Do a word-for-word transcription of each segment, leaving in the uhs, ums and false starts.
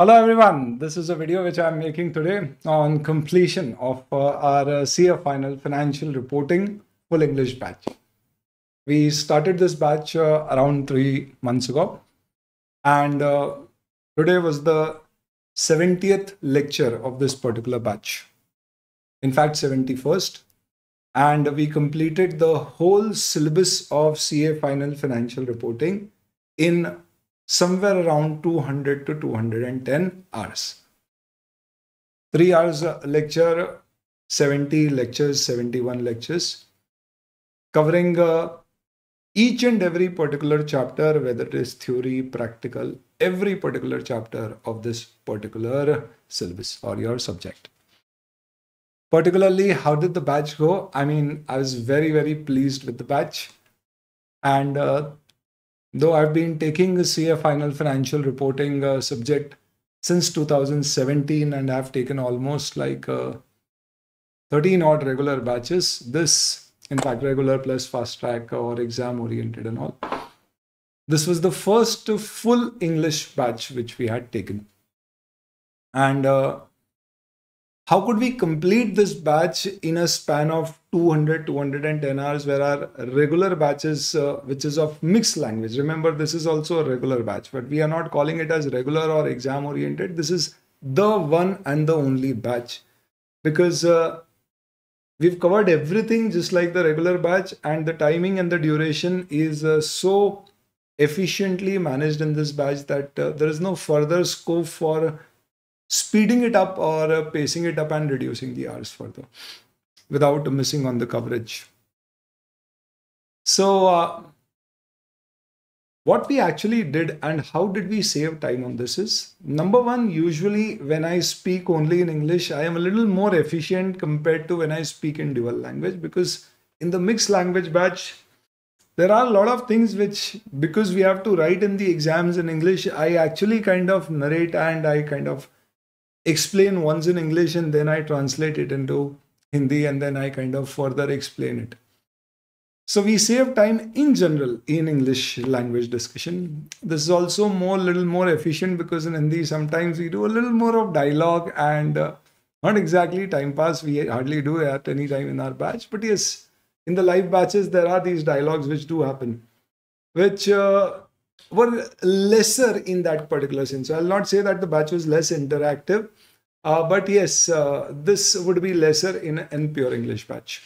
Hello everyone, this is a video which I am making today on completion of uh, our uh, C A final financial reporting full English batch. We started this batch uh, around three months ago, and uh, today was the seventieth lecture of this particular batch, in fact seventy-first, and we completed the whole syllabus of C A final financial reporting in somewhere around two hundred to two hundred ten hours. Three hours lecture, seventy lectures, seventy-one lectures, covering uh, each and every particular chapter, whether it is theory, practical, every particular chapter of this particular syllabus or your subject. Particularly, how did the batch go? I mean, I was very, very pleased with the batch. And uh, though I've been taking the C A final financial reporting uh, subject since two thousand seventeen, and I've taken almost like uh, thirteen odd regular batches. This, in fact, regular plus fast track or exam oriented and all. This was the first full English batch which we had taken. And uh, how could we complete this batch in a span of two hundred to two hundred ten hours, where our regular batches, uh, which is of mixed language. Remember, this is also a regular batch, but we are not calling it as regular or exam oriented. This is the one and the only batch, because uh, we've covered everything just like the regular batch, and the timing and the duration is uh, so efficiently managed in this batch that uh, there is no further scope for speeding it up or uh, pacing it up and reducing the hours further without missing on the coverage. So uh, what we actually did and how did we save time on this is, number one, usually when I speak only in English, I am a little more efficient compared to when I speak in dual language, because in the mixed language batch, there are a lot of things which, because we have to write in the exams in English, I actually kind of narrate and I kind of explain once in English, and then I translate it into Hindi, and then I kind of further explain it. So we save time in general in English language discussion. This is also more little more efficient, because in Hindi sometimes we do a little more of dialogue and uh, not exactly time pass. We hardly do at any time in our batch, but yes, in the live batches there are these dialogues which do happen, which uh, were lesser in that particular sense. So I'll not say that the batch was less interactive, uh, but yes, uh, this would be lesser in a pure English batch.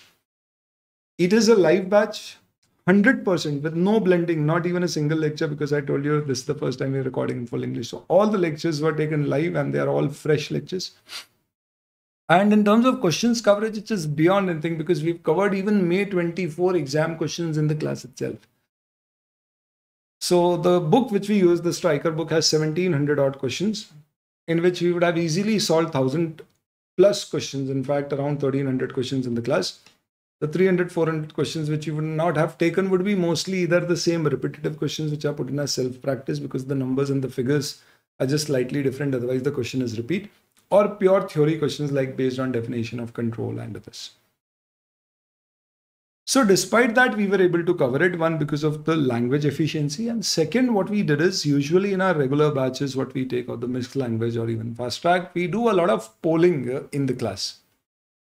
It is a live batch, one hundred percent with no blending, not even a single lecture, because I told you this is the first time we're recording in full English. So all the lectures were taken live, and they are all fresh lectures. And in terms of questions coverage, it is beyond anything, because we've covered even May twenty-four exam questions in the class itself. So the book which we use, the Striker book, has seventeen hundred odd questions, in which we would have easily solved one thousand plus questions. In fact, around thirteen hundred questions in the class. The three hundred, four hundred questions which you would not have taken would be mostly either the same repetitive questions which are put in as self-practice, because the numbers and the figures are just slightly different. Otherwise, the question is repeat, or pure theory questions like based on definition of control and others. So despite that, we were able to cover it, one, because of the language efficiency, and second, what we did is, usually in our regular batches, what we take of the mixed language or even fast track, we do a lot of polling in the class.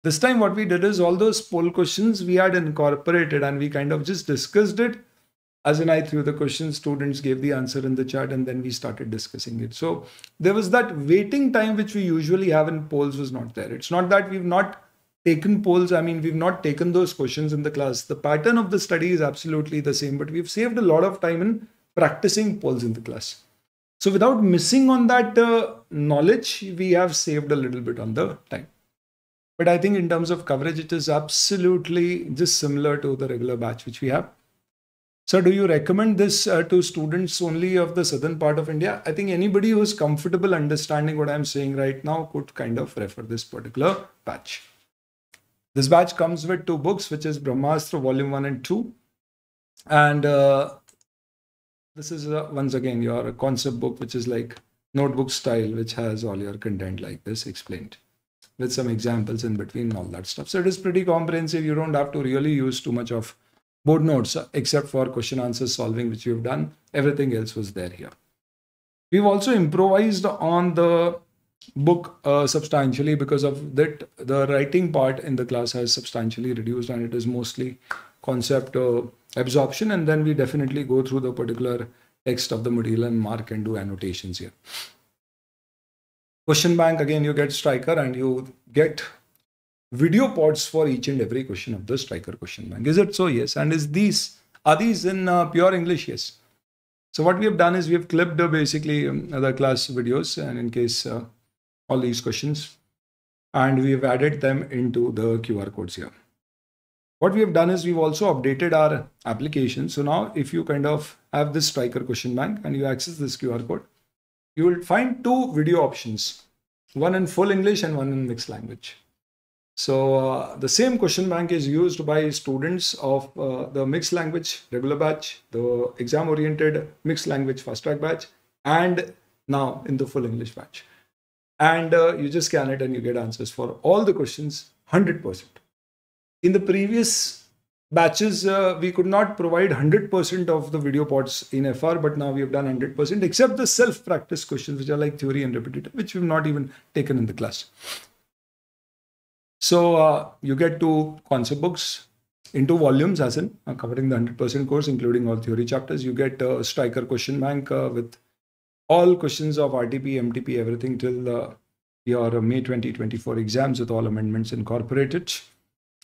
This time what we did is, all those poll questions we had incorporated, and we kind of just discussed it. As in, I threw the question, students gave the answer in the chat, and then we started discussing it. So there was that waiting time which we usually have in polls was not there. It's not that we've not taken polls. I mean, we've not taken those questions in the class. The pattern of the study is absolutely the same, but we've saved a lot of time in practicing polls in the class. So without missing on that uh, knowledge, we have saved a little bit on the time. But I think in terms of coverage, it is absolutely just similar to the regular batch which we have. So do you recommend this uh, to students only of the southern part of India? I think anybody who is comfortable understanding what I'm saying right now could kind of refer this particular batch. This batch comes with two books, which is Brahmastra Volume one and two. And uh, this is uh, once again your concept book, which is like notebook style, which has all your content like this explained with some examples in between and all that stuff. So it is pretty comprehensive. You don't have to really use too much of board notes, except for question answer solving, which you've done. Everything else was there here. We've also improvised on the book uh, substantially, because of that the writing part in the class has substantially reduced, and it is mostly concept uh, absorption, and then we definitely go through the particular text of the material and mark and do annotations here. Question bank, again you get Striker, and you get video pods for each and every question of the Striker question bank. Is it so? Yes. And is these are these in uh, pure English? Yes. So what we have done is we have clipped uh, basically um, other class videos, and in case uh, all these questions, and we've added them into the Q R codes here. What we have done is we've also updated our application. So now if you kind of have this Striker question bank and you access this Q R code, you will find two video options, one in full English and one in mixed language. So uh, the same question bank is used by students of uh, the mixed language regular batch, the exam oriented mixed language fast track batch, and now in the full English batch. And uh, you just scan it and you get answers for all the questions one hundred percent. In the previous batches, uh, we could not provide one hundred percent of the video pods in F R, but now we have done one hundred percent, except the self-practice questions, which are like theory and repetitive, which we've not even taken in the class. So uh, you get two concept books into volumes, as in uh, covering the one hundred percent course, including all theory chapters. You get a uh, Striker question bank uh, with all questions of R T P, M T P, everything till uh, your May twenty twenty-four exams with all amendments incorporated.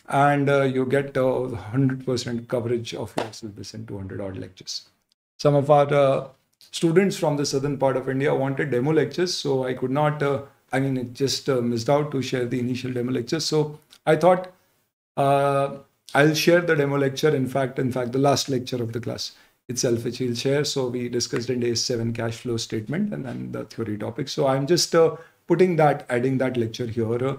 And uh, you get one hundred percent uh, coverage of your syllabus in two hundred odd lectures. Some of our uh, students from the southern part of India wanted demo lectures, so I could not, uh, I mean, it just uh, missed out to share the initial demo lectures. So I thought uh, I'll share the demo lecture. In fact, in fact, the last lecture of the class itself, which we'll share. So we discussed in Ind AS seven cash flow statement and then the theory topic. So I'm just uh, putting that, adding that lecture here. Uh,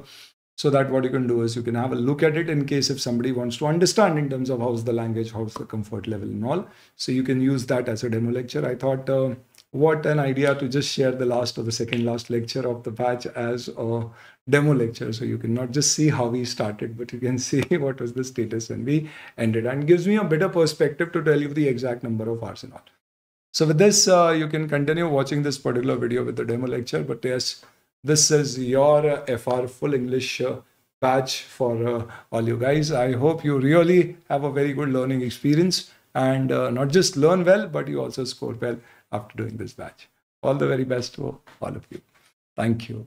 So that what you can do is you can have a look at it in case if somebody wants to understand in terms of how's the language, how's the comfort level and all. So you can use that as a demo lecture. I thought uh, what an idea to just share the last or the second last lecture of the batch as a demo lecture. So you can not just see how we started, but you can see what was the status when we ended, and gives me a better perspective to tell you the exact number of hours and all. So with this, uh, you can continue watching this particular video with the demo lecture, but yes, this is your uh, F R full English uh, batch for uh, all you guys. I hope you really have a very good learning experience, and uh, not just learn well, but you also score well after doing this batch. All the very best to all of you. Thank you.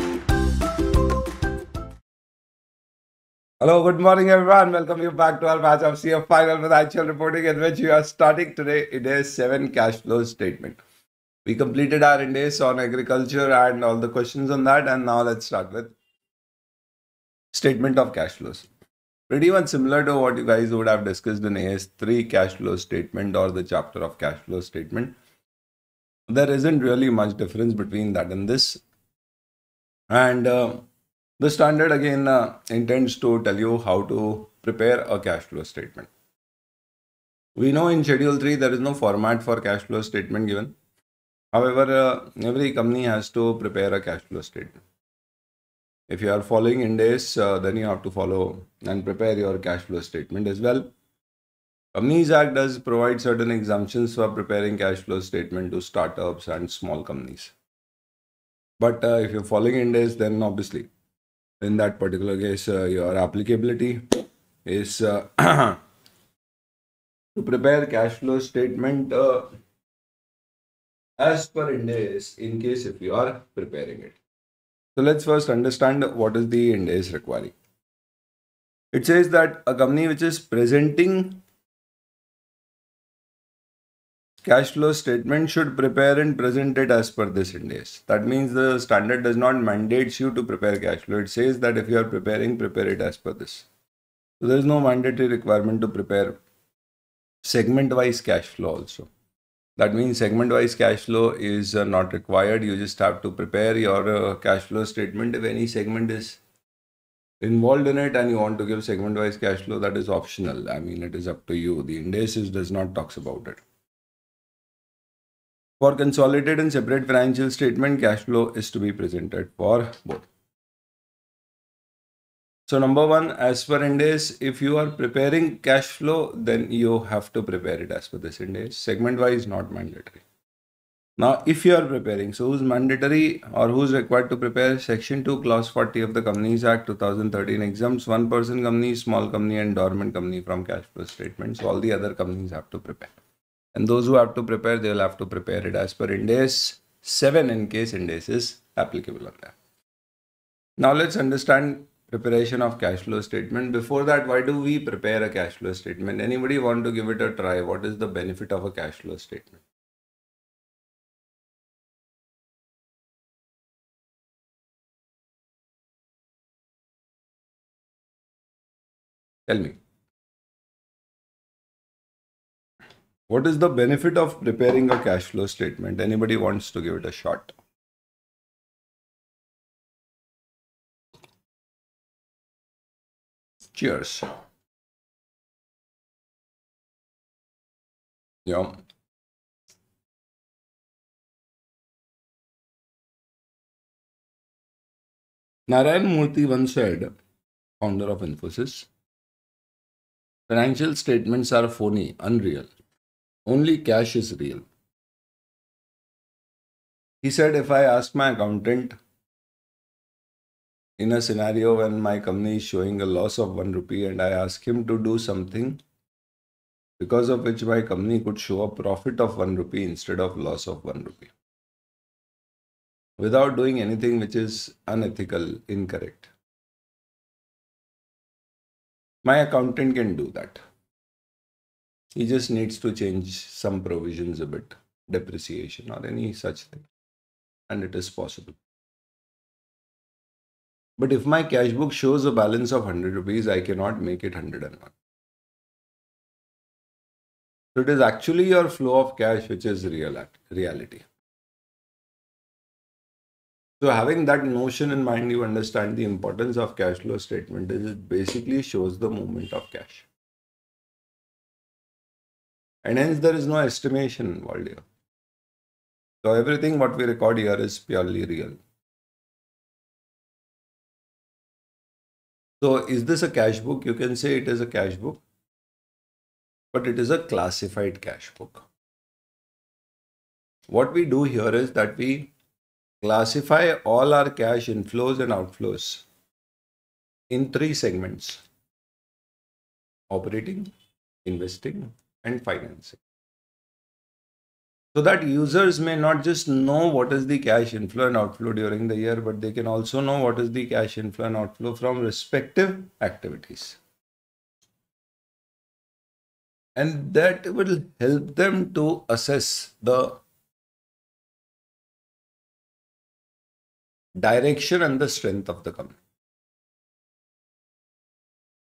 Hello, good morning everyone. Welcome you back to our batch of C A final financial reporting, in which you are starting today Ind AS seven cash flow statement. We completed our Ind AS on agriculture and all the questions on that. And now let's start with statement of cash flows. Pretty much similar to what you guys would have discussed in A S three cash flow statement or the chapter of cash flow statement. There isn't really much difference between that and this. And uh, the standard again uh, intends to tell you how to prepare a cash flow statement. We know in Schedule three there is no format for cash flow statement given. However, uh, every company has to prepare a cash flow statement. If you are following Ind AS, uh, then you have to follow and prepare your cash flow statement as well. Companies Act does provide certain exemptions for preparing cash flow statement to startups and small companies. But uh, if you're following Ind AS, then obviously, in that particular case, uh, your applicability is uh, to prepare cash flow statement uh, as per Ind AS, in case if you are preparing it. So let's first understand what is the Ind AS requiring. It says that a company which is presenting cash flow statement should prepare and present it as per this Ind AS. That means the standard does not mandate you to prepare cash flow. It says that if you are preparing, prepare it as per this. So there is no mandatory requirement to prepare segment-wise cash flow also. That means segment-wise cash flow is uh, not required. You just have to prepare your uh, cash flow statement. If any segment is involved in it and you want to give segment-wise cash flow, that is optional. I mean, it is up to you. The Ind AS does not talk about it. For consolidated and separate financial statement, cash flow is to be presented for both. So number one, as per Ind AS, if you are preparing cash flow, then you have to prepare it as per this Ind AS. Segment wise, not mandatory. Now, if you are preparing, so who's mandatory or who's required to prepare Section two, Clause forty of the Companies Act two thousand thirteen exempts one person company, small company and dormant company from cash flow statements. So all the other companies have to prepare. And those who have to prepare, they will have to prepare it as per Ind A S seven in case Ind A S is applicable on that. Now let's understand preparation of cash flow statement. Before that, why do we prepare a cash flow statement? Anybody want to give it a try? What is the benefit of a cash flow statement? Tell me. What is the benefit of preparing a cash flow statement? Anybody wants to give it a shot? Cheers. Yeah. Narayan Murthy once said, founder of Infosys, financial statements are phony, unreal. Only cash is real. He said, if I ask my accountant in a scenario when my company is showing a loss of one rupee and I ask him to do something because of which my company could show a profit of one rupee instead of loss of one rupee without doing anything which is unethical, incorrect, my accountant can do that. He just needs to change some provisions a bit, depreciation or any such thing, and it is possible. But if my cash book shows a balance of one hundred rupees, I cannot make it one hundred and one. So it is actually your flow of cash which is real reality. So having that notion in mind, you understand the importance of cash flow statement is it basically shows the movement of cash. And hence there is no estimation involved here. So everything what we record here is purely real. So is this a cash book? You can say it is a cash book, but it is a classified cash book. What we do here is that we classify all our cash inflows and outflows in three segments: operating, investing, and financing. So that users may not just know what is the cash inflow and outflow during the year, but they can also know what is the cash inflow and outflow from respective activities. And that will help them to assess the direction and the strength of the company.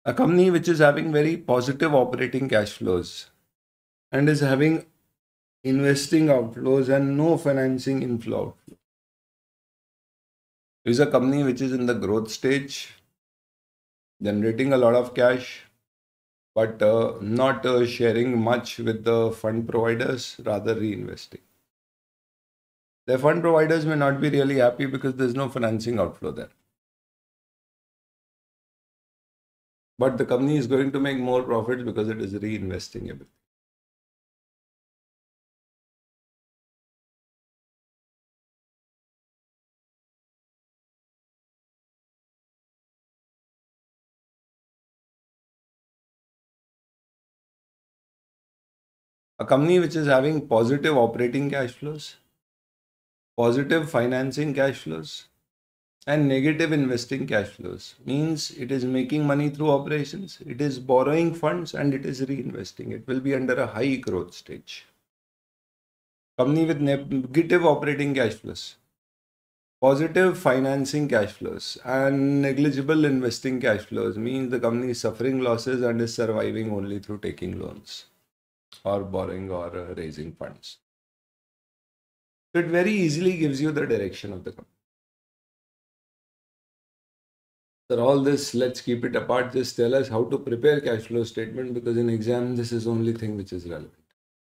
A company which is having very positive operating cash flows and is having investing outflows and no financing inflow is a company which is in the growth stage, generating a lot of cash, but uh, not uh, sharing much with the fund providers, rather reinvesting. The fund providers may not be really happy because there's no financing outflow there. But the company is going to make more profits because it is reinvesting everything. A company which is having positive operating cash flows, positive financing cash flows, and negative investing cash flows means it is making money through operations, it is borrowing funds, and it is reinvesting. It will be under a high growth stage. Company with negative operating cash flows, positive financing cash flows, and negligible investing cash flows means the company is suffering losses and is surviving only through taking loans or borrowing or raising funds. So it very easily gives you the direction of the company. Sir, all this, let's keep it apart. Just tell us how to prepare cash flow statement, because in exam, this is the only thing which is relevant.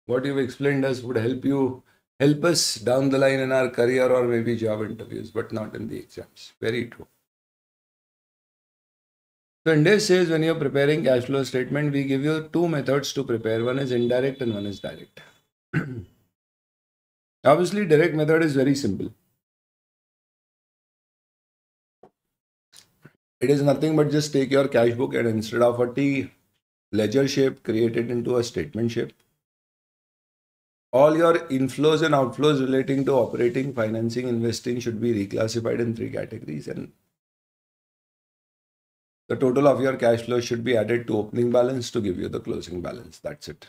What you've explained us would help you, help us down the line in our career or maybe job interviews, but not in the exams. Very true. So Ind A S says when you're preparing cash flow statement, we give you two methods to prepare. One is indirect and one is direct. Obviously, direct method is very simple. It is nothing but just take your cash book and instead of a T ledger shape, create it into a statement shape. All your inflows and outflows relating to operating, financing, investing should be reclassified in three categories, and the total of your cash flow should be added to opening balance to give you the closing balance. That's it.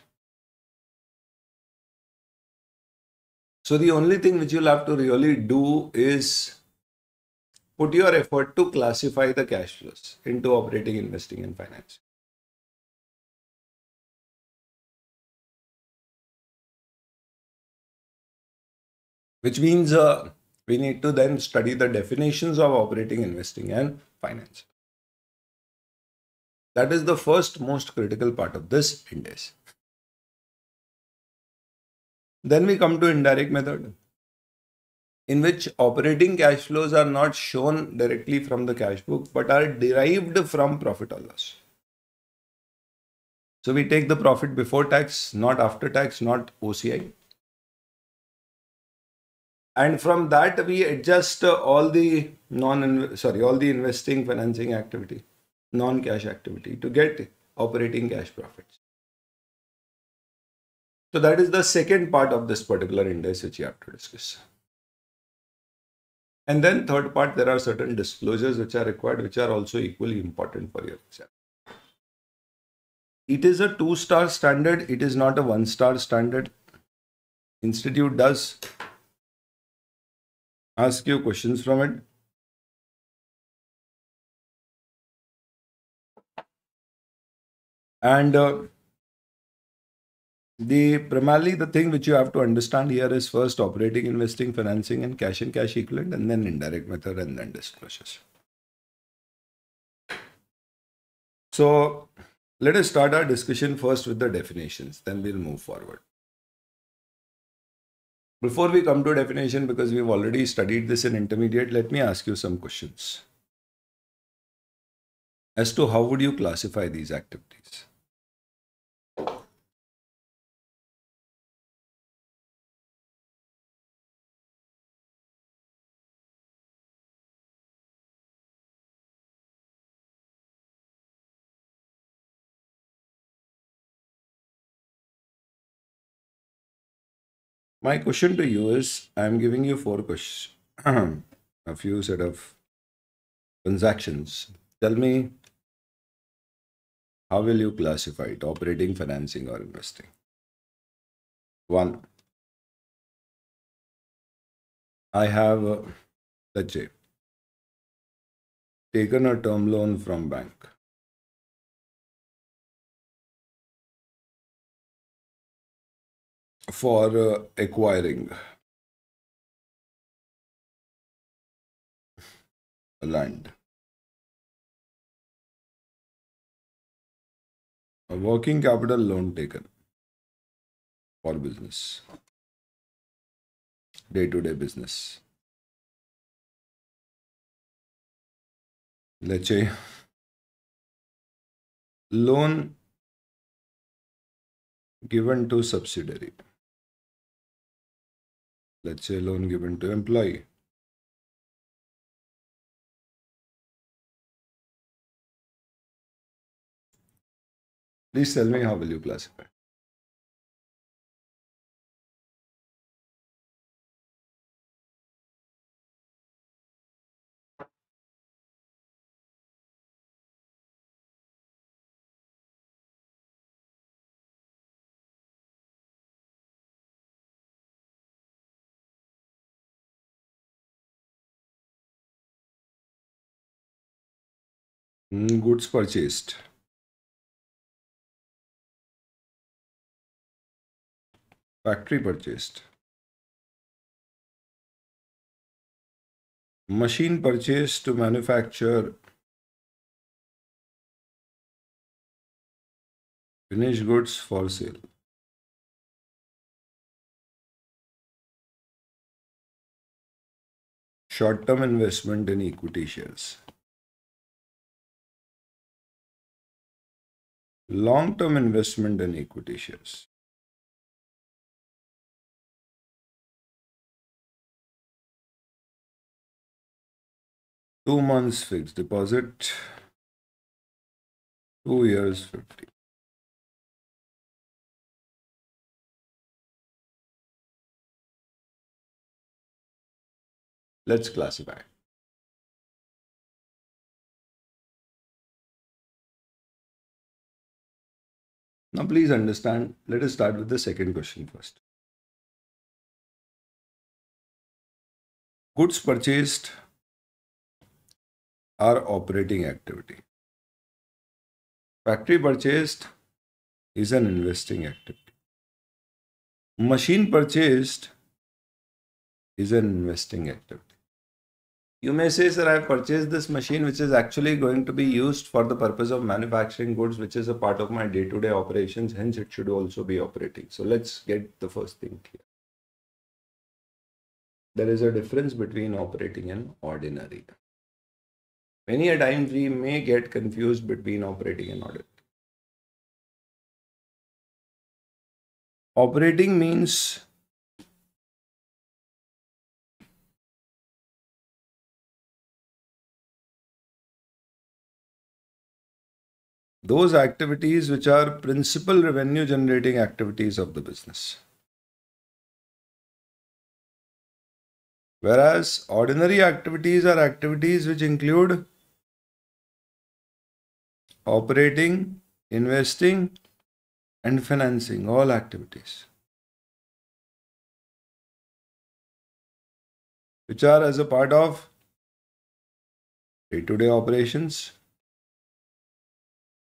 So the only thing which you'll have to really do is put your effort to classify the cash flows into operating, investing, and finance. Which means uh, we need to then study the definitions of operating, investing, and finance. That is the first most critical part of this Ind AS. Then we come to indirect method, in which operating cash flows are not shown directly from the cash book but are derived from profit or loss. So we take the profit before tax, not after tax, not O C I. And from that we adjust uh, all the non sorry all the investing, financing activity, non-cash activity to get operating cash profits. So that is the second part of this particular Ind AS which you have to discuss. And then third part, there are certain disclosures which are required, which are also equally important for your exam. It is a two-star standard. It is not a one-star standard. Institute does ask you questions from it. And uh, the primarily the thing which you have to understand here is first operating, investing, financing, and cash and cash equivalent, and then indirect method, and then disclosures. So let us start our discussion first with the definitions, then we'll move forward. Before we come to definition, because we've already studied this in intermediate, let me ask you some questions as to how would you classify these activities. My question to you is, I am giving you four questions, a few set of transactions. Tell me, how will you classify it, operating, financing, or investing? One, I have, uh, let's say, taken a term loan from bank. For uh, acquiring land. A working capital loan taken for business, day-to-day business. Let's say loan given to subsidiary. Let's say loan given to employee. Please tell me, how will you classify? Goods purchased. Factory purchased. Machine purchased to manufacture finished goods for sale. Short-term investment in equity shares. Long-term investment in equity shares. Two months fixed deposit, two years fifty. Let's classify. Now, please understand, let us start with the second question first. Goods purchased are operating activity. Factory purchased is an investing activity. Machine purchased is an investing activity. You may say, sir, I have purchased this machine which is actually going to be used for the purpose of manufacturing goods, which is a part of my day-to-day operations, hence it should also be operating. So let's get the first thing clear. There is a difference between operating and ordinary. Many a times we may get confused between operating and ordinary. Operating means those activities which are principal revenue generating activities of the business. Whereas ordinary activities are activities which include operating, investing, and financing, all activities, which are as a part of day-to-day operations,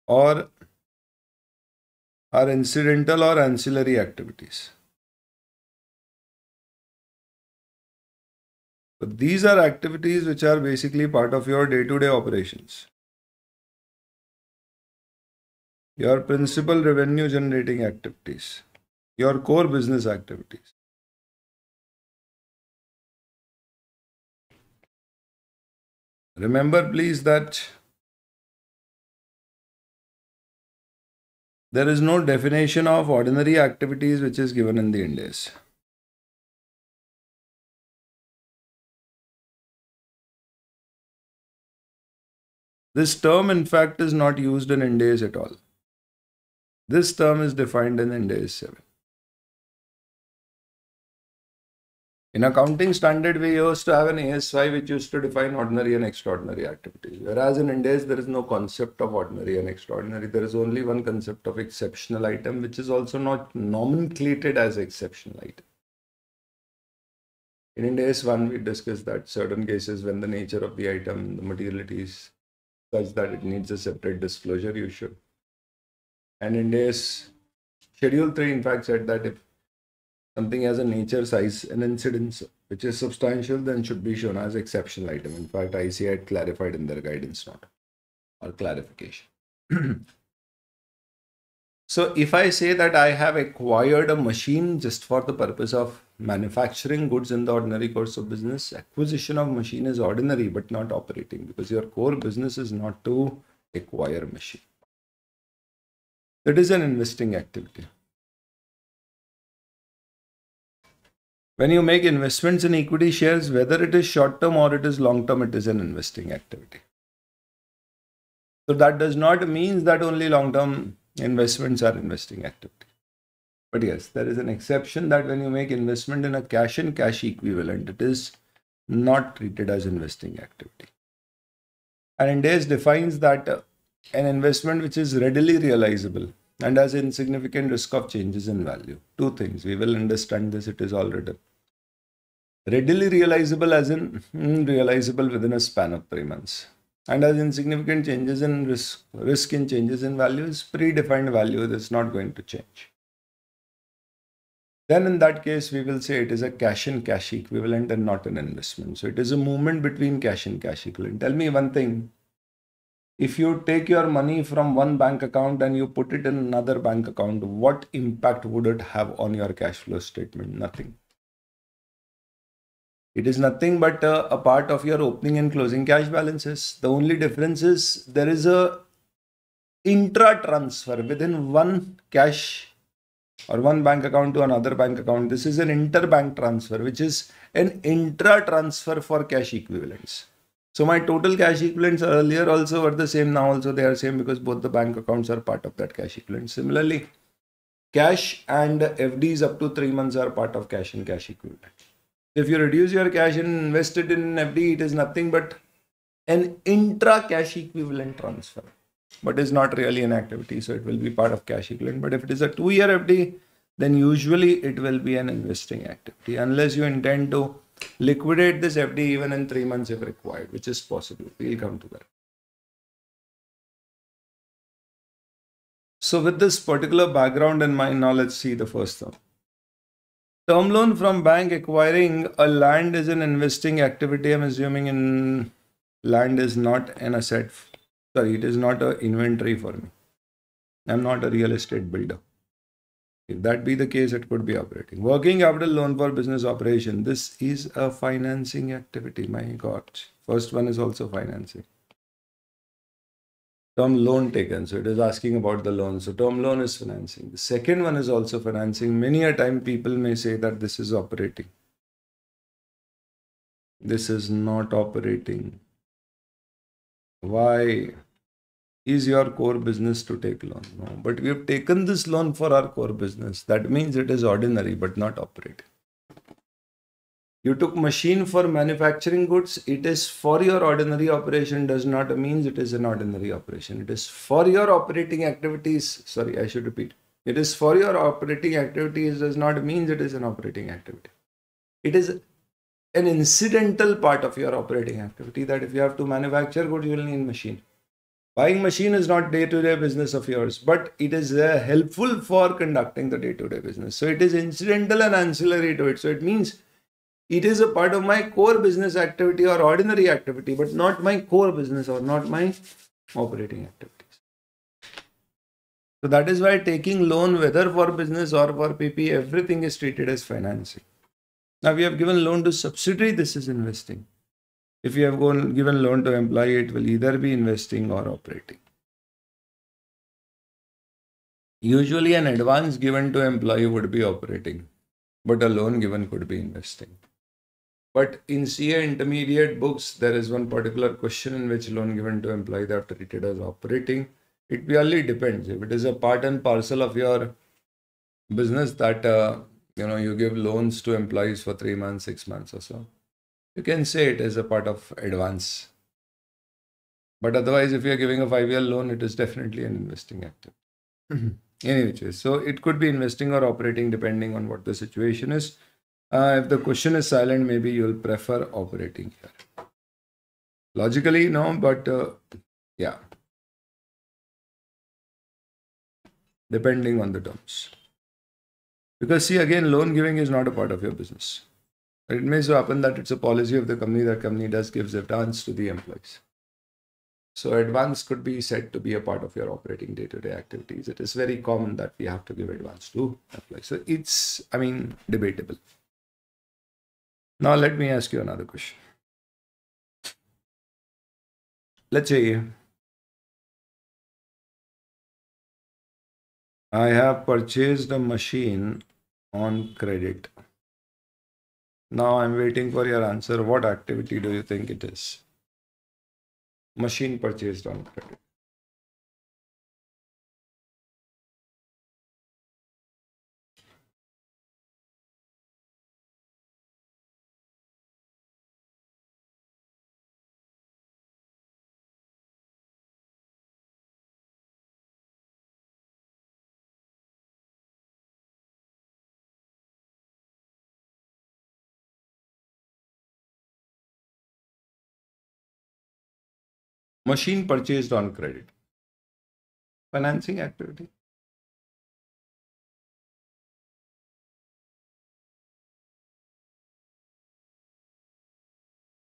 or are incidental or ancillary activities. But these are activities which are basically part of your day-to-day operations. Your principal revenue generating activities, your core business activities. Remember, please, that there is no definition of ordinary activities which is given in the Ind AS. This term, in fact, is not used in Ind AS at all. This term is defined in Ind AS seven. In accounting standard, we used to have an A S five which used to define ordinary and extraordinary activities. Whereas in Ind AS, there is no concept of ordinary and extraordinary. There is only one concept of exceptional item, which is also not nomenclated as exceptional item. In Ind AS one, we discussed that certain cases when the nature of the item, the materialities, such that it needs a separate disclosure, you should. And Ind AS Schedule three, in fact, said that if something has a nature, size, and incidence which is substantial, then should be shown as exceptional item. In fact, I C A I had clarified in their guidance note or clarification. So if I say that I have acquired a machine just for the purpose of manufacturing goods in the ordinary course of business, acquisition of machine is ordinary but not operating, because your core business is not to acquire machine. It is an investing activity. When you make investments in equity shares, whether it is short-term or it is long-term, it is an investing activity. So that does not mean that only long-term investments are investing activity. But yes, there is an exception that when you make investment in a cash and cash equivalent, it is not treated as investing activity. And Ind AS defines that uh, an investment which is readily realizable and has insignificant risk of changes in value. Two things, we will understand this, it is all written. Readily realizable as in mm, realizable within a span of three months. And as insignificant changes in risk, risk in changes in value is predefined value that's not going to change. Then in that case, we will say it is a cash and cash equivalent and not an investment. So it is a movement between cash and cash equivalent. Tell me one thing. If you take your money from one bank account and you put it in another bank account, what impact would it have on your cash flow statement? Nothing. It is nothing but uh, a part of your opening and closing cash balances. The only difference is there is a intra transfer within one cash or one bank account to another bank account. This is an interbank transfer, which is an intra transfer for cash equivalents. So my total cash equivalents earlier also were the same, now also they are same, because both the bank accounts are part of that cash equivalent. Similarly, cash and F Ds up to three months are part of cash and cash equivalent. If you reduce your cash and invest it in F D, it is nothing but an intra cash equivalent transfer, but is not really an activity, so it will be part of cash equivalent. But if it is a two-year F D, then usually it will be an investing activity, unless you intend to liquidate this F D even in three months if required, which is possible. We'll come to that. So with this particular background in mind, now let's see the first term. Term loan from bank acquiring a land is an investing activity. I'm assuming in land is not an asset. Sorry, it is not an inventory for me. I'm not a real estate builder. If that be the case, it could be operating. Working capital loan for business operation. This is a financing activity. My God. First one is also financing. Term loan taken. So it is asking about the loan. So term loan is financing. The second one is also financing. Many a time people may say that this is operating. This is not operating. Why? Is your core business to take loan? No, but we have taken this loan for our core business. That means it is ordinary but not operating. You took machine for manufacturing goods. It is for your ordinary operation, does not means it is an ordinary operation. It is for your operating activities. Sorry, I should repeat. It is for your operating activities does not means it is an operating activity. It is an incidental part of your operating activity, that if you have to manufacture goods, you will need machine. Buying machine is not day-to-day business of yours, but it is uh, helpful for conducting the day-to-day business. So it is incidental and ancillary to it. So it means it is a part of my core business activity or ordinary activity, but not my core business or not my operating activities. So that is why taking loan, whether for business or for P P, everything is treated as financing. Now we have given loan to subsidiary, this is investing. If you have given loan to employee, it will either be investing or operating. Usually an advance given to employee would be operating, but a loan given could be investing. But in C A intermediate books, there is one particular question in which loan given to employee they are treated as operating. It purely depends. If it is a part and parcel of your business that uh, you know, you give loans to employees for three months, six months or so, you can say it is a part of advance. But otherwise, if you are giving a five-year loan, it is definitely an investing activity. Mm-hmm. Any which way. So it could be investing or operating depending on what the situation is. Uh, if the question is silent, maybe you will prefer operating here. Logically, no, but uh, yeah. Depending on the terms. Because see, again, loan giving is not a part of your business. It may so happen that it's a policy of the company that company does gives advance to the employees. So advance could be said to be a part of your operating day-to-day activities. It is very common that we have to give advance to employees. So it's, I mean, debatable. Now let me ask you another question. Let's say I have purchased a machine on credit. Now I'm waiting for your answer. What activity do you think it is? Machine purchased on credit. Machine purchased on credit. Financing activity.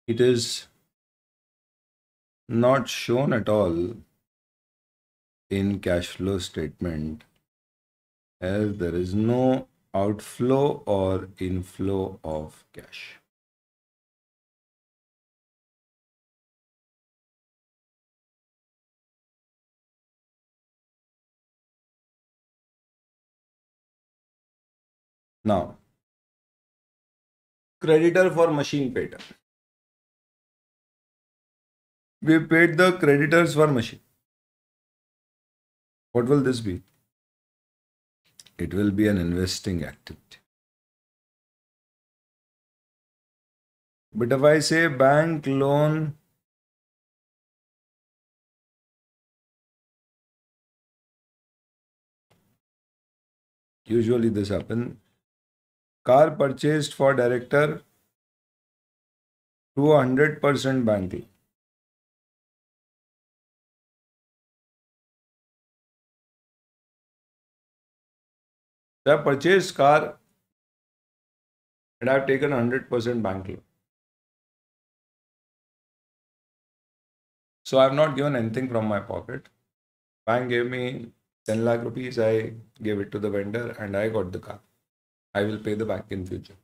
It is not shown at all in cash flow statement, as there is no outflow or inflow of cash. Now, creditor for machine paid. we paid the creditors one machine. What will this be? It will be an investing activity. But if I say bank loan . Usually this happens. Car purchased for director to one hundred percent bank loan. So I purchased car and I have taken one hundred percent bank loan. So I have not given anything from my pocket. Bank gave me ten lakh rupees, I gave it to the vendor and I got the car. I will pay the bank in future.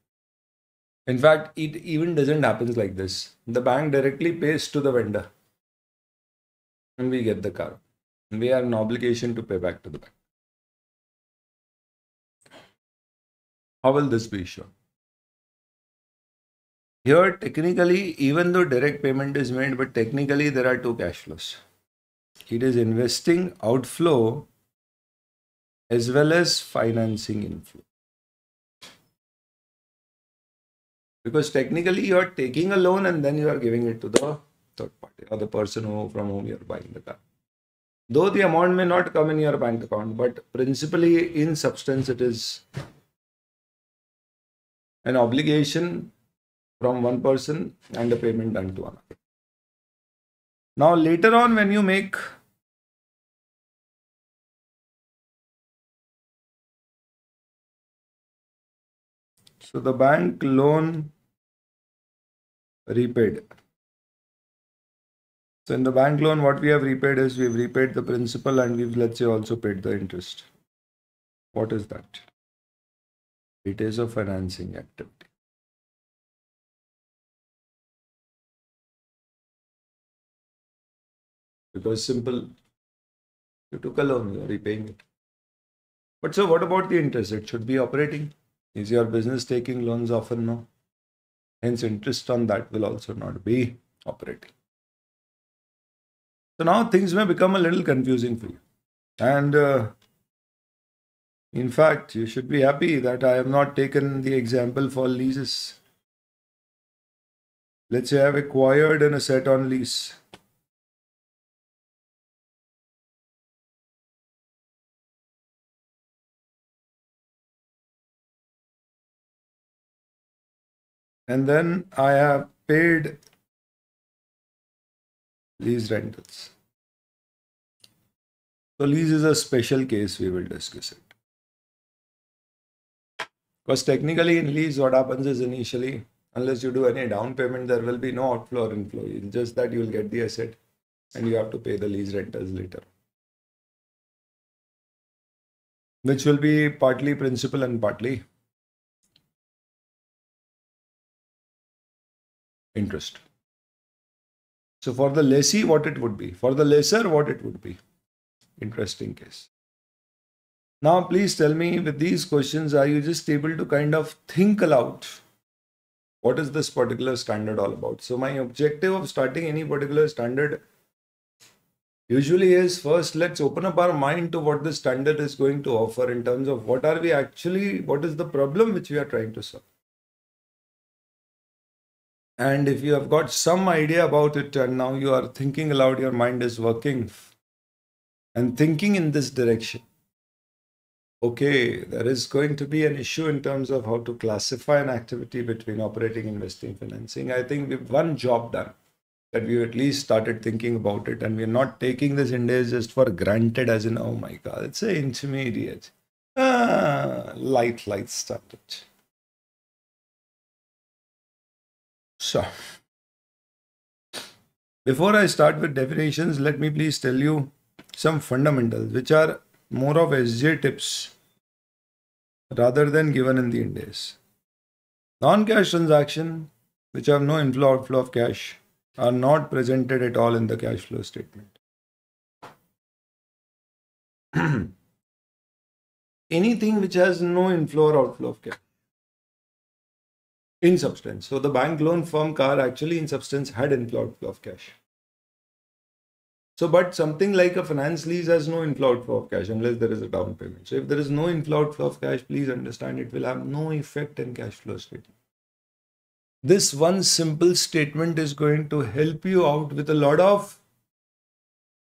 In fact, it even doesn't happen like this. The bank directly pays to the vendor and we get the car. We have an obligation to pay back to the bank. How will this be shown? Here, technically, even though direct payment is made, but technically there are two cash flows. It is investing outflow as well as financing inflow. Because technically you are taking a loan and then you are giving it to the third party or the person who, from whom you are buying the car. Though the amount may not come in your bank account, but principally in substance it is an obligation from one person and a payment done to another. Now later on when you make So the bank loan repaid. So in the bank loan, what we have repaid is we've repaid the principal and we've, let's say, also paid the interest. What is that? It is a financing activity. Because simple, you took a loan, you are repaying it. But so what about the interest? It should be operating. Is your business taking loans often? No. Hence, interest on that will also not be operating. So now things may become a little confusing for you. And uh, in fact, you should be happy that I have not taken the example for leases. Let's say I have acquired an asset on lease. And then I have paid lease rentals. So lease is a special case, we will discuss it. Because technically in lease what happens is initially, unless you do any down payment, there will be no outflow or inflow. It's just that you will get the asset and you have to pay the lease rentals later. Which will be partly principal and partly interest. So for the lessee, what it would be? For the lessor, what it would be? Interesting case. Now, please tell me, with these questions, are you just able to kind of think aloud? What is this particular standard all about? So my objective of starting any particular standard usually is, first, let's open up our mind to what this standard is going to offer in terms of what are we actually, what is the problem which we are trying to solve? And if you have got some idea about it and now you are thinking aloud, your mind is working and thinking in this direction. Okay, there is going to be an issue in terms of how to classify an activity between operating, investing, financing. I think we've one job done, that we've at least started thinking about it and we're not taking this Ind AS just for granted as in, oh my God, it's an intermediate. Ah, light, light started. So, before I start with definitions, let me please tell you some fundamentals which are more of S J tips rather than given in the Ind AS. Non-cash transaction which have no inflow outflow of cash are not presented at all in the cash flow statement. Anything which has no inflow or outflow of cash. In substance. So the bank loan firm car actually in substance had inflow outflow of cash. So, but something like a finance lease has no inflow outflow of cash unless there is a down payment. So if there is no inflow outflow of cash, please understand it will have no effect in cash flow statement. This one simple statement is going to help you out with a lot of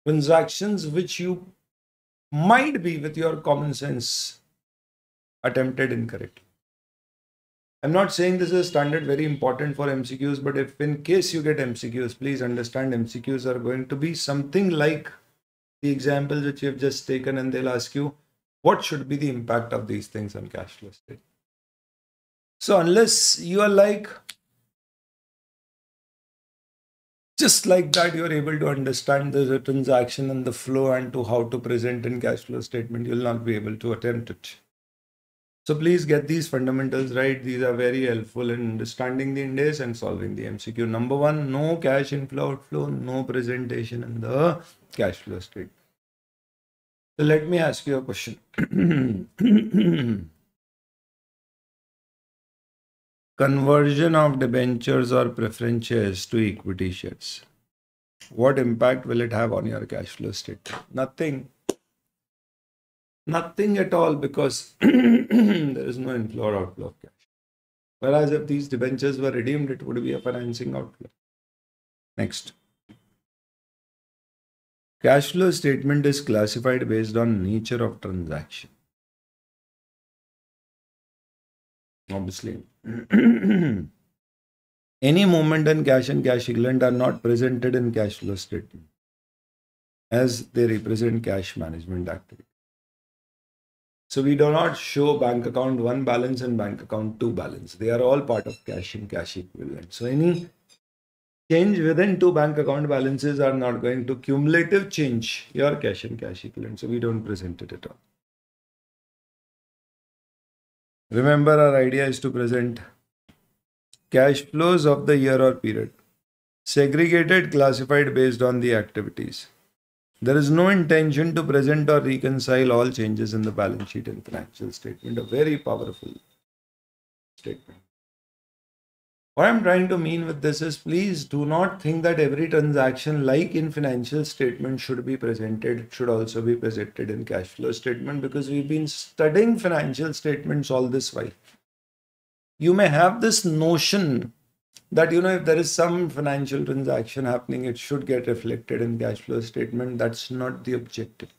transactions which you might be with your common sense attempted incorrectly. I'm not saying this is standard very important for M C Qs, but if in case you get M C Qs, please understand M C Qs are going to be something like the examples which you've just taken, and they'll ask you what should be the impact of these things on cash flow statement. So unless you are like, just like that, you're able to understand the transaction and the flow and to how to present in cash flow statement, you'll not be able to attempt it. So please get these fundamentals right. These are very helpful in understanding the Ind AS and solving the M C Q. Number one, no cash inflow outflow, no presentation in the cash flow statement. So let me ask you a question. Conversion of debentures or preference shares to equity shares. What impact will it have on your cash flow statement? Nothing. Nothing at all, because there is no inflow or outflow of cash. Whereas if these debentures were redeemed, it would be a financing outflow. Next. Cash flow statement is classified based on nature of transaction. Obviously. Any movement in cash and cash equivalent are not presented in cash flow statement as they represent cash management activity. So we do not show bank account one balance and bank account two balance. They are all part of cash and cash equivalent. So any change within two bank account balances are not going to cumulative change your cash and cash equivalent. So we don't present it at all. Remember, our idea is to present cash flows of the year or period, segregated, classified based on the activities. There is no intention to present or reconcile all changes in the balance sheet and financial statement. A very powerful statement. What I'm trying to mean with this is, please do not think that every transaction like in financial statement should be presented. It should also be presented in cash flow statement, because we've been studying financial statements all this while. You may have this notion that, you know, if there is some financial transaction happening, it should get reflected in cash flow statement. That's not the objective.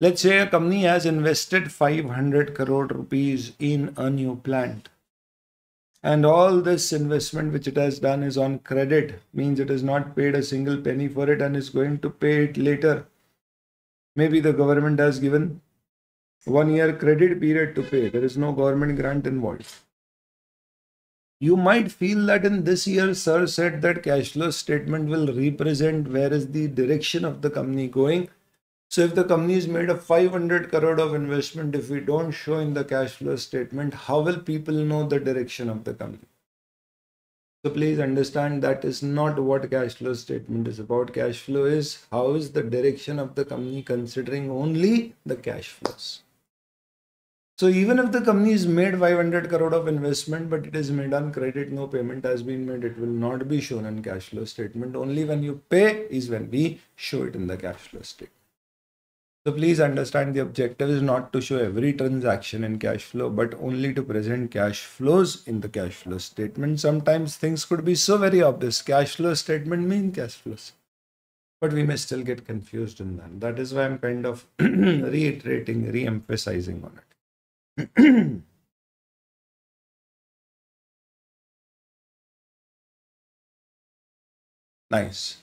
Let's say a company has invested five hundred crore rupees in a new plant. And all this investment which it has done is on credit, means it has not paid a single penny for it and is going to pay it later. Maybe the government has given one year credit period to pay. There is no government grant involved. You might feel that in this year, sir said that cash flow statement will represent where is the direction of the company going. So if the company has made a five hundred crore of investment, if we don't show in the cash flow statement, how will people know the direction of the company? So please understand that is not what cash flow statement is about. Cash flow is how is the direction of the company considering only the cash flows. So even if the company is made five hundred crore of investment, but it is made on credit, no payment has been made, it will not be shown in cash flow statement. Only when you pay is when we show it in the cash flow statement. So please understand, the objective is not to show every transaction in cash flow, but only to present cash flows in the cash flow statement. Sometimes things could be so very obvious. Cash flow statement means cash flows. But we may still get confused in that. That is why I'm kind of reiterating, re-emphasizing on it. Nice.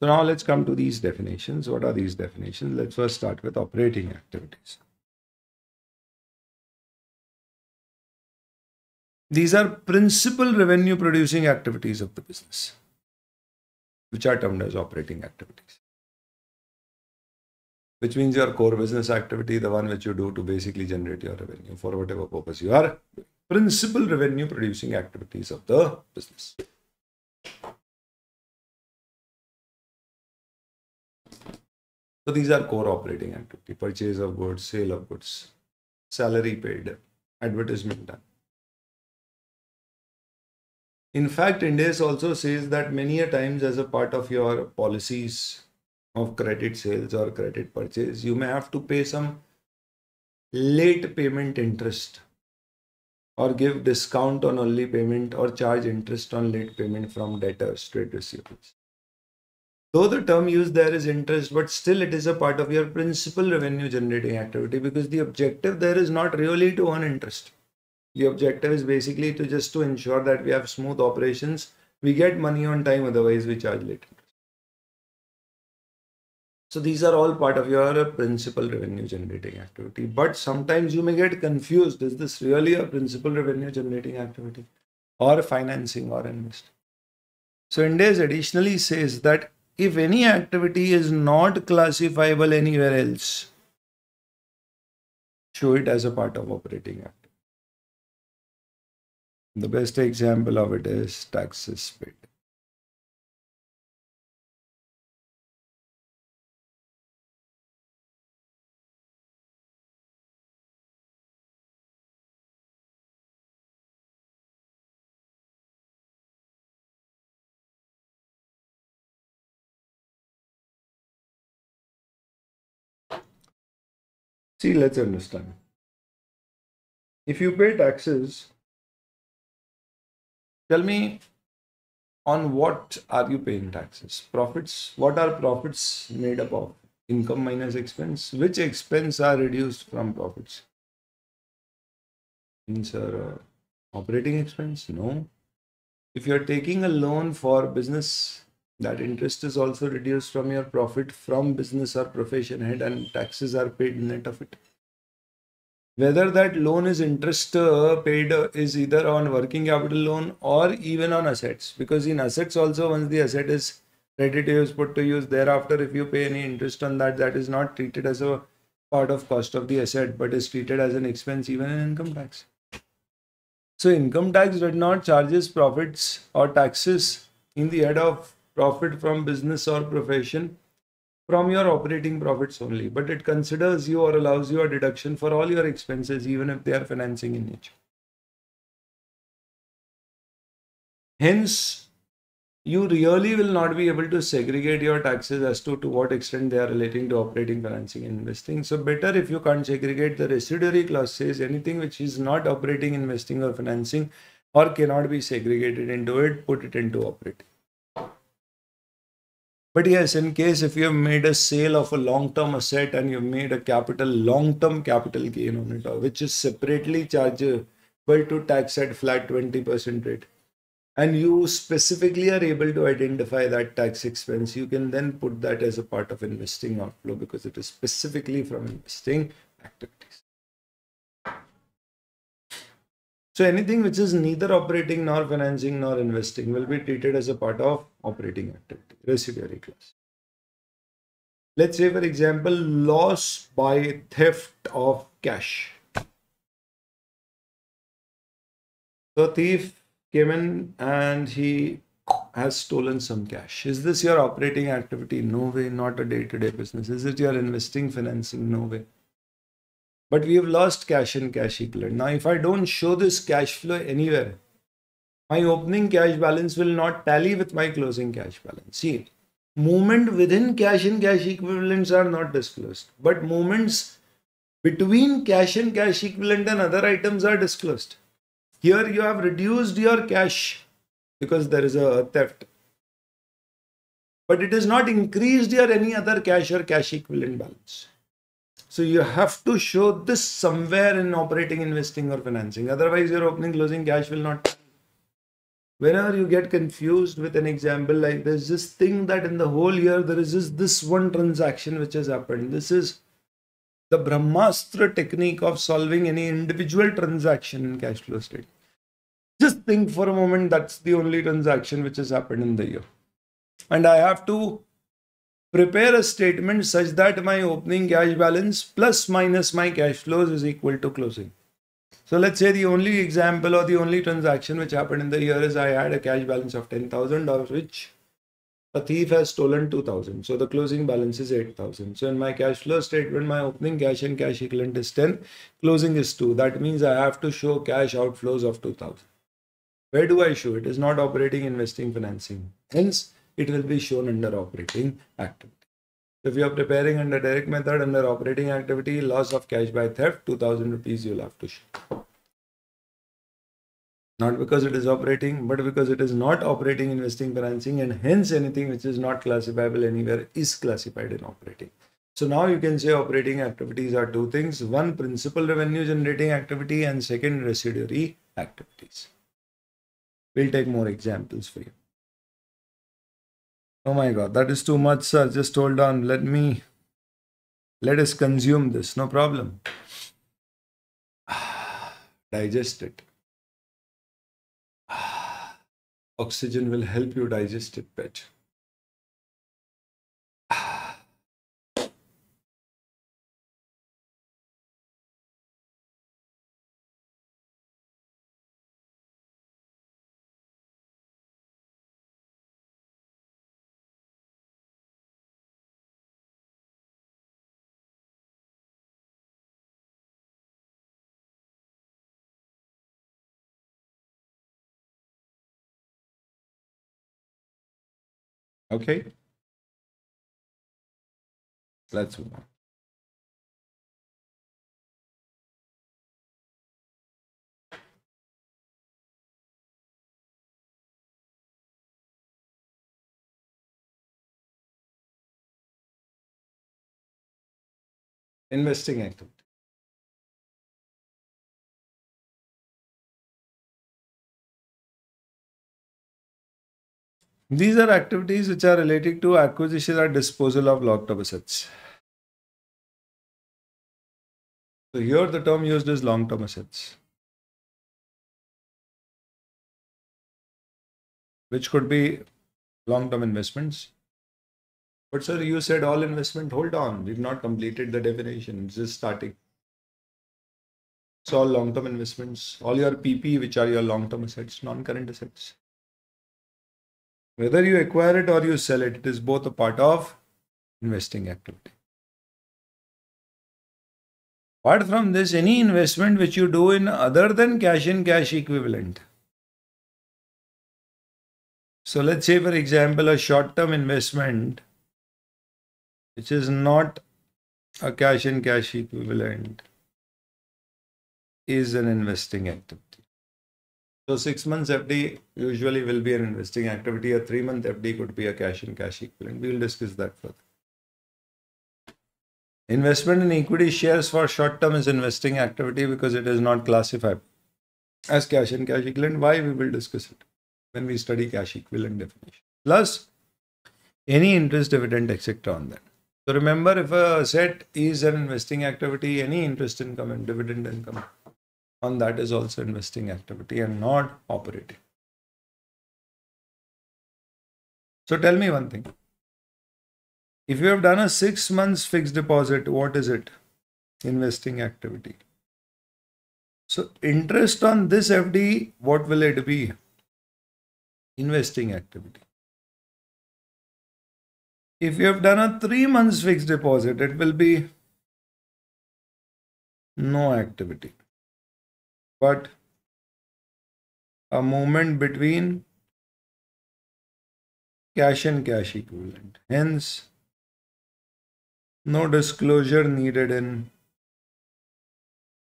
So now let's come to these definitions. What are these definitions? Let's first start with operating activities. These are principal revenue producing activities of the business, which are termed as operating activities. Which means your core business activity, the one which you do to basically generate your revenue for whatever purpose you are. Principal revenue producing activities of the business. So these are core operating activity, purchase of goods, sale of goods, salary paid, advertisement done. In fact, Ind AS also says that many a times as a part of your policies of credit sales or credit purchase, you may have to pay some late payment interest or give discount on early payment or charge interest on late payment from debtors, trade receivables. Though the term used there is interest, but still it is a part of your principal revenue generating activity, because the objective there is not really to earn interest. The objective is basically to just to ensure that we have smooth operations, we get money on time, otherwise we charge late interest. So these are all part of your principal revenue generating activity. But sometimes you may get confused. Is this really a principal revenue generating activity or financing or investing? So Ind AS additionally says that if any activity is not classifiable anywhere else, show it as a part of operating activity. The best example of it is taxes paid. See, let's understand. If you pay taxes, tell me, on what are you paying taxes? Profits. What are profits made up of? Income minus expense. Which expense are reduced from profits? Means are uh, operating expense? No. If you are taking a loan for business, that interest is also reduced from your profit from business or profession head, and taxes are paid net of it. Whether that loan is interest uh, paid uh, is either on working capital loan or even on assets, because in assets also, once the asset is ready to use, put to use, thereafter if you pay any interest on that, that is not treated as a part of cost of the asset, but is treated as an expense even in income tax. So income tax does not charges profits or taxes in the head of profit from business or profession from your operating profits only, but it considers you or allows you a deduction for all your expenses, even if they are financing in nature. Hence, you really will not be able to segregate your taxes as to, to what extent they are relating to operating, financing, and investing. So better if you can't segregate. The residuary clause says anything which is not operating, investing, or financing, or cannot be segregated into it, put it into operating. But yes, in case if you have made a sale of a long-term asset and you have made a capital, long-term capital gain on it, which is separately chargeable to tax at flat twenty percent rate, and you specifically are able to identify that tax expense, you can then put that as a part of investing outflow, because it is specifically from investing activities. So anything which is neither operating nor financing nor investing will be treated as a part of operating activity, residuary clause. Let's say, for example, loss by theft of cash. The thief came in and he has stolen some cash. Is this your operating activity? No way, not a day-to-day business. Is it your investing, financing? No way. But we have lost cash and cash equivalent. Now, if I don't show this cash flow anywhere, my opening cash balance will not tally with my closing cash balance. See, movement within cash and cash equivalents are not disclosed, but movements between cash and cash equivalent and other items are disclosed. Here you have reduced your cash because there is a theft, but it is not increased your any other cash or cash equivalent balance. So you have to show this somewhere in operating, investing, or financing. Otherwise, your opening, closing cash will not. Whenever you get confused with an example like this, just think that in the whole year, there is just this one transaction which has happened. This is the Brahmastra technique of solving any individual transaction in cash flow statement. Just think for a moment, that's the only transaction which has happened in the year. And I have to prepare a statement such that my opening cash balance plus minus my cash flows is equal to closing. So let's say the only example or the only transaction which happened in the year is I had a cash balance of ten thousand, of which a thief has stolen two thousand. So the closing balance is eight thousand. So in my cash flow statement, my opening cash and cash equivalent is ten, closing is two. That means I have to show cash outflows of two thousand. Where do I show? It is not operating, investing, financing. Hence, it will be shown under operating activity. If you are preparing under direct method, under operating activity, loss of cash by theft, two thousand rupees you'll have to show. Not because it is operating, but because it is not operating, investing, financing, and hence anything which is not classifiable anywhere is classified in operating. So now you can say operating activities are two things. One, principal revenue generating activity, and second, residuary activities. We'll take more examples for you. Oh my God, that is too much, sir. Just hold on. Let me, let us consume this. No problem. Digest it. Oxygen will help you digest it better. Okay, let's move on. Investing activity. These are activities which are related to acquisition or disposal of locked-up assets. So here the term used is long-term assets, which could be long-term investments. But sir, you said all investment. Hold on, we've not completed the definition. It's just starting. So all long-term investments, all your P P, which are your long-term assets, non-current assets. Whether you acquire it or you sell it, it is both a part of investing activity. Apart from this, any investment which you do in other than cash and cash equivalent. So let's say, for example, a short-term investment, which is not a cash and cash equivalent, is an investing activity. So six months F D usually will be an investing activity. A three month F D could be a cash and cash equivalent. We will discuss that further. Investment in equity shares for short term is investing activity because it is not classified as cash and cash equivalent. Why? We will discuss it when we study cash equivalent definition. Plus any interest, dividend, et cetera on that. So remember, if a asset is an investing activity, any interest income and dividend income on that is also investing activity and not operating. So tell me one thing. If you have done a six months fixed deposit, what is it? Investing activity. So interest on this F D, what will it be? Investing activity. If you have done a three months fixed deposit, it will be no activity, but a movement between cash and cash equivalent. Hence, no disclosure needed in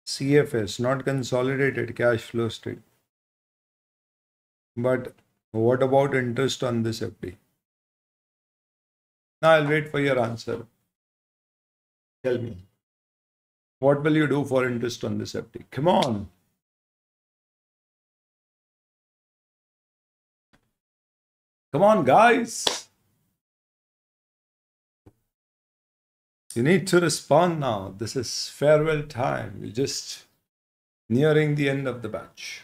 C F S, not consolidated cash flow statement. But what about interest on this F D? Now I'll wait for your answer. Tell me, what will you do for interest on this F D? Come on. Come on, guys. You need to respond now. This is farewell time. We're just nearing the end of the batch.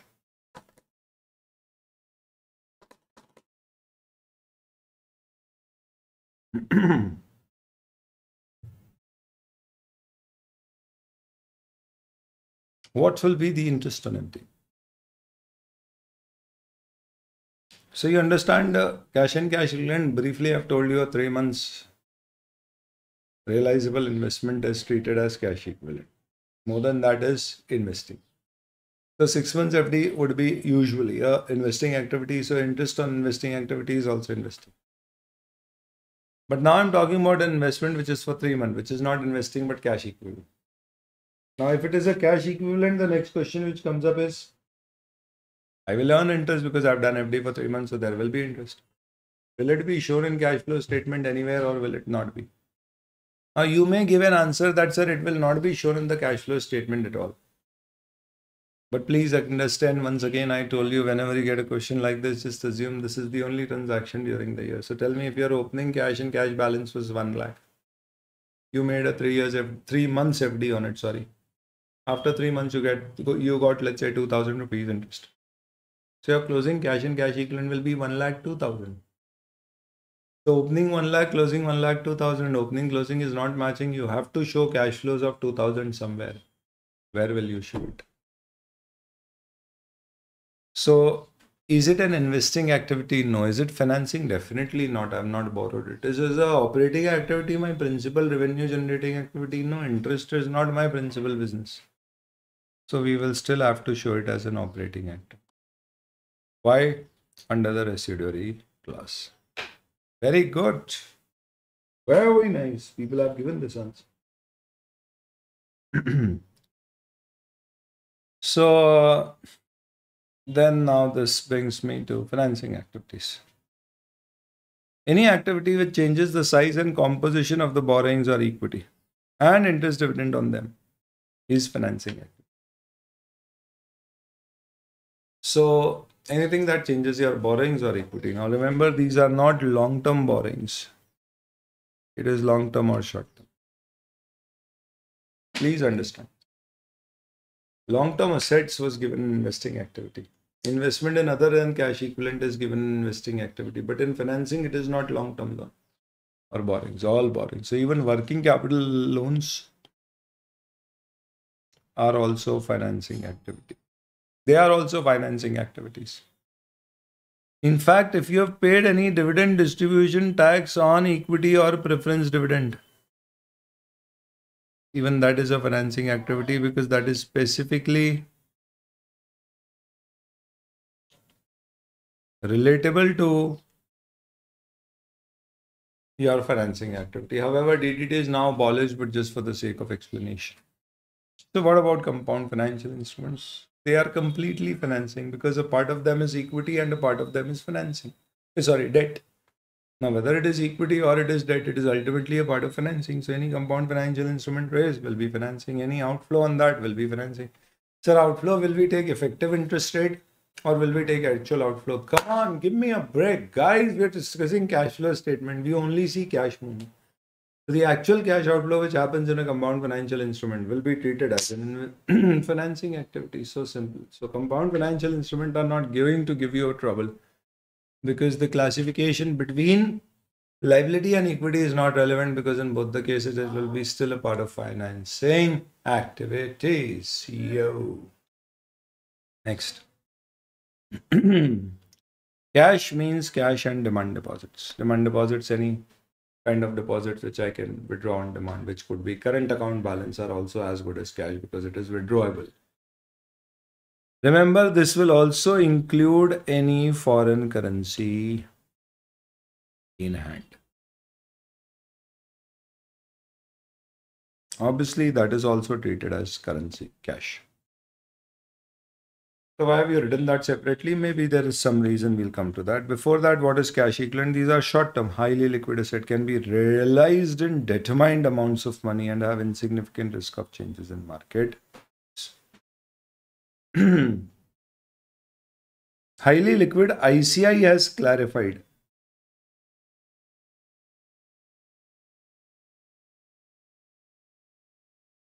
What will be the interest on F D? So you understand uh, cash and cash equivalent. Briefly, I've told you three months realizable investment is treated as cash equivalent. More than that is investing. So six months F D would be usually a uh, investing activity. So interest on investing activity is also investing. But now I'm talking about an investment which is for three months, which is not investing but cash equivalent. Now, if it is a cash equivalent, the next question which comes up is, I will earn interest because I've done F D for three months, so there will be interest. Will it be shown in cash flow statement anywhere or will it not be? Now, you may give an answer that, sir, it will not be shown in the cash flow statement at all. But please understand, once again, I told you, whenever you get a question like this, just assume this is the only transaction during the year. So tell me, if your opening cash and cash balance was one lakh, you made a three years, three months F D on it, sorry. After three months, you get, you got, let's say, two thousand rupees interest. So your closing cash and cash equivalent will be one lakh two thousand. So opening one lakh, closing one lakh two thousand, opening closing is not matching. You have to show cash flows of two thousand somewhere. Where will you show it? So is it an investing activity? No. Is it financing? Definitely not. I've not borrowed it. Is it an operating activity? My principal revenue generating activity? No. Interest is not my principal business. So we will still have to show it as an operating activity. Why? Under the residuary clause. Very good. Very nice. People have given this answer. So then now this brings me to financing activities. Any activity which changes the size and composition of the borrowings or equity and interest dividend on them is financing activity. So anything that changes your borrowings or equity. Now remember, these are not long-term borrowings. It is long-term or short-term. Please understand. Long-term assets was given in investing activity. Investment in other than cash equivalent is given in investing activity. But in financing, it is not long-term loan or borrowings, all borrowings. So even working capital loans are also financing activity. They are also financing activities. In fact, if you have paid any dividend distribution tax on equity or preference dividend, even that is a financing activity because that is specifically relatable to your financing activity. However, D D T is now abolished, but just for the sake of explanation. So what about compound financial instruments? They are completely financing because a part of them is equity and a part of them is financing. Sorry, debt. Now, whether it is equity or it is debt, it is ultimately a part of financing. So any compound financial instrument raised will be financing. Any outflow on that will be financing. Sir, outflow, will we take effective interest rate or will we take actual outflow? Come on, give me a break. Guys, we are discussing cash flow statement. We only see cash movement. So the actual cash outflow which happens in a compound financial instrument will be treated as an financing activity. So simple. So compound financial instruments are not going to give you a trouble, because the classification between liability and equity is not relevant, because in both the cases it will be still a part of financing activities. Yo. Next. Cash means cash and demand deposits. Demand deposits, any kind of deposits which I can withdraw on demand, which could be current account balance, are also as good as cash because it is withdrawable. Remember, this will also include any foreign currency in hand. Obviously, that is also treated as currency, cash. So why have you written that separately? Maybe there is some reason, we'll come to that. Before that, what is cash equivalent? These are short-term, highly liquid assets, can be realized in determined amounts of money and have insignificant risk of changes in market. Highly liquid, I C A I has clarified.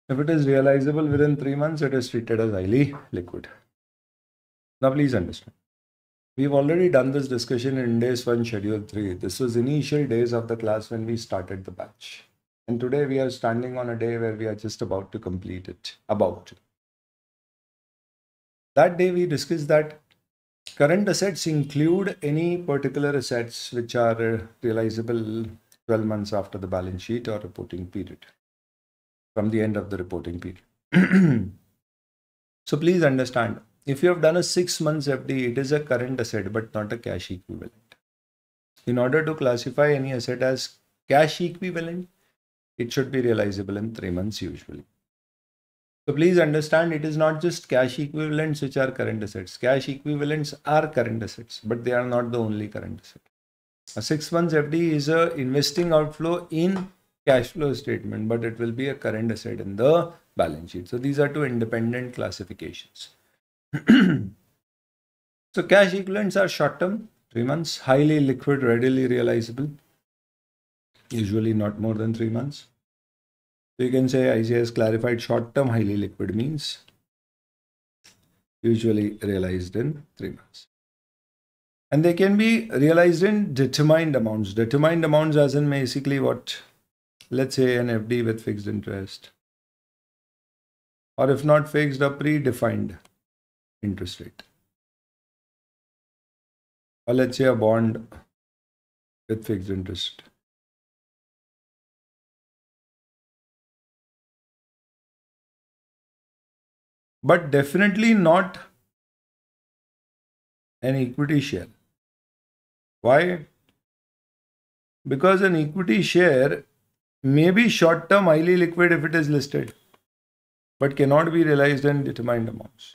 If it is realizable within three months, it is treated as highly liquid. Now, please understand. We've already done this discussion in Ind A S one Schedule three. This was initial days of the class when we started the batch. And today we are standing on a day where we are just about to complete it. About That day we discussed that current assets include any particular assets which are realizable twelve months after the balance sheet or reporting period, from the end of the reporting period. So please understand, If you have done a six months F D, it is a current asset but not a cash equivalent. In order to classify any asset as cash equivalent, it should be realizable in three months usually. So please understand, it is not just cash equivalents which are current assets. Cash equivalents are current assets, but they are not the only current asset. A six months F D is a investing outflow in cash flow statement, but it will be a current asset in the balance sheet. So these are two independent classifications. So cash equivalents are short term, three months, highly liquid, readily realizable, usually not more than three months. So you can say I C A I has clarified short term highly liquid means usually realized in three months. And they can be realized in determined amounts. Determined amounts as in basically what, let's say an F D with fixed interest, or if not fixed, a predefined interest rate. Or let's say a bond with fixed interest. But definitely not an equity share. Why? Because an equity share may be short term highly liquid if it is listed, but cannot be realized in determined amounts.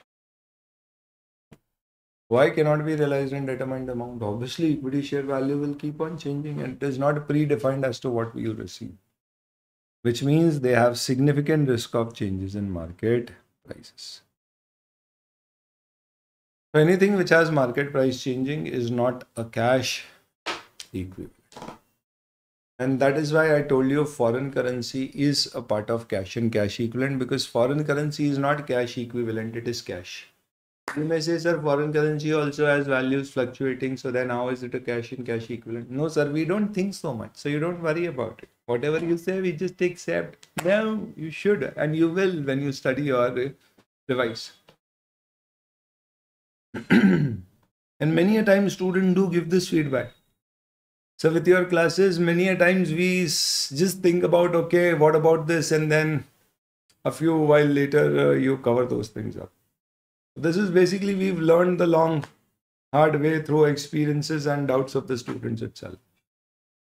Why cannot be realized in determined amount? Obviously, equity share value will keep on changing and it is not predefined as to what we will receive, which means they have significant risk of changes in market prices. So anything which has market price changing is not a cash equivalent. And that is why I told you foreign currency is a part of cash and cash equivalent, because foreign currency is not cash equivalent, it is cash. You may say, sir, foreign currency also has values fluctuating, so then how is it a cash and cash equivalent? No, sir, we don't think so much. So you don't worry about it. Whatever you say, we just accept. No, you should, and you will when you study your device. And many a time students do give this feedback. So with your classes, many a times we just think about, okay, what about this? And then a few while later, uh, you cover those things up. This is basically, we've learned the long, hard way through experiences and doubts of the students itself.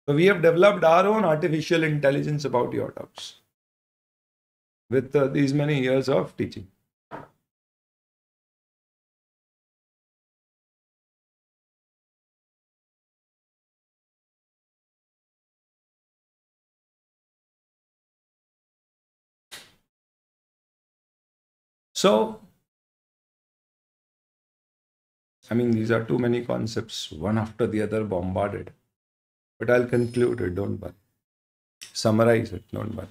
So we have developed our own artificial intelligence about your doubts with uh, these many years of teaching. So, I mean, these are too many concepts, one after the other bombarded. But I'll conclude it, don't worry. Summarize it, don't worry.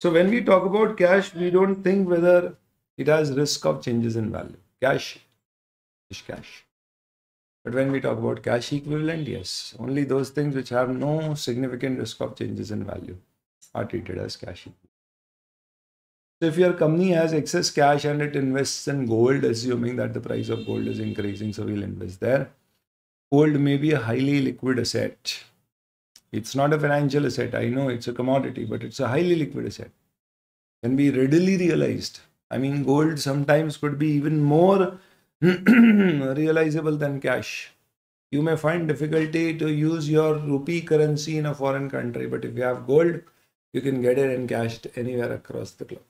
So when we talk about cash, we don't think whether it has risk of changes in value. Cash is cash. But when we talk about cash equivalent, yes, only those things which have no significant risk of changes in value are treated as cash equivalent. So if your company has excess cash and it invests in gold, assuming that the price of gold is increasing, so we'll invest there. Gold may be a highly liquid asset. It's not a financial asset. I know it's a commodity, but it's a highly liquid asset. Can be readily realized. I mean, gold sometimes could be even more realizable than cash. You may find difficulty to use your rupee currency in a foreign country, but if you have gold, you can get it encashed anywhere across the globe.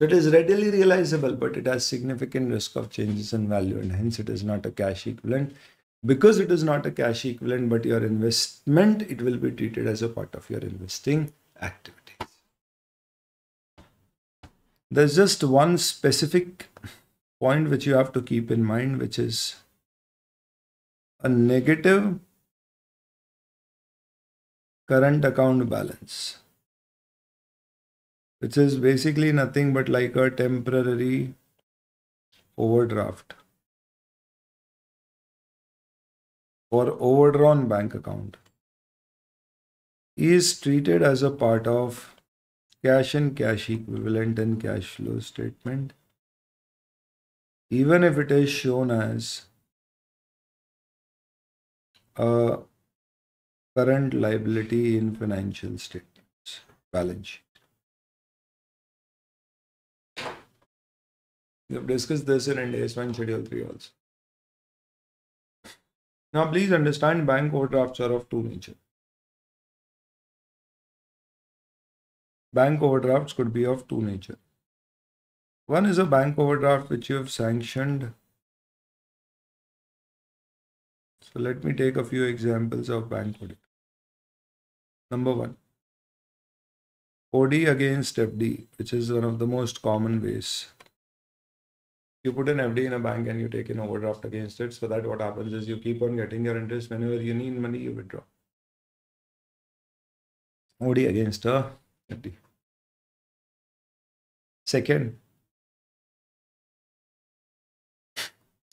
It is readily realizable, but it has significant risk of changes in value, and hence it is not a cash equivalent. Because it is not a cash equivalent, but your investment, it will be treated as a part of your investing activities. There's just one specific point which you have to keep in mind, which is a negative current account balance, which is basically nothing but like a temporary overdraft or overdrawn bank account, is treated as a part of cash and cash equivalent and cash flow statement, even if it is shown as a current liability in financial statements, balance sheet. We have discussed this in Ind A S one Schedule three also. Now please understand, bank overdrafts are of two nature. Bank overdrafts could be of two nature. One is a bank overdraft which you have sanctioned. So let me take a few examples of bank overdraft. Number one, O D against F D, which is one of the most common ways. You put an F D in a bank and you take an overdraft against it, so that what happens is you keep on getting your interest. Whenever you need money, you withdraw. O D against a F D. Second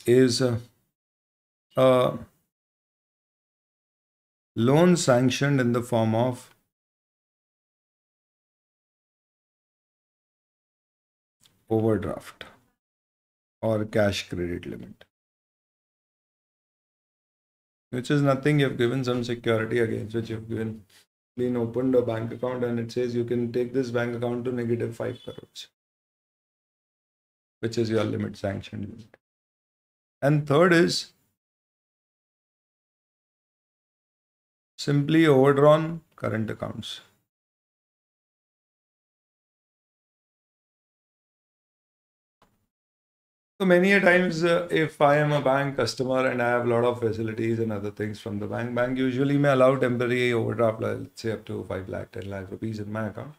is a uh, uh, loan sanctioned in the form of overdraft or cash credit limit, which is nothing. You've given some security against which you've given, been opened a bank account, and it says you can take this bank account to negative five crores, which is your limit, sanctioned limit. And third is simply overdrawn current accounts. So many a times, uh, if I am a bank customer and I have a lot of facilities and other things from the bank, bank usually may allow temporary overdraft, let's say up to five lakh, ten lakh rupees in my account,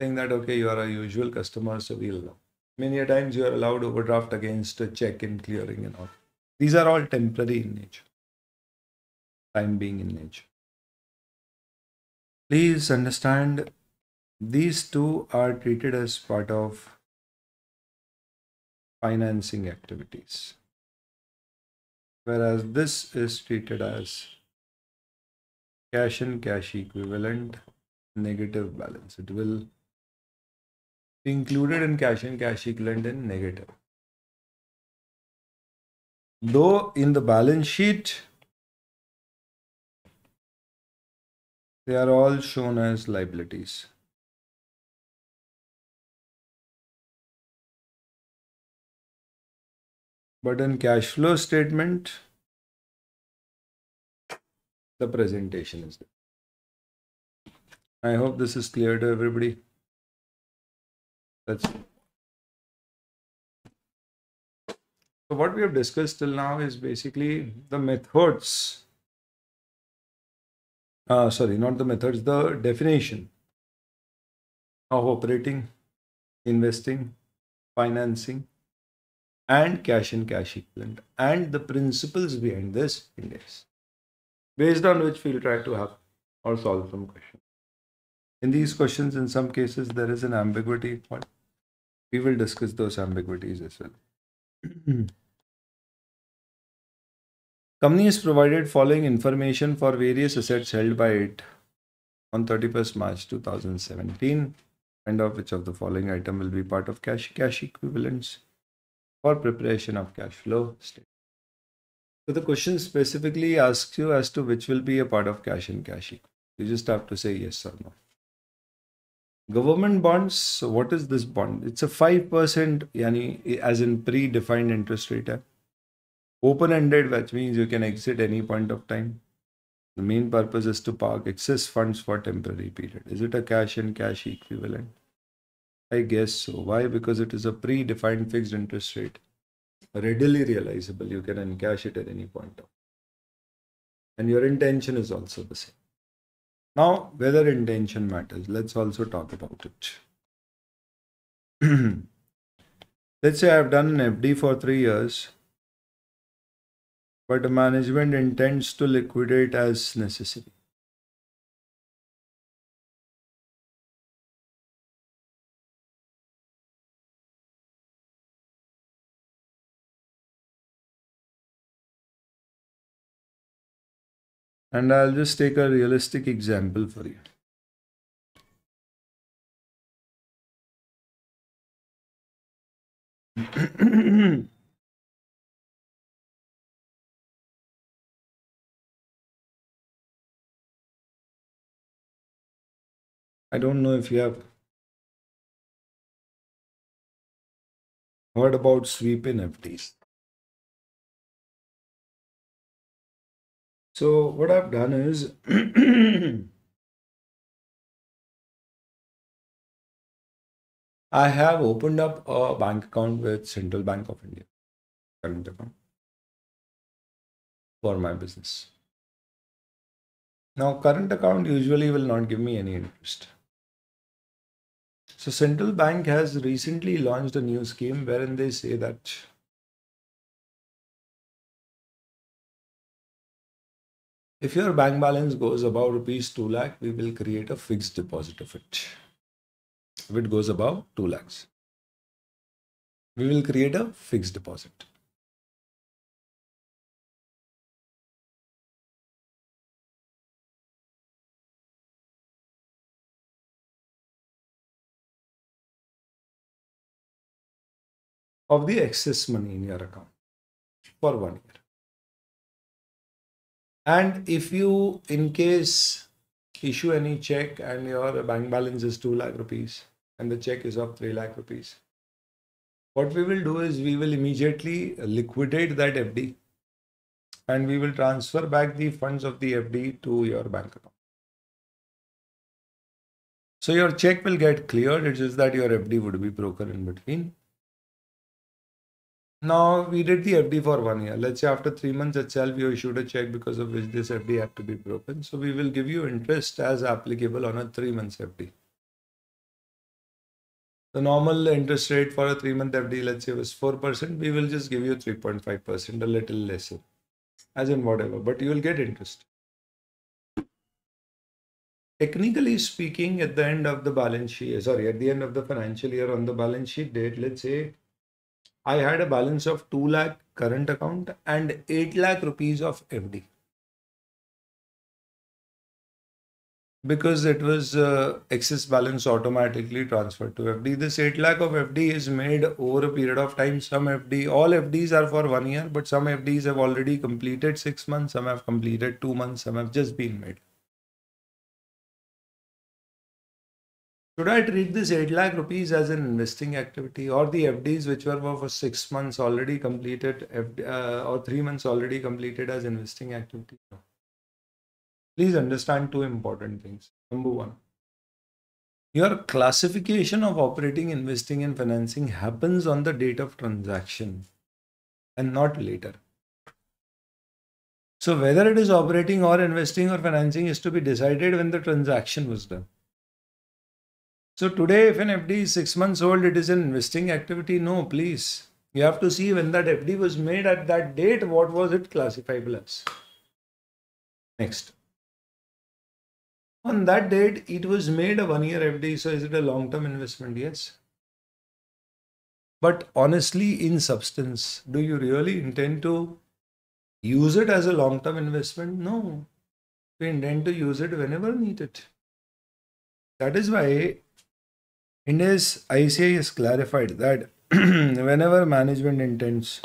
saying that, okay, you are a usual customer, so we'll allow. Many a times you are allowed overdraft against a check in clearing and all. These are all temporary in nature, time being in nature. Please understand, these two are treated as part of financing activities, whereas this is treated as cash and cash equivalent negative balance. It will be included in cash and cash equivalent in negative. Though in the balance sheet, they are all shown as liabilities. But in cash flow statement, the presentation is there. I hope this is clear to everybody. That's it. So what we have discussed till now is basically the methods. Uh, sorry, not the methods, the definition of operating, investing, financing, and cash and cash equivalent, and the principles behind this index, based on which we will try to have or solve some question. In these questions, in some cases, there is an ambiguity. But we will discuss those ambiguities as well. Company is provided following information for various assets held by it on thirty-first March two thousand seventeen, and of which of the following item will be part of cash cash equivalents for preparation of cash flow statement. So the question specifically asks you as to which will be a part of cash and cash equivalent. You just have to say yes or no. Government bonds. So what is this bond? It's a five percent, yani, as in predefined interest rate. Open-ended, which means you can exit any point of time. The main purpose is to park excess funds for temporary period. Is it a cash and cash equivalent? I guess so. Why? Because it is a predefined fixed interest rate, readily realizable. You can encash it at any point of time. And your intention is also the same. Now, whether intention matters, let's also talk about it. Let's say I have done an F D for three years, but management intends to liquidate as necessary. And I'll just take a realistic example for you. I don't know if you have heard about sweep in F Ds. So what I've done is I have opened up a bank account with Central Bank of India, current account, for my business. Now, current account usually will not give me any interest. So Central Bank has recently launched a new scheme wherein they say that if your bank balance goes above rupees two lakh, we will create a fixed deposit of it. If it goes above two lakhs, we will create a fixed deposit. Of the excess money in your account for one year. And if you, in case, issue any check and your bank balance is two lakh rupees and the check is of three lakh rupees, what we will do is we will immediately liquidate that F D and we will transfer back the funds of the F D to your bank account. So your check will get cleared. It's just that your F D would be broken in between. Now, we did the F D for one year. Let's say after three months itself, you issued a check because of which this F D had to be broken. So we will give you interest as applicable on a three months F D. The normal interest rate for a three month F D, let's say, was four percent. We will just give you three point five percent, a little lesser, as in whatever, but you will get interest. Technically speaking, at the end of the balance sheet, sorry, at the end of the financial year on the balance sheet date, let's say, I had a balance of two lakh current account and eight lakh rupees of F D. Because it was uh, excess balance automatically transferred to F D. This eight lakh of F D is made over a period of time. Some F D, all F Ds are for one year, but some F Ds have already completed six months. Some have completed two months. Some have just been made. Should I treat this eight lakh rupees as an investing activity, or the F Ds which were for six months already completed uh, or three months already completed as investing activity? No. Please understand two important things. Number one, your classification of operating, investing and financing happens on the date of transaction and not later. So whether it is operating or investing or financing is to be decided when the transaction was done. So today, if an F D is six months old, it is an investing activity. No, please. You have to see when that F D was made at that date, what was it classifiable as. Next. On that date, it was made a one-year F D. So is it a long-term investment? Yes. But honestly, in substance, do you really intend to use it as a long-term investment? No. We intend to use it whenever needed. That is why Ind AS I C A I has clarified that whenever management intends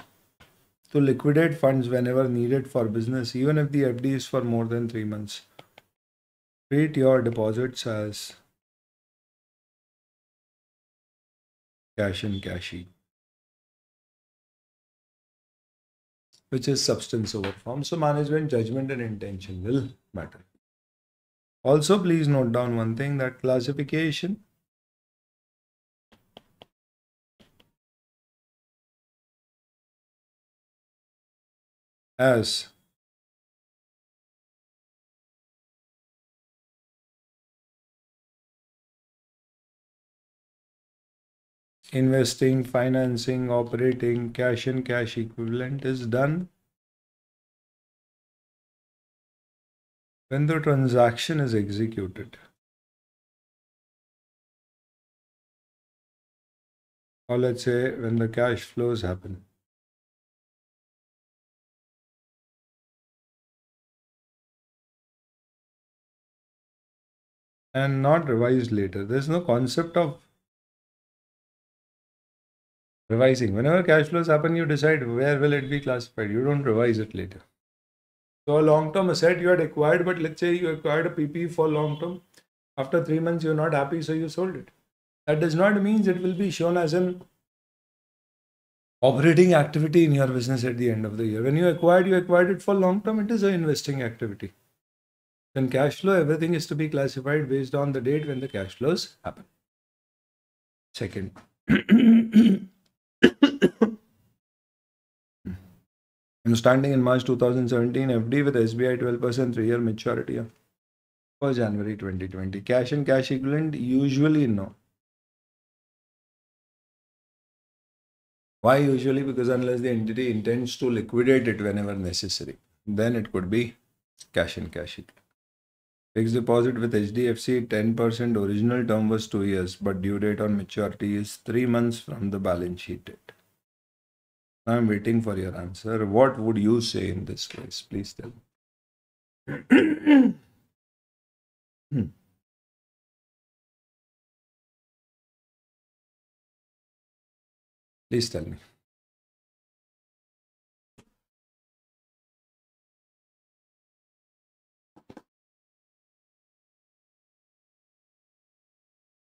to liquidate funds whenever needed for business, even if the F D is for more than three months, treat your deposits as cash and cashee, which is substance over form. So management judgment and intention will matter. Also, please note down one thing, that classification as investing, financing, operating, cash and cash equivalent is done when the transaction is executed. Or let's say when the cash flows happen. And not revised later. There's no concept of revising. Whenever cash flows happen, you decide where will it be classified. You don't revise it later. So a long-term asset you had acquired, but let's say you acquired a P P for long-term. After three months, you're not happy, so you sold it. That does not mean it will be shown as an operating activity in your business at the end of the year. When you acquired, you acquired it for long term. It is an investing activity. Then cash flow, everything is to be classified based on the date when the cash flows happen. Second. I'm standing in March two thousand seventeen, F D with S B I twelve percent three year maturity. Yeah. For January twenty twenty. Cash and cash equivalent, usually no. Why usually? Because unless the entity intends to liquidate it whenever necessary, then it could be cash and cash equivalent. Fixed deposit with H D F C, ten percent original term was two years, but due date on maturity is three months from the balance sheet date. I'm waiting for your answer. What would you say in this case? Please tell me. Hmm. Please tell me.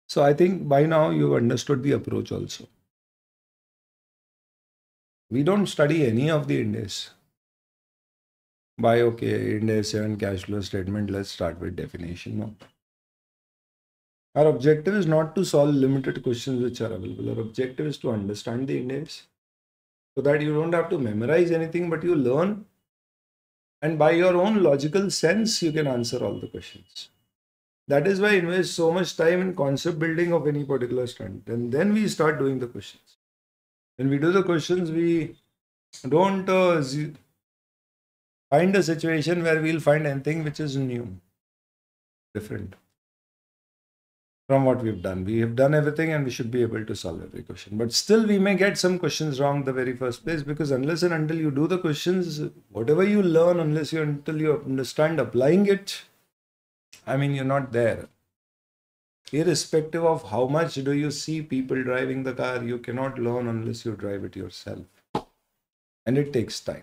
So I think by now you've understood the approach also. We don't study any of the indices. By okay, Ind A S seven cash flow statement, let's start with definition. No. Our objective is not to solve limited questions which are available. Our objective is to understand the Ind A S so that you don't have to memorize anything, but you learn, and by your own logical sense, you can answer all the questions. That is why I invest so much time in concept building of any particular standard, and then we start doing the questions. When we do the questions, we don't uh, find a situation where we'll find anything which is new, different from what we've done. We have done everything and we should be able to solve every question. But still, we may get some questions wrong the very first place, because unless and until you do the questions, whatever you learn, unless you until you understand applying it, I mean, you're not there. Irrespective of how much do you see people driving the car, you cannot learn unless you drive it yourself. And it takes time.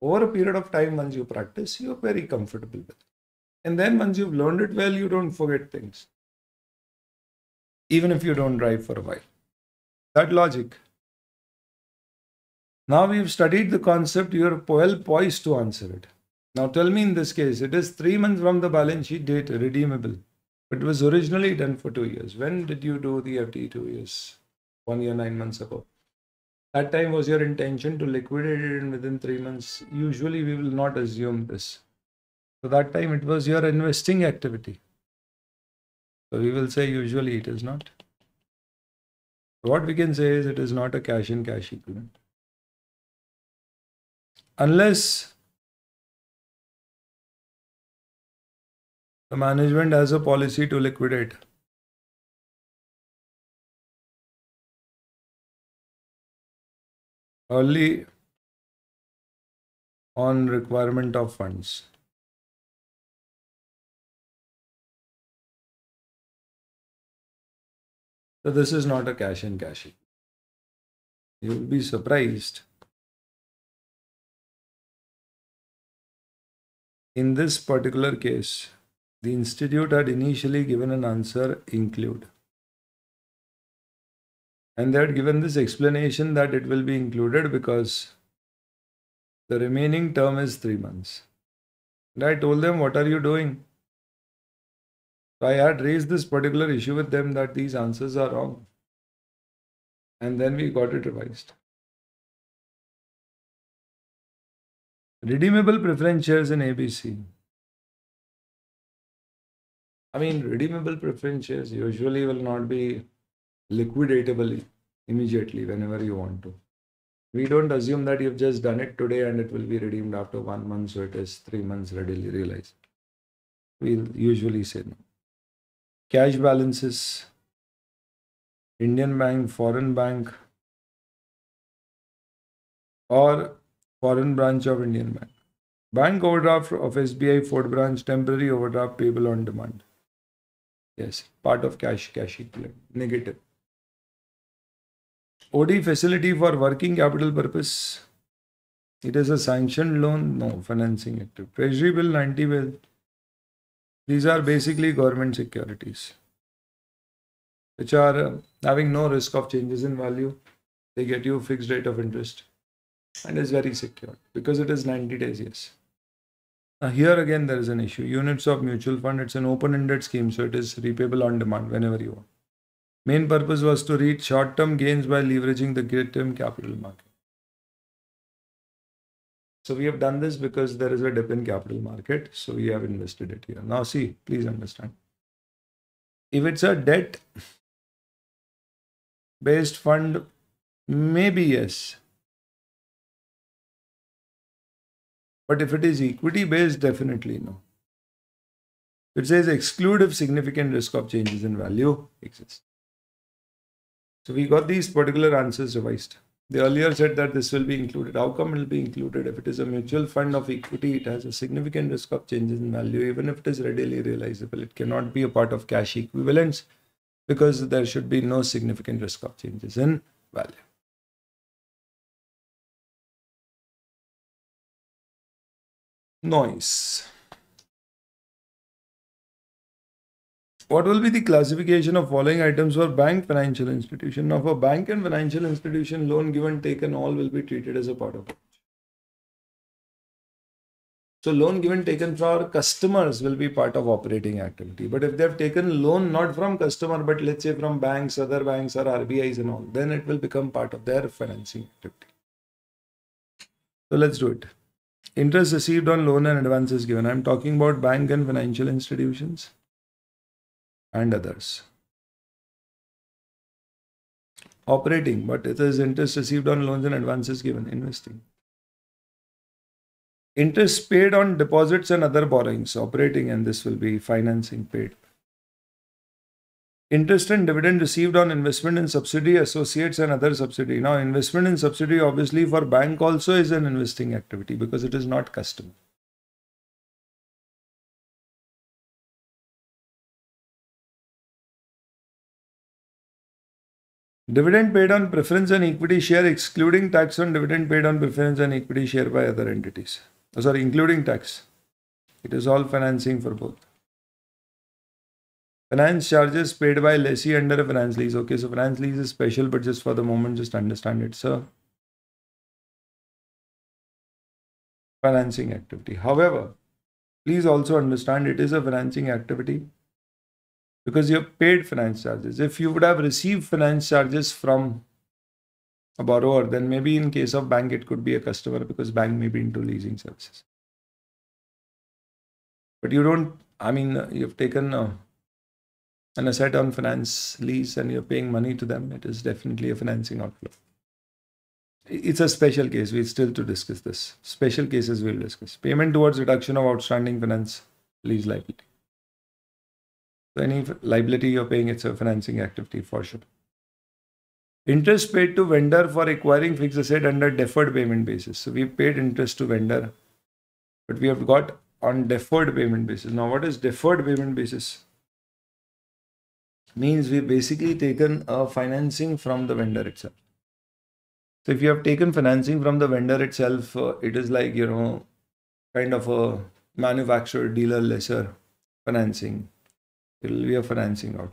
Over a period of time, once you practice, you're very comfortable with it. And then once you've learned it well, you don't forget things. Even if you don't drive for a while. That logic. Now we've studied the concept, you're well poised to answer it. Now tell me in this case, it is three months from the balance sheet date, redeemable. It was originally done for two years. When did you do the F D? Two years, one year, nine months ago. That time was your intention to liquidate it in within three months. Usually we will not assume this. So that time it was your investing activity. So we will say usually it is not. What we can say is it is not a cash and cash equivalent. Unless the management has a policy to liquidate. Early on requirement of funds. So this is not a cash and cash. You will be surprised. In this particular case, the institute had initially given an answer include. And they had given this explanation that it will be included because the remaining term is three months. And I told them, what are you doing? I had raised this particular issue with them that these answers are wrong. And then we got it revised. Redeemable preference shares in A B C. I mean, redeemable preference shares usually will not be liquidatable immediately whenever you want to. We don't assume that you've just done it today and it will be redeemed after one month. So it is three months readily realized. We'll usually say no. Cash balances, Indian bank, foreign bank, or foreign branch of Indian bank. Bank overdraft of S B I, Ford branch, temporary overdraft payable on demand. Yes, part of cash, cash equivalent, negative. O D facility for working capital purpose. It is a sanctioned loan, no financing active. Treasury bill, ninety bill. These are basically government securities, which are having no risk of changes in value. They get you fixed rate of interest and is very secured because it is ninety days. Yes. Now here again, there is an issue. Units of mutual fund, it's an open-ended scheme. So it is repayable on demand whenever you want. Main purpose was to reach short-term gains by leveraging the great-term capital market. So we have done this because there is a dip in capital market. So we have invested it here. Now see, please understand. If it's a debt-based fund, maybe yes. But if it is equity-based, definitely no. It says exclude if significant risk of changes in value exists. So we got these particular answers revised. They earlier said that this will be included. How come it will be included? If it is a mutual fund of equity, it has a significant risk of changes in value. Even if it is readily realizable, it cannot be a part of cash equivalents because there should be no significant risk of changes in value. Noise. What will be the classification of following items for bank financial institution? Now for bank and financial institution, loan given taken all will be treated as a part of it. So loan given taken for customers will be part of operating activity. But if they have taken loan not from customer, but let's say from banks, other banks or R B Is and all, then it will become part of their financing activity. So let's do it. Interest received on loan and advances given. I'm talking about bank and financial institutions and others. Operating, but it is interest received on loans and advances given. Investing. Interest paid on deposits and other borrowings. Operating, and this will be financing paid. Interest and dividend received on investment in subsidiary, associates and other subsidiary. Now investment in subsidiary obviously for bank also is an investing activity because it is not customer. Dividend paid on preference and equity share, excluding tax on dividend paid on preference and equity share by other entities. Oh, sorry, including tax. It is all financing for both. Finance charges paid by lessee under a finance lease. Okay, so finance lease is special, but just for the moment, just understand it, sir. Financing activity. However, please also understand it is a financing activity. Because you have paid finance charges. If you would have received finance charges from a borrower, then maybe in case of bank, it could be a customer because bank may be into leasing services. But you don't, I mean, you've taken uh, an asset on finance lease and you're paying money to them. It is definitely a financing outflow. It's a special case. We're still to discuss this. Special cases we'll discuss. Payment towards reduction of outstanding finance lease liability. So any liability you're paying, it's a financing activity for sure. Interest paid to vendor for acquiring fixed asset under deferred payment basis. So we paid interest to vendor, but we have got on deferred payment basis. Now what is deferred payment basis? Means we've basically taken a financing from the vendor itself. So if you have taken financing from the vendor itself, uh, it is like, you know, kind of a manufacturer, dealer, lesser financing. It will be a financing outflow.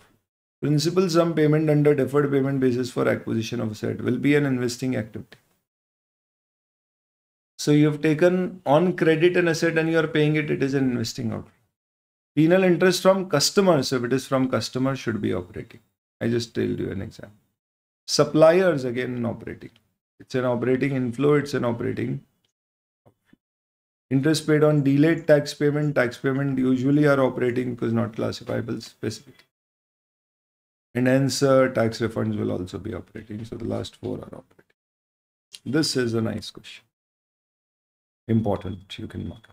Principal sum payment under deferred payment basis for acquisition of asset will be an investing activity. So you have taken on credit an asset and you are paying it, it is an investing outflow. Penal interest from customers, if it is from customers, should be operating. I just told you an example. Suppliers, again, in operating. It's an operating inflow, it's an operating. Interest paid on delayed tax payment. Tax payment usually are operating because not classifiable specifically. And hence uh, tax refunds will also be operating. So the last four are operating. This is a nice question. Important, you can mark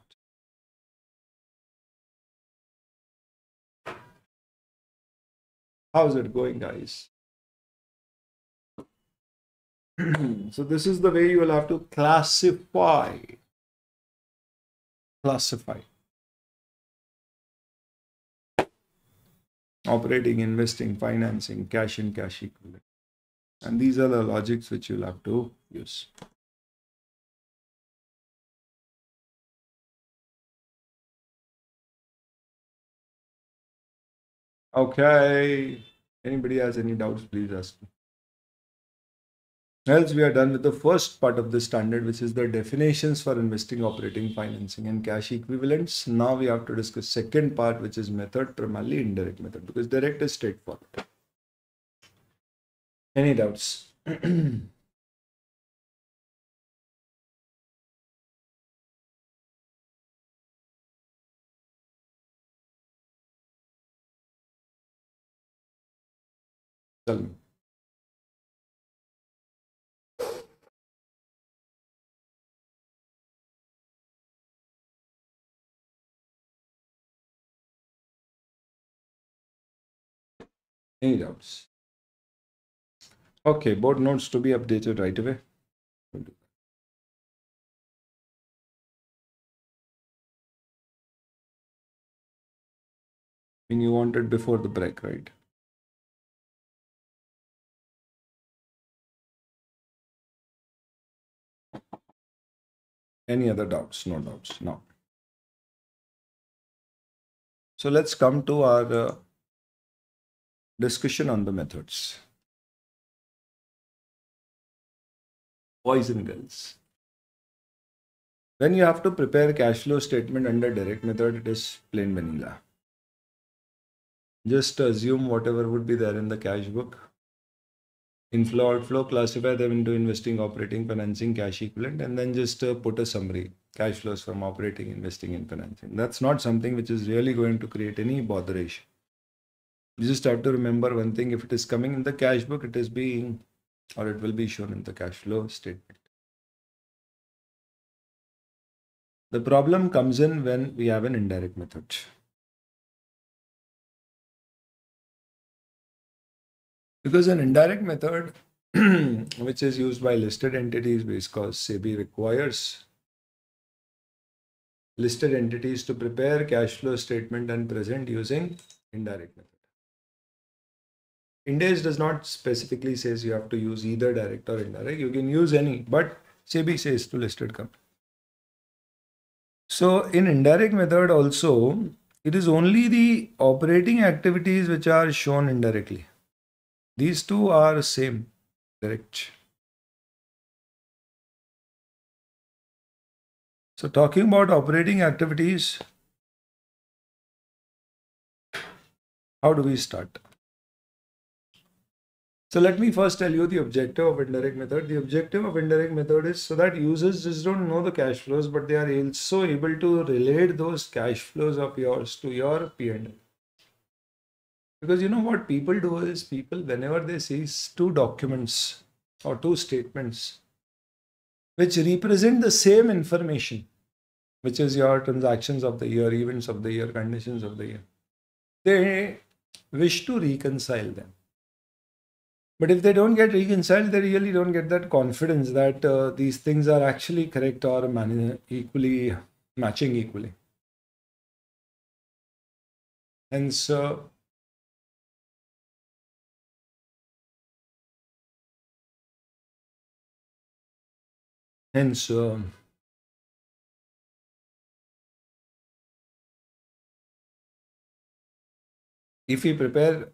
it. How's it going, guys? So this is the way you will have to classify. Classify. Operating, investing, financing, cash and cash equivalent. And these are the logics which you'll have to use. Okay. Anybody has any doubts, please ask me. Else we are done with the first part of the standard, which is the definitions for investing, operating, financing and cash equivalents. Now we have to discuss second part, which is method, primarily indirect method, because direct is straightforward. Any doubts? Tell me. Any doubts? Okay, board notes to be updated right away. We'll do that. I think you wanted before the break, right? Any other doubts? No doubts. No. So let's come to our uh, discussion on the methods. Boys and girls, when you have to prepare cash flow statement under direct method, it is plain vanilla. Just assume whatever would be there in the cash book. Inflow, outflow, classify them into investing, operating, financing, cash equivalent, and then just uh, put a summary. Cash flows from operating, investing, and financing. That's not something which is really going to create any botheration. You just have to remember one thing: if it is coming in the cash book, it is being, or it will be shown in the cash flow statement. The problem comes in when we have an indirect method. Because an indirect method, which is used by listed entities, because SEBI requires listed entities to prepare cash flow statement and present using indirect method. Ind AS does not specifically says you have to use either direct or indirect. You can use any, but SEBI says to listed company. So in indirect method also, it is only the operating activities which are shown indirectly. These two are same, direct. So talking about operating activities, how do we start? So let me first tell you the objective of indirect method. The objective of indirect method is so that users just don't know the cash flows, but they are also able to relate those cash flows of yours to your P and L. Because you know what people do is, people, whenever they see two documents or two statements which represent the same information, which is your transactions of the year, events of the year, conditions of the year, they wish to reconcile them. But if they don't get reconciled, they really don't get that confidence that uh, these things are actually correct or man equally matching equally. Hence, uh, hence uh, if we prepare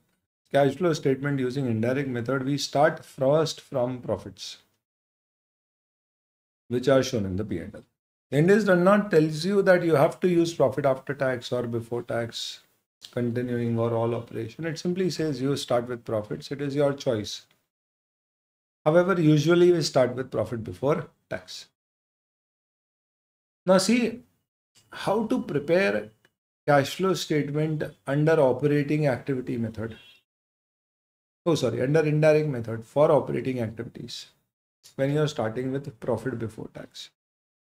cash flow statement using indirect method, we start first from profits, which are shown in the P and L. Ind AS does not tells you that you have to use profit after tax or before tax, continuing or all operation. It simply says you start with profits. It is your choice. However, usually we start with profit before tax. Now see how to prepare cash flow statement under operating activity method. Oh, sorry, under indirect method for operating activities when you are starting with profit before tax.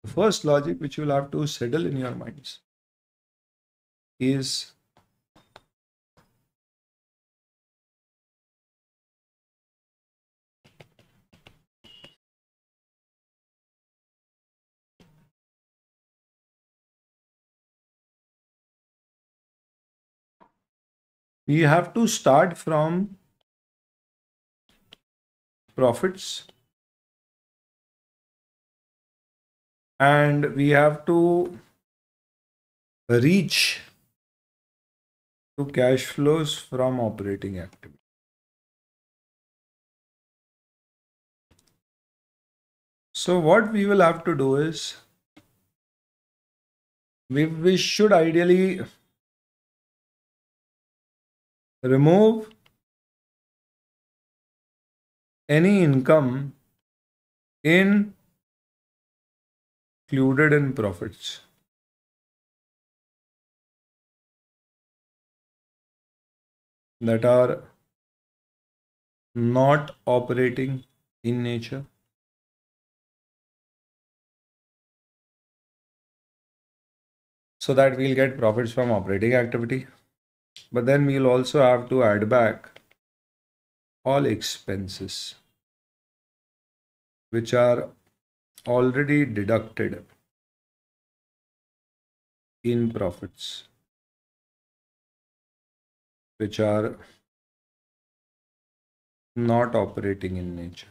The first logic which you will have to settle in your minds is we have to start from profits and we have to reach to cash flows from operating activity. So what we will have to do is we, we should ideally remove any income in included in profits. That are not operating in nature. So that we'll get profits from operating activity. But then we'll also have to add back all expenses which are already deducted in profits, which are not operating in nature.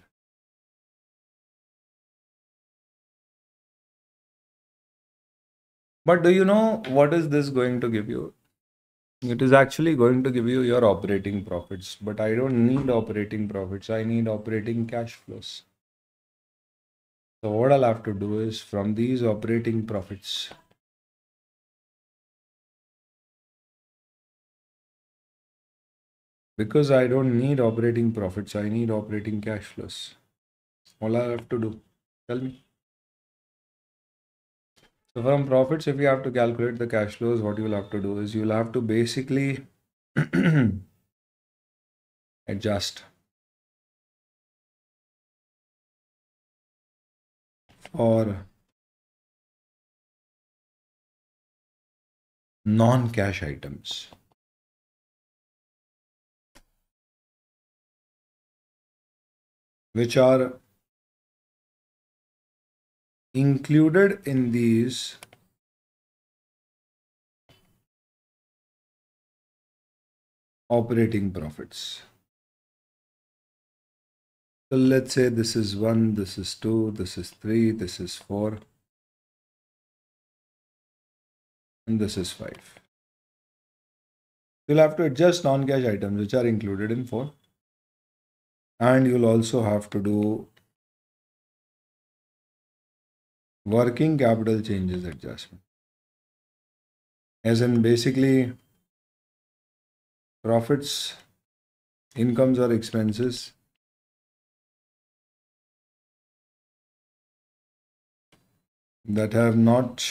But do you know what is this going to give you? It is actually going to give you your operating profits, but I don't need operating profits. I need operating cash flows. So what I'll have to do is from these operating profits, because I don't need operating profits, I need operating cash flows. All I have to do, tell me. So from profits, if you have to calculate the cash flows, what you will have to do is you will have to basically adjust for non-cash items. Which are included in these operating profits. So let's say this is one, this is two, this is three, this is four, and this is five. You'll have to adjust non-cash items which are included in four. And you'll also have to do working capital changes adjustment. As in basically profits, incomes or expenses that have not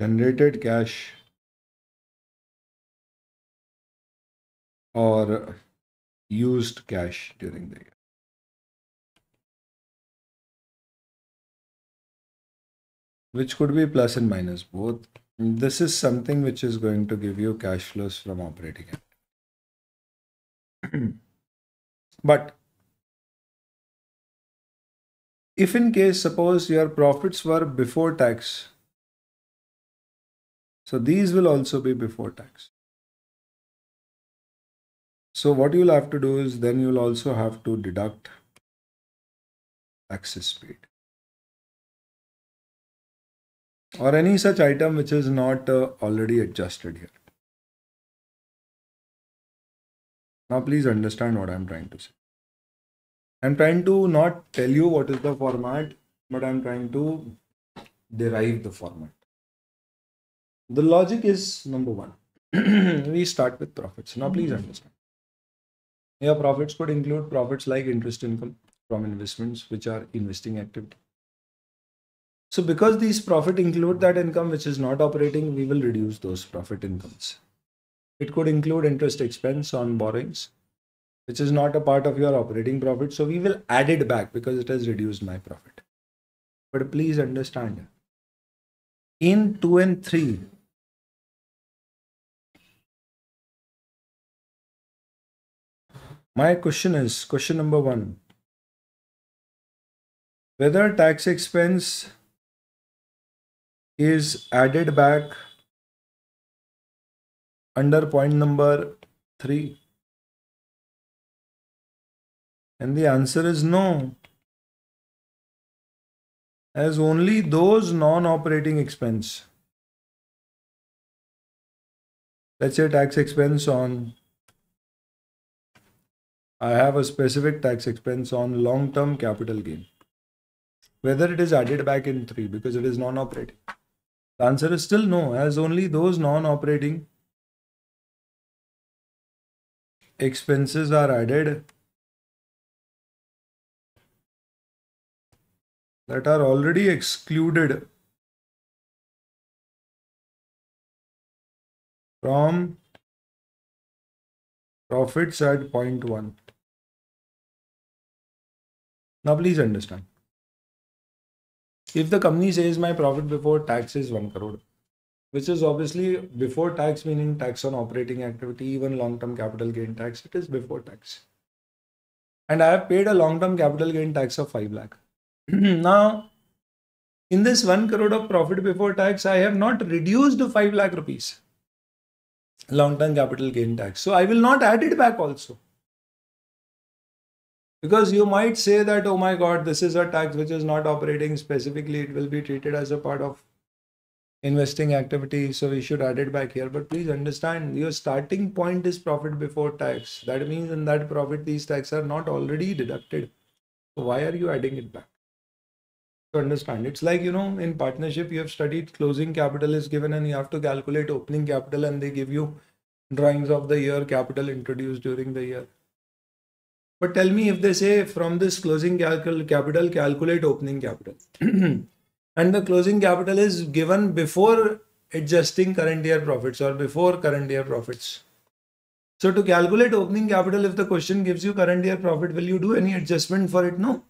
generated cash or used cash during the year. Which could be plus and minus both. This is something which is going to give you cash flows from operating activity. But if in case suppose your profits were before tax, so these will also be before tax. So what you'll have to do is then you'll also have to deduct taxes paid or any such item which is not uh, already adjusted here. Now please understand what I'm trying to say. I'm trying to not tell you what is the format, but I'm trying to derive the format. The logic is number one. We start with profits. Now please understand. Your profits could include profits like interest income from investments, which are investing activity. So because these profit include that income which is not operating, we will reduce those profit incomes. It could include interest expense on borrowings, which is not a part of your operating profit. So we will add it back because it has reduced my profit. But please understand, in two and three, my question is, question number one, whether tax expense is added back under point number three? And the answer is no, as only those non-operating expense, let's say tax expense on I have a specific tax expense on long-term capital gain, whether it is added back in three because it is non-operating? The answer is still no, as only those non-operating expenses are added that are already excluded from profits at point one. Now please understand, if the company says my profit before tax is one crore, which is obviously before tax, meaning tax on operating activity, even long-term capital gain tax, it is before tax. And I have paid a long-term capital gain tax of five lakh. Now, in this one crore of profit before tax, I have not reduced to five lakh rupees long-term capital gain tax. So I will not add it back also. Because you might say that, oh my God, this is a tax which is not operating specifically. It will be treated as a part of investing activity, so we should add it back here. But please understand, your starting point is profit before tax. That means in that profit, these taxes are not already deducted. So why are you adding it back? To understand, it's like, you know, in partnership, you have studied closing capital is given and you have to calculate opening capital, and they give you drawings of the year capital introduced during the year. But tell me, if they say from this closing calc- capital, calculate opening capital. And the closing capital is given before adjusting current year profits or before current year profits. So to calculate opening capital, if the question gives you current year profit, will you do any adjustment for it? No.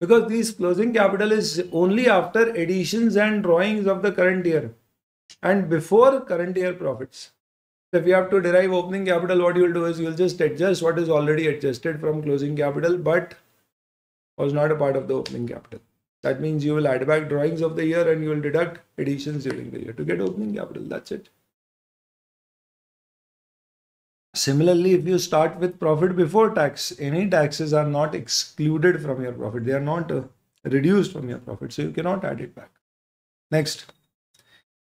Because this closing capital is only after additions and drawings of the current year and before current year profits. So if you have to derive opening capital, what you will do is you will just adjust what is already adjusted from closing capital but was not a part of the opening capital. That means you will add back drawings of the year and you will deduct additions during the year to get opening capital. That's it. Similarly, if you start with profit before tax, any taxes are not excluded from your profit. They are not uh, reduced from your profit. So you cannot add it back. Next,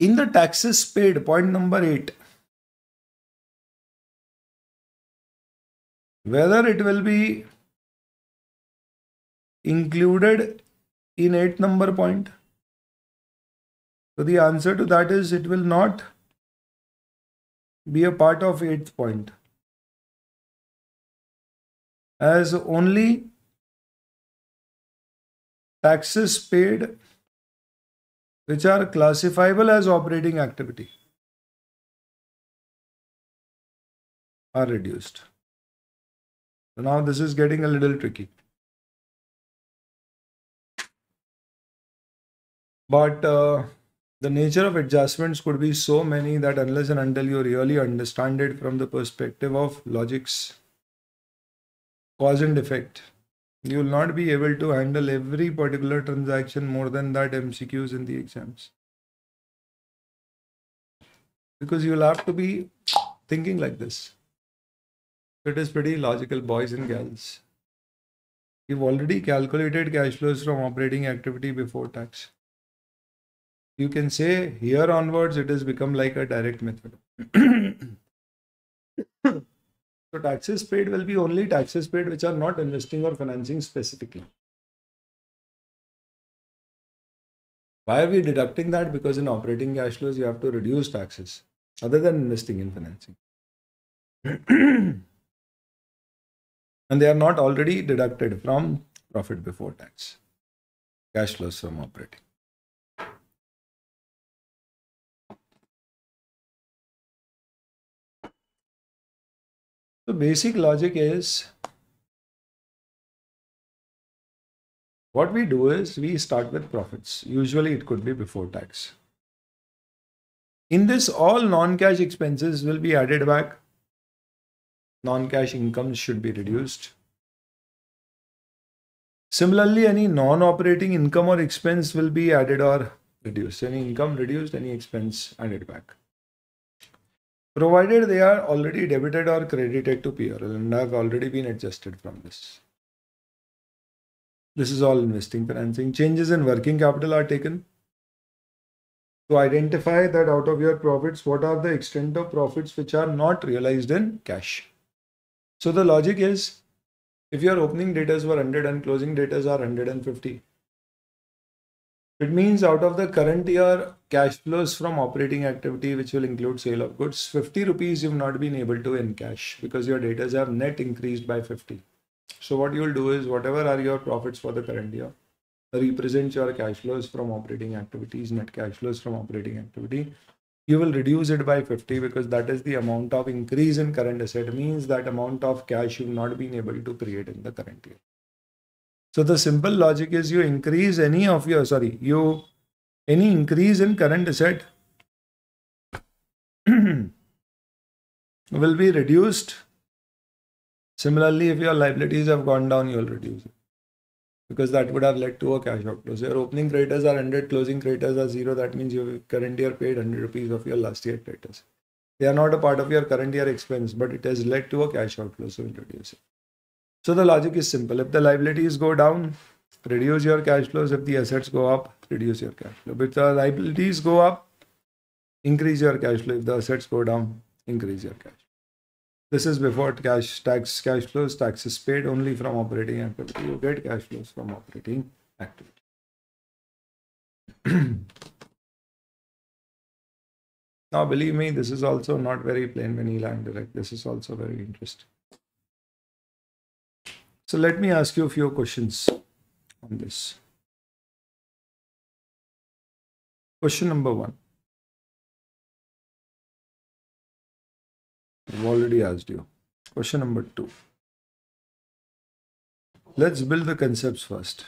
in the taxes paid, point number eight, whether it will be included in eight number point. So the answer to that is it will not be a part of eighth point, as only taxes paid which are classifiable as operating activity are reduced. So now this is getting a little tricky. But uh, the nature of adjustments could be so many that unless and until you really understand it from the perspective of logics, cause and effect, you will not be able to handle every particular transaction more than that M C Qs in the exams. Because you will have to be thinking like this. It is pretty logical, boys and girls. You've already calculated cash flows from operating activity before tax. You can say here onwards, it has become like a direct method. So taxes paid will be only taxes paid which are not investing or financing specifically. Why are we deducting that? Because in operating cash flows, you have to reduce taxes other than investing in financing. And they are not already deducted from profit before tax, cash flows from operating. The basic logic is, what we do is we start with profits. Usually it could be before tax. In this, all non-cash expenses will be added back. Non-cash incomes should be reduced. Similarly, any non-operating income or expense will be added or reduced. Any income reduced, any expense added back. Provided they are already debited or credited to P R L and have already been adjusted from this. This is all investing financing. Changes in working capital are taken to identify that out of your profits, what are the extent of profits which are not realized in cash. So the logic is, if your opening debtors were one hundred and closing debtors are one hundred fifty, it means out of the current year cash flows from operating activity, which will include sale of goods, fifty rupees you've not been able to encash because your debtors have net increased by fifty. So what you will do is, whatever are your profits for the current year, represent your cash flows from operating activities, net cash flows from operating activity. You will reduce it by fifty because that is the amount of increase in current asset, means that amount of cash you've not been able to create in the current year. So the simple logic is, you increase any of your, sorry, you, any increase in current asset will be reduced. Similarly, if your liabilities have gone down, you will reduce it, because that would have led to a cash outflow. So your opening creditors are one hundred, closing creditors are zero. That means your current year paid one hundred rupees of your last year creditors. They are not a part of your current year expense, but it has led to a cash outflow, so reduce it. So the logic is simple. If the liabilities go down, reduce your cash flows. If the assets go up, reduce your cash flow. If the liabilities go up, increase your cash flow. If the assets go down, increase your cash flow. This is before cash tax, cash flows, taxes paid only from operating activity. You get cash flows from operating activity. Now, believe me, this is also not very plain vanilla and direct. This is also very interesting. So let me ask you a few questions on this. Question number one. I've already asked you. Question number two. Let's build the concepts first.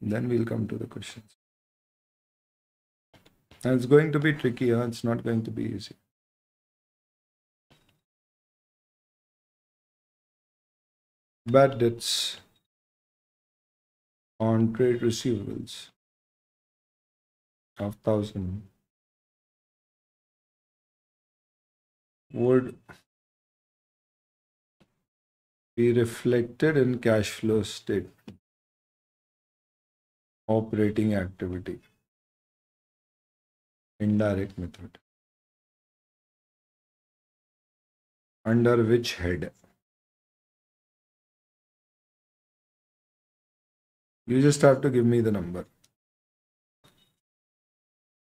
Then we'll come to the questions. And it's going to be tricky. Huh? It's not going to be easy. Bad debts on trade receivables of one thousand would be reflected in cash flow statement, operating activity, indirect method, under which head? You just have to give me the number.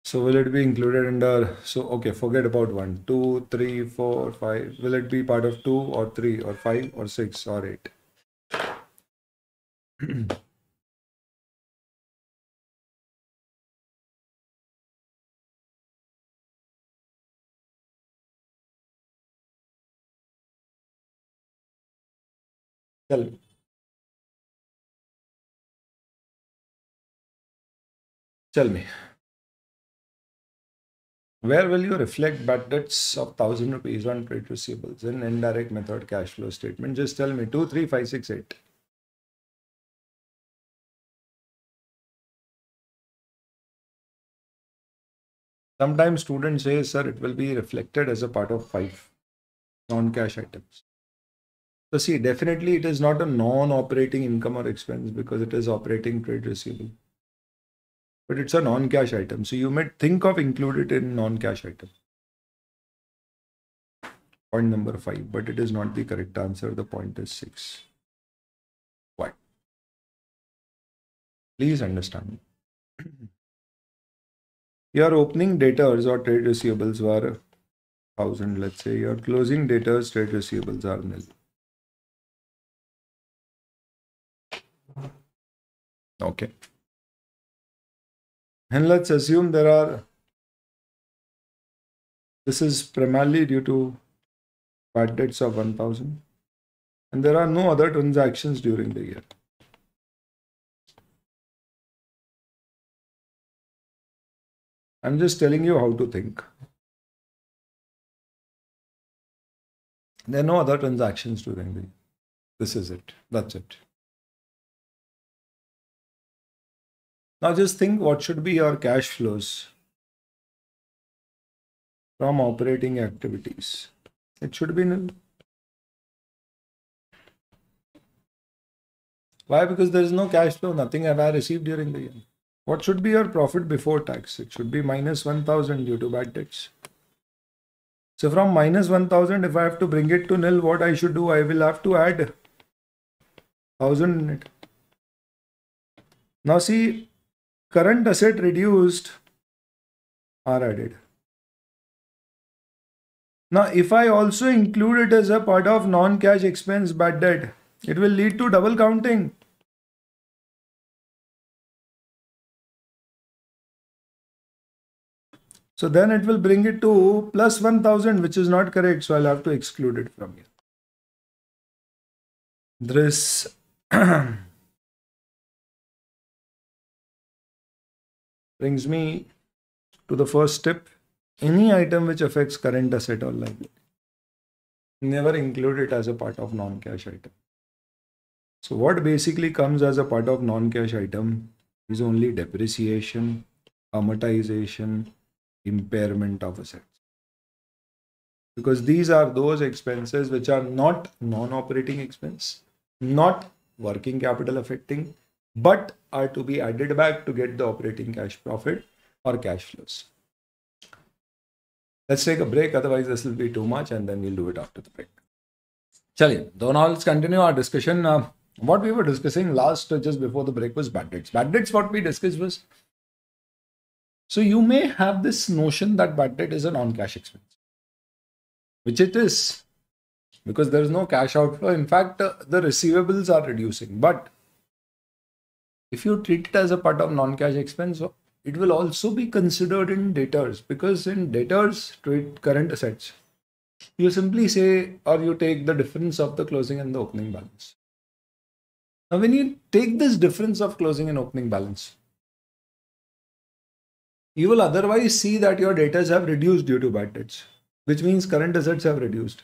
So will it be included under, so okay, forget about one, two, three, four, five. Will it be part of two or three or five or six or eight? Tell me. Tell me. Where will you reflect bad debts of one thousand rupees on trade receivables in indirect method cash flow statement? Just tell me. two, three, five, six, eight. Sometimes students say, sir, it will be reflected as a part of five non-cash items. So see, definitely it is not a non-operating income or expense because it is operating trade receivable. But it's a non-cash item. So you may think of include it in non-cash item. Point number five, but it is not the correct answer. The point is six. Why? Please understand. Your opening debtors or trade receivables were one thousand, let's say. Your closing debtors, trade receivables are nil. Okay. And let's assume there are, this is primarily due to bad debts of one thousand, and there are no other transactions during the year. I'm just telling you how to think. There are no other transactions during the year. This is it. That's it. Now just think, what should be your cash flows from operating activities? It should be nil. Why? Because there is no cash flow, nothing have I received during the year. What should be your profit before tax? It should be minus one thousand due to bad debts. So from minus one thousand, if I have to bring it to nil, what I should do? I will have to add one thousand in it. Now see, current asset reduced are added. Now if I also include it as a part of non-cash expense bad debt, it will lead to double counting. So then it will bring it to plus one thousand, which is not correct. So I'll have to exclude it from here. There is brings me to the first step. Any item which affects current asset or liability, never include it as a part of non-cash item. So what basically comes as a part of non-cash item is only depreciation, amortization, impairment of assets, because these are those expenses which are not non-operating expense, not working capital affecting, but are to be added back to get the operating cash profit or cash flows. Let's take a break, otherwise this will be too much, and then we'll do it after the break. Chaliye, so now let's continue our discussion. Uh, what we were discussing last, uh, just before the break, was bad debts. Bad debts, what we discussed was, so you may have this notion that bad debt is a non-cash expense, which it is, because there is no cash outflow. In fact, uh, the receivables are reducing. But if you treat it as a part of non-cash expense, it will also be considered in debtors, because in debtors, treat current assets, you simply say, or you take the difference of the closing and the opening balance. Now, when you take this difference of closing and opening balance, you will otherwise see that your debtors have reduced due to bad debts, which means current assets have reduced,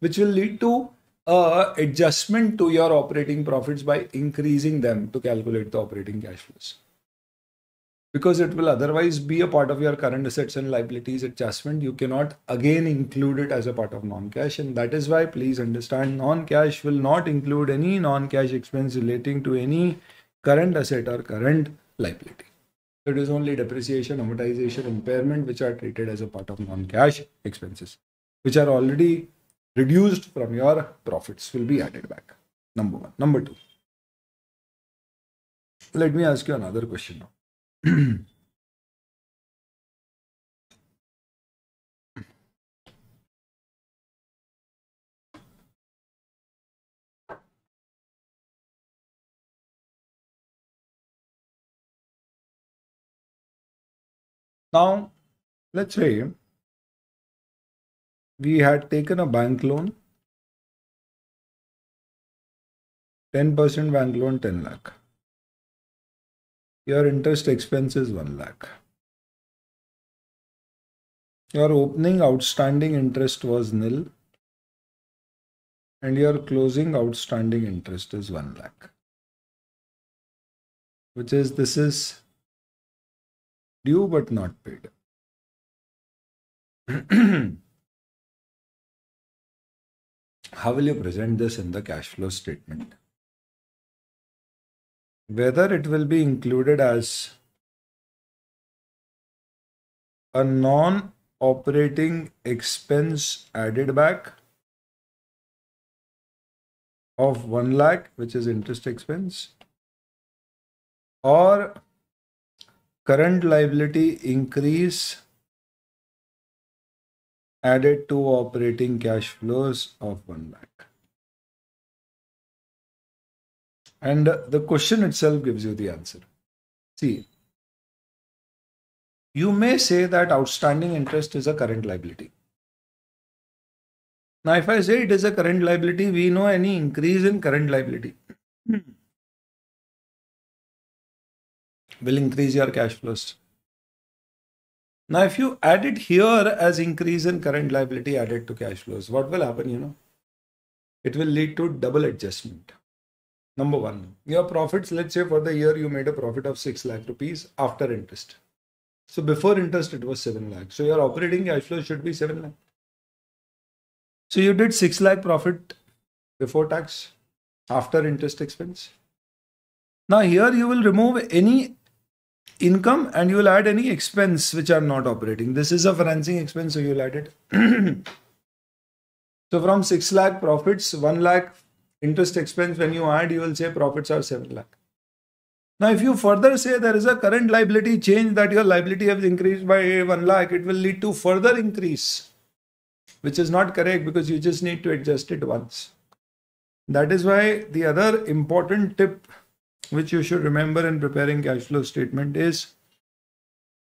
which will lead to uh, adjustment to your operating profits by increasing them to calculate the operating cash flows. Because it will otherwise be a part of your current assets and liabilities adjustment, you cannot again include it as a part of non-cash. And that is why, please understand, non-cash will not include any non-cash expense relating to any current asset or current liability. It is only depreciation, amortization, impairment, which are treated as a part of non-cash expenses, which are already reduced from your profits, will be added back. Number one. Number two. Let me ask you another question now. Now, let's say we had taken a bank loan, ten percent bank loan, ten lakh. Your interest expense is one lakh. Your opening outstanding interest was nil, and your closing outstanding interest is one lakh. Which is, this is due but not paid. How will you present this in the cash flow statement? Whether it will be included as a non-operating expense added back of one lakh, which is interest expense, or current liability increase added to operating cash flows of one lakh. And the question itself gives you the answer. See, you may say that outstanding interest is a current liability. Now, if I say it is a current liability, we know any increase in current liability Hmm. will increase your cash flows. Now, if you add it here as increase in current liability added to cash flows, what will happen, you know? It will lead to double adjustment. Number one, your profits, let's say for the year, you made a profit of six lakh rupees after interest. So before interest, it was seven lakh. So your operating cash flow should be seven lakh. So you did six lakh profit before tax, after interest expense. Now here you will remove any income and you will add any expense which are not operating. This is a financing expense, so you will add it. So from six lakh profits, one lakh interest expense, when you add, you will say profits are seven lakh. Now, if you further say there is a current liability change that your liability has increased by one lakh, it will lead to further increase, which is not correct because you just need to adjust it once. That is why the other important tip which you should remember in preparing cash flow statement is,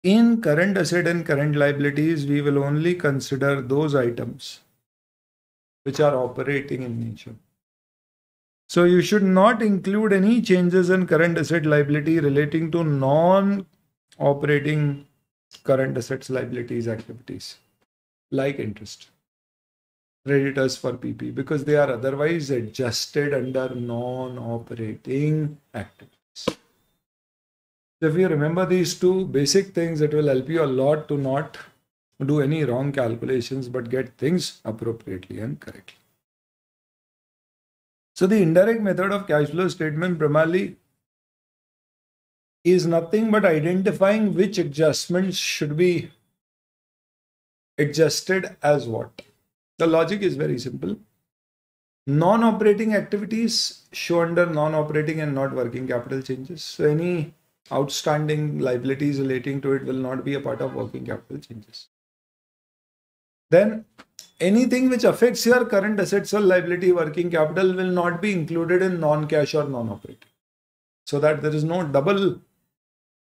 in current asset and current liabilities, we will only consider those items which are operating in nature. So you should not include any changes in current asset liability relating to non-operating current assets liabilities activities like interest, creditors for P P, because they are otherwise adjusted under non-operating activities. So if you remember these two basic things, it will help you a lot to not do any wrong calculations but get things appropriately and correctly. So the indirect method of cash flow statement primarily is nothing but identifying which adjustments should be adjusted as what. The logic is very simple. Non-operating activities show under non-operating and not working capital changes. So any outstanding liabilities relating to it will not be a part of working capital changes. Then anything which affects your current assets or liability working capital will not be included in non-cash or non-operating, so that there is no double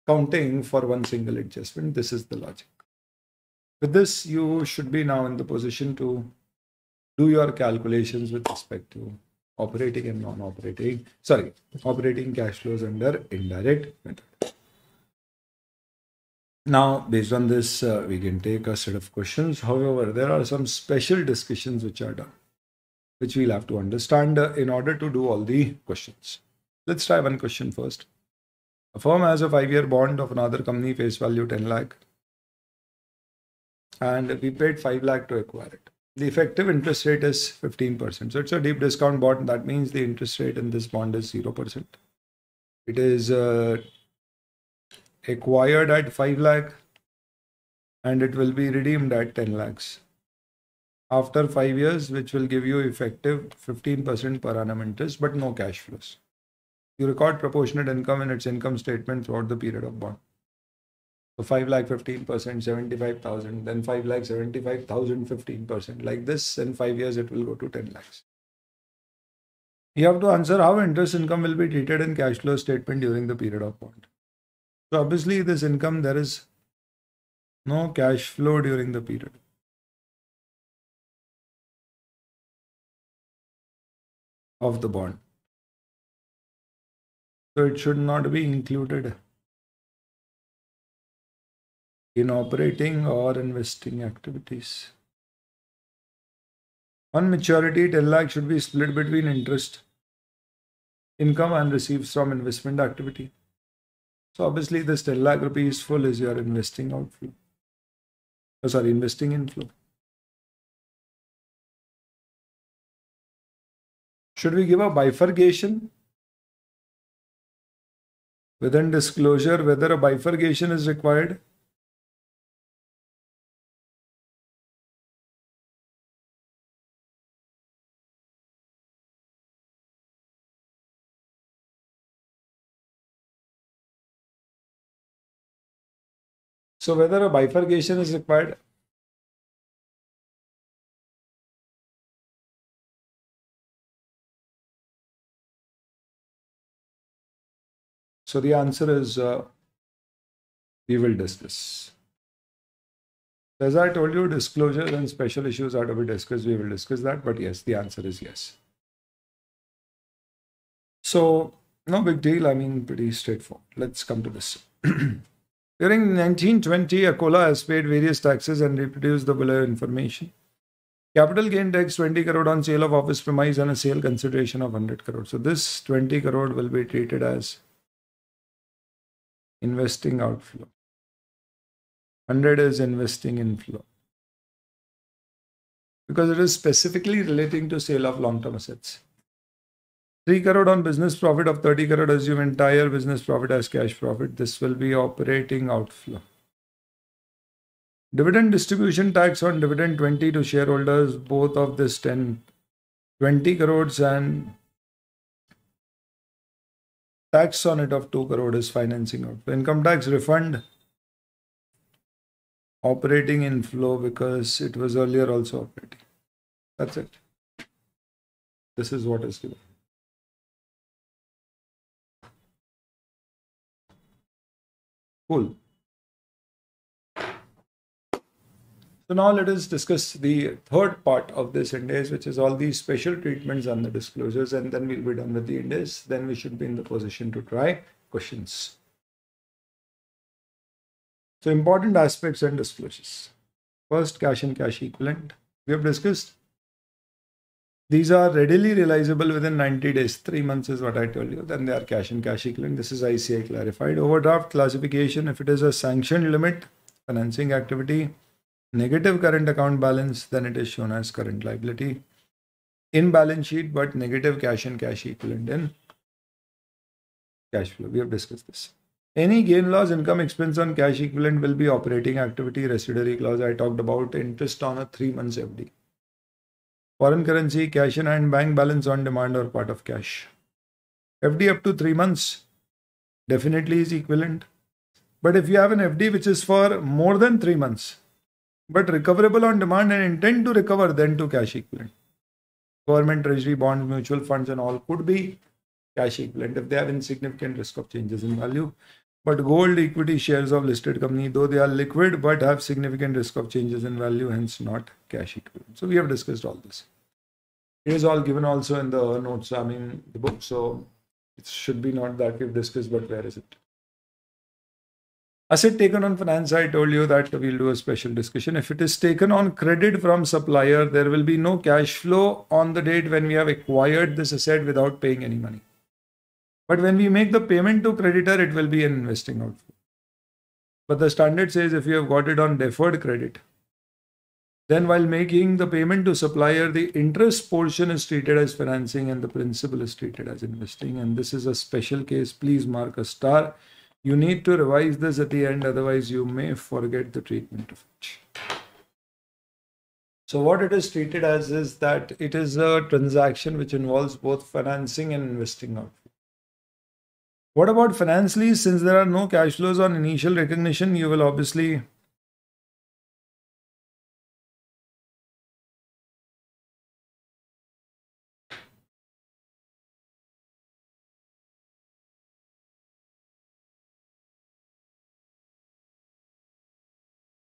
counting for one single adjustment. This is the logic. With this, you should be now in the position to do your calculations with respect to operating and non-operating, sorry, operating cash flows under indirect method. Now, based on this, uh, we can take a set of questions. However, there are some special discussions which are done, which we'll have to understand uh, in order to do all the questions. Let's try one question first. A firm has a five-year bond of another company, face value ten lakh. And we paid five lakh to acquire it. The effective interest rate is fifteen percent. So it's a deep discount bond. That means the interest rate in this bond is zero percent. It is... Uh, acquired at five lakh and it will be redeemed at ten lakhs after five years, which will give you effective fifteen percent per annum interest but no cash flows. You record proportionate income in its income statement throughout the period of bond. So five lakh fifteen percent, seventy-five thousand, then five lakh seventy-five thousand, fifteen percent, like this. In five years it will go to ten lakhs. You have to answer how interest income will be treated in cash flow statement during the period of bond. So obviously this income, there is no cash flow during the period. Of the bond. So it should not be included in operating or investing activities. On maturity, ten lakh should be split between interest, income and receipts from investment activity. So obviously this ten lakh rupees full is your investing outflow. Oh, sorry, investing inflow. Should we give a bifurcation within disclosure, whether a bifurcation is required? So whether a bifurcation is required. So the answer is, uh, we will discuss. As I told you, disclosures and special issues are to be discussed. We will discuss that. But yes, the answer is yes. So no big deal. I mean, pretty straightforward. Let's come to this. During nineteen twenty, Akola has paid various taxes and reproduced the below information. Capital gain tax twenty crore on sale of office premise and a sale consideration of one hundred crore. So this twenty crore will be treated as investing outflow. one hundred is investing inflow. Because it is specifically relating to sale of long-term assets. three crore on business profit of thirty crore, assume entire business profit as cash profit. This will be operating outflow. Dividend distribution tax on dividend twenty to shareholders, both of this ten, twenty crores, and tax on it of two crore is financing out. Income tax refund, operating inflow because it was earlier also operating. That's it. This is what is given. Cool. So now let us discuss the third part of this Ind AS, which is all these special treatments and the disclosures, and then we'll be done with the Ind AS. Then we should be in the position to try questions. So important aspects and disclosures. First, cash and cash equivalent. We have discussed. These are readily realizable within ninety days. Three months is what I told you. Then they are cash and cash equivalent. This is I C A I clarified. Overdraft classification, if it is a sanctioned limit, financing activity, negative current account balance, then it is shown as current liability in balance sheet, but negative cash and cash equivalent in cash flow. We have discussed this. Any gain, loss, income, expense on cash equivalent will be operating activity. Residuary clause I talked about. Interest on a three months F D. Foreign currency, cash in hand, bank balance on demand or part of cash. F D up to three months definitely is equivalent. But if you have an F D which is for more than three months, but recoverable on demand and intend to recover, then to cash equivalent. Government, treasury, bonds, mutual funds and all could be cash equivalent if they have insignificant risk of changes in value. But gold, equity, shares of listed company, though they are liquid, but have significant risk of changes in value, hence not cash equivalent. So we have discussed all this. It is all given also in the notes, I mean the book. So it should be not that we've discussed, but where is it? Asset taken on finance, I told you that we'll do a special discussion. If it is taken on credit from supplier, there will be no cash flow on the date when we have acquired this asset without paying any money. But when we make the payment to creditor, it will be an investing outflow. But the standard says if you have got it on deferred credit, then while making the payment to supplier, the interest portion is treated as financing and the principal is treated as investing. And this is a special case. Please mark a star. You need to revise this at the end, otherwise you may forget the treatment of it. So what it is treated as is that it is a transaction which involves both financing and investing outflow. What about finance lease? Since there are no cash flows on initial recognition, you will obviously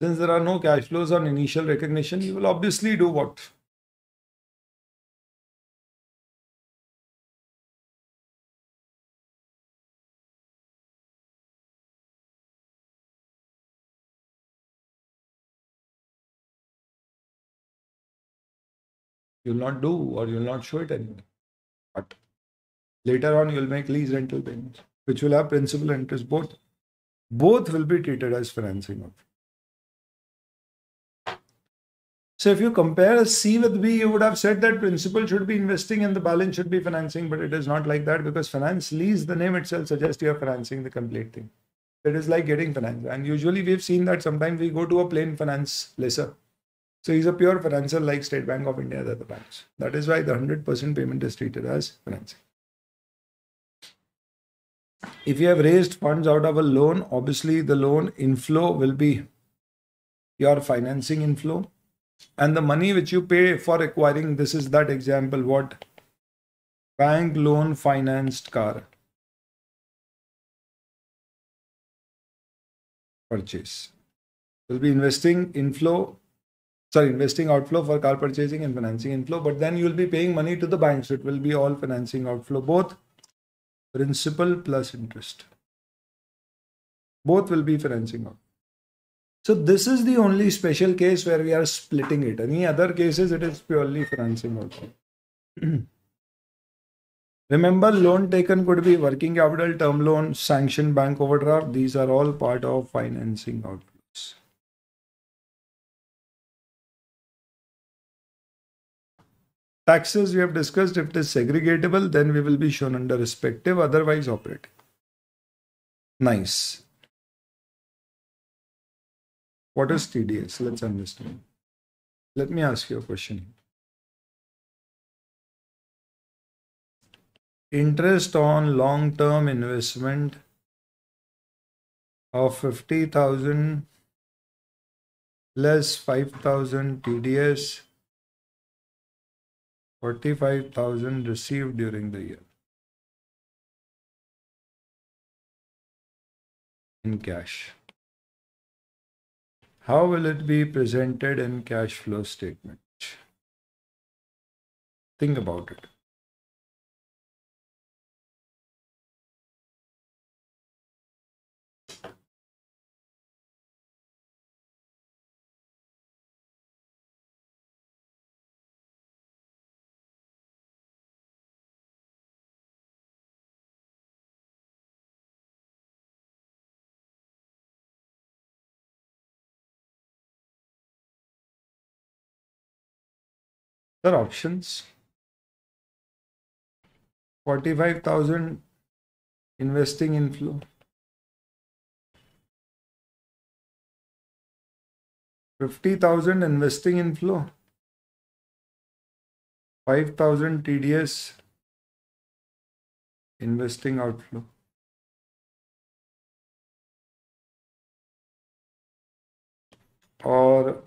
Since there are no cash flows on initial recognition, you will obviously do what? You will not do, or you will not show it anywhere. But later on, you will make lease rental payments, which will have principal and interest both. Both will be treated as financing outflow. So if you compare a C with B, you would have said that principal should be investing and the balance should be financing, but it is not like that because finance lease, the name itself suggests you are financing the complete thing. It is like getting finance. And usually we've seen that sometimes we go to a plain finance lesser. So he's a pure financer like State Bank of India, the other banks. That is why the one hundred percent payment is treated as financing. If you have raised funds out of a loan, obviously the loan inflow will be your financing inflow. And the money which you pay for acquiring, this is that example, what? Bank loan financed car purchase. Will be investing inflow, sorry, investing outflow for car purchasing and financing inflow. But then you will be paying money to the bank. So it will be all financing outflow, both principal plus interest. Both will be financing outflow. So this is the only special case where we are splitting it. Any other cases, it is purely financing outflow. Remember, loan taken could be working capital, term loan, sanctioned bank overdraft. These are all part of financing outflows. Taxes we have discussed, if it is segregatable, then we will be shown under respective, otherwise operating. Nice. What is T D S? Let's understand. Let me ask you a question. Interest on long-term investment of fifty thousand less five thousand T D S, forty-five thousand received during the year in cash. How will it be presented in cash flow statement? Think about it. There are options. forty-five thousand investing inflow, fifty thousand investing inflow, five thousand T D S investing outflow. Or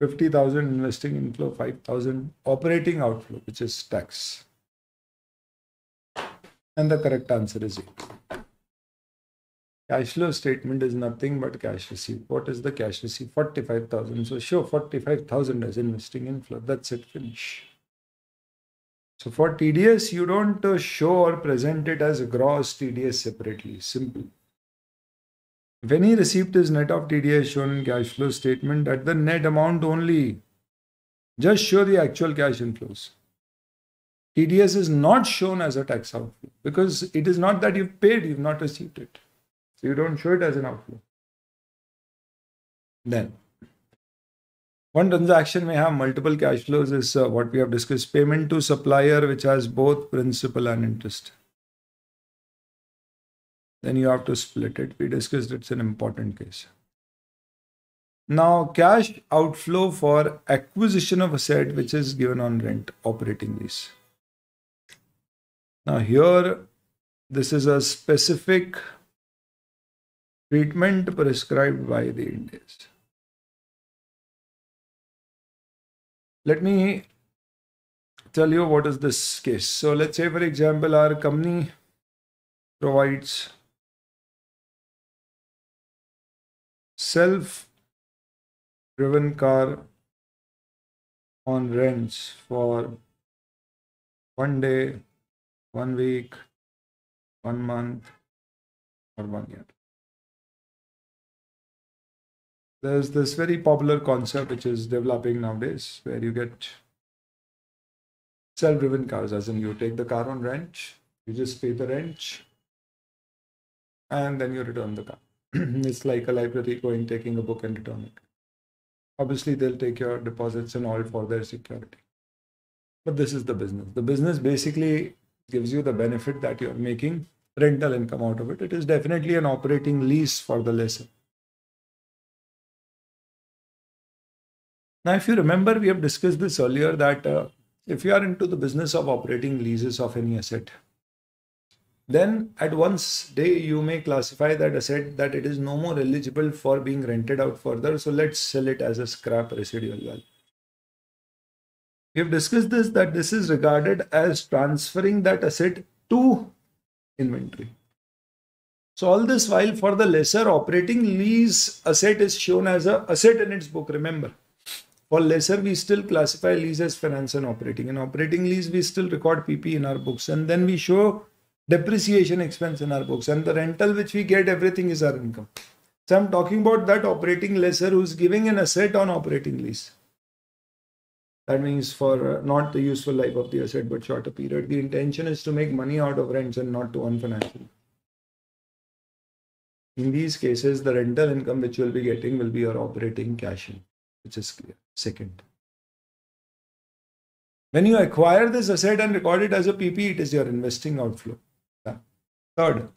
fifty thousand investing inflow, five thousand operating outflow, which is tax. And the correct answer is eight. Cash flow statement is nothing but cash receipt. What is the cash receipt? forty-five thousand. So show forty-five thousand as investing inflow. That's it. Finish. So for T D S, you don't show or present it as gross T D S separately. Simple. If any receipt is net of T D S shown in cash flow statement, at the net amount only, just show the actual cash inflows. T D S is not shown as a tax outflow because it is not that you've paid, you've not received it. So you don't show it as an outflow. Then, one transaction may have multiple cash flows is uh, what we have discussed. Payment to supplier, which has both principal and interest. Then you have to split it. We discussed it's an important case. Now, cash outflow for acquisition of asset, which is given on rent, operating lease. Now here, this is a specific treatment prescribed by the Ind A S. Let me tell you what is this case. So let's say, for example, our company provides self-driven car on rents for one day, one week, one month, or one year. There's this very popular concept which is developing nowadays where you get self-driven cars, as in you take the car on rent, you just pay the rent, and then you return the car. It's like a library going, taking a book and return it. Obviously, they'll take your deposits and all for their security. But this is the business. The business basically gives you the benefit that you're making rental income out of it. It is definitely an operating lease for the lesser. Now, if you remember, we have discussed this earlier that uh, if you are into the business of operating leases of any asset, then at once day you may classify that asset that it is no more eligible for being rented out further. So let's sell it as a scrap residual value. We have discussed this, that this is regarded as transferring that asset to inventory. So all this while for the lesser operating lease asset is shown as an asset in its book. Remember, for lesser we still classify lease as finance and operating. In operating lease we still record P P in our books and then we show depreciation expense in our books, and the rental which we get, everything is our income. So I'm talking about that operating lessor who's giving an asset on operating lease. That means for not the useful life of the asset, but shorter period. The intention is to make money out of rents and not to earn financial. In these cases, the rental income which you will be getting will be your operating cash in, which is clear. Second, when you acquire this asset and record it as a P P, it is your investing outflow. Yeah. Third,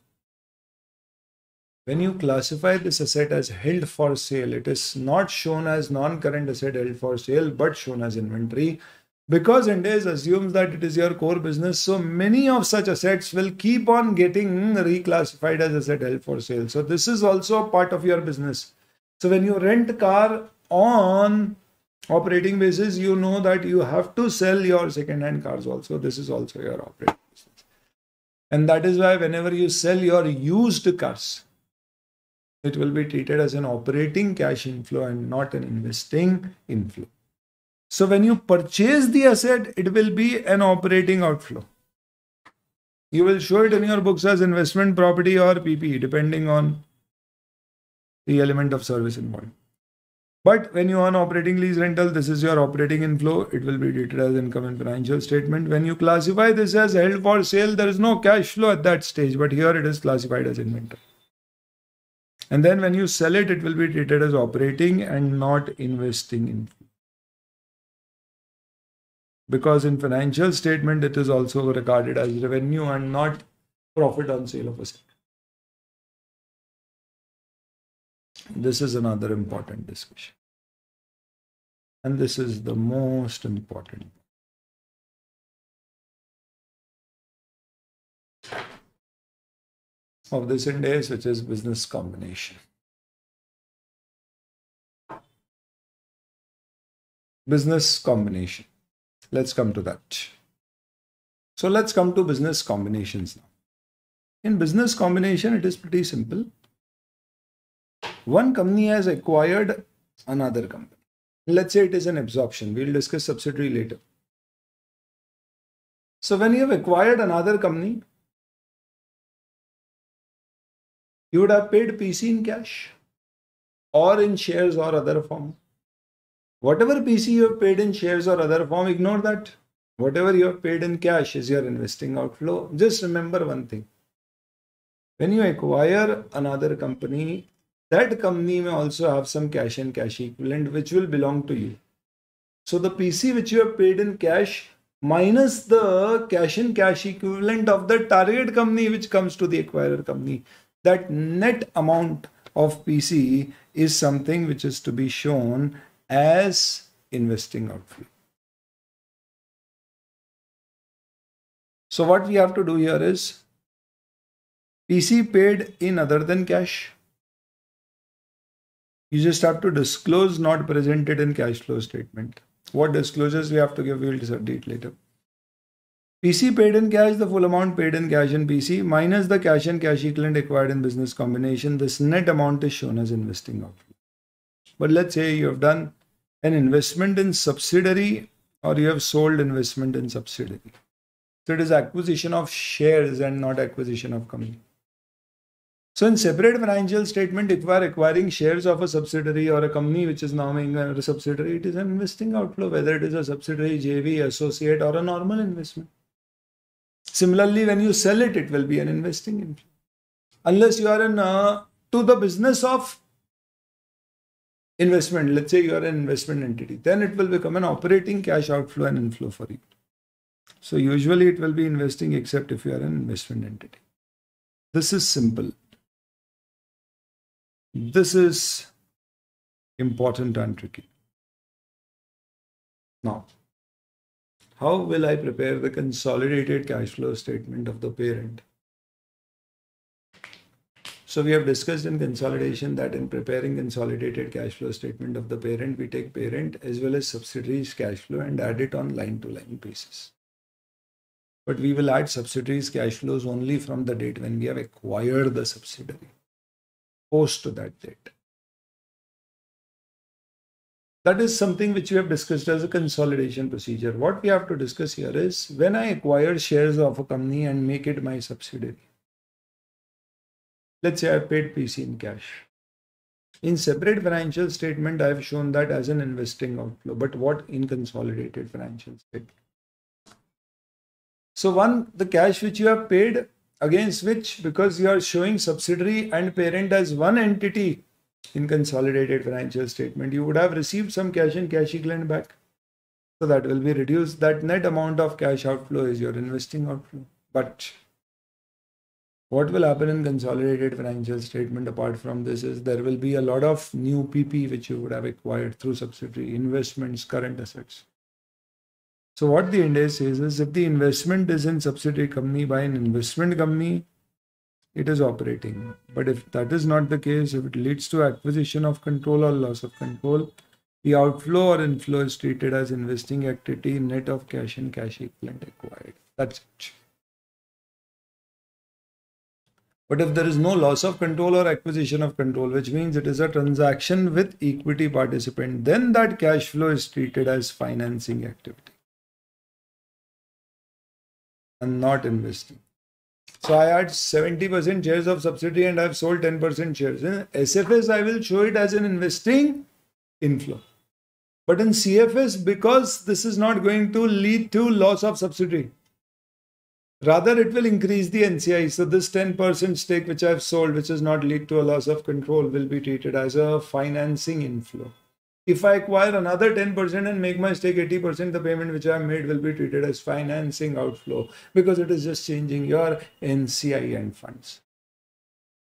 when you classify this asset as held for sale, it is not shown as non-current asset held for sale, but shown as inventory, because Ind AS assumes that it is your core business. So many of such assets will keep on getting reclassified as asset held for sale. So this is also a part of your business. So when you rent a car on operating basis, you know that you have to sell your second-hand cars also. This is also your operating business. And that is why whenever you sell your used cars, it will be treated as an operating cash inflow and not an investing inflow. So when you purchase the asset, it will be an operating outflow. You will show it in your books as investment property or P P, depending on the element of service involved. But when you earn operating lease rental, this is your operating inflow. It will be treated as income in financial statement. When you classify this as held for sale, there is no cash flow at that stage, but here it is classified as inventory. And then when you sell it, it will be treated as operating and not investing inflow. Because in financial statement, it is also regarded as revenue and not profit on sale of asset. This is another important discussion. And this is the most important part. Of this Ind AS, which is business combination. Business combination. Let's come to that. So let's come to business combinations now. In business combination, it is pretty simple. One company has acquired another company. Let's say it is an absorption. We'll discuss subsidiary later. So when you have acquired another company, you would have paid P C in cash or in shares or other form. Whatever P C you have paid in shares or other form, ignore that. Whatever you have paid in cash is your investing outflow. Just remember one thing. When you acquire another company, that company may also have some cash and cash equivalent which will belong to you. So the P C which you have paid in cash minus the cash and cash equivalent of the target company which comes to the acquirer company. That net amount of P C is something which is to be shown as investing outflow. So what we have to do here is P C paid in other than cash. You just have to disclose not presented in cash flow statement. What disclosures we have to give, we will decide later. P C paid in cash, the full amount paid in cash in P C minus the cash and cash equivalent acquired in business combination. This net amount is shown as investing outflow. But let's say you have done an investment in subsidiary or you have sold investment in subsidiary. So it is acquisition of shares and not acquisition of company. So in separate financial statement, if we are acquiring shares of a subsidiary or a company which is now making a subsidiary, it is an investing outflow, whether it is a subsidiary, J V, associate or a normal investment. Similarly, when you sell it, it will be an investing inflow. Unless you are in, uh, to the business of investment, let's say you are an investment entity, then it will become an operating cash outflow and inflow for you. So usually it will be investing except if you are an investment entity. This is simple. This is important and tricky. Now, how will I prepare the consolidated cash flow statement of the parent? So we have discussed in consolidation that in preparing consolidated cash flow statement of the parent, we take parent as well as subsidiaries cash flow and add it on line to line basis. But we will add subsidiaries cash flows only from the date when we have acquired the subsidiary, post to that date. That is something which we have discussed as a consolidation procedure. What we have to discuss here is when I acquire shares of a company and make it my subsidiary. Let's say I paid P C in cash. In separate financial statement, I have shown that as an investing outflow. But what in consolidated financial statement? So one, the cash which you have paid against which, because you are showing subsidiary and parent as one entity in consolidated financial statement, you would have received some cash and cash equivalent back. So that will be reduced. That net amount of cash outflow is your investing outflow. But what will happen in consolidated financial statement apart from this is there will be a lot of new P P which you would have acquired through subsidiary investments, current assets. So what the Ind AS says is if the investment is in subsidiary company by an investment company, it is operating. But if that is not the case, if it leads to acquisition of control or loss of control, the outflow or inflow is treated as investing activity net of cash and cash equivalent acquired. That's it. But if there is no loss of control or acquisition of control, which means it is a transaction with equity participant, then that cash flow is treated as financing activity and not investing. So I had seventy percent shares of subsidiary and I have sold ten percent shares. In S F S, I will show it as an investing inflow. But in C F S, because this is not going to lead to loss of subsidiary, rather it will increase the N C I. So this ten percent stake which I have sold, which does not lead to a loss of control, will be treated as a financing inflow. If I acquire another ten percent and make my stake eighty percent, the payment which I have made will be treated as financing outflow because it is just changing your N C I and funds.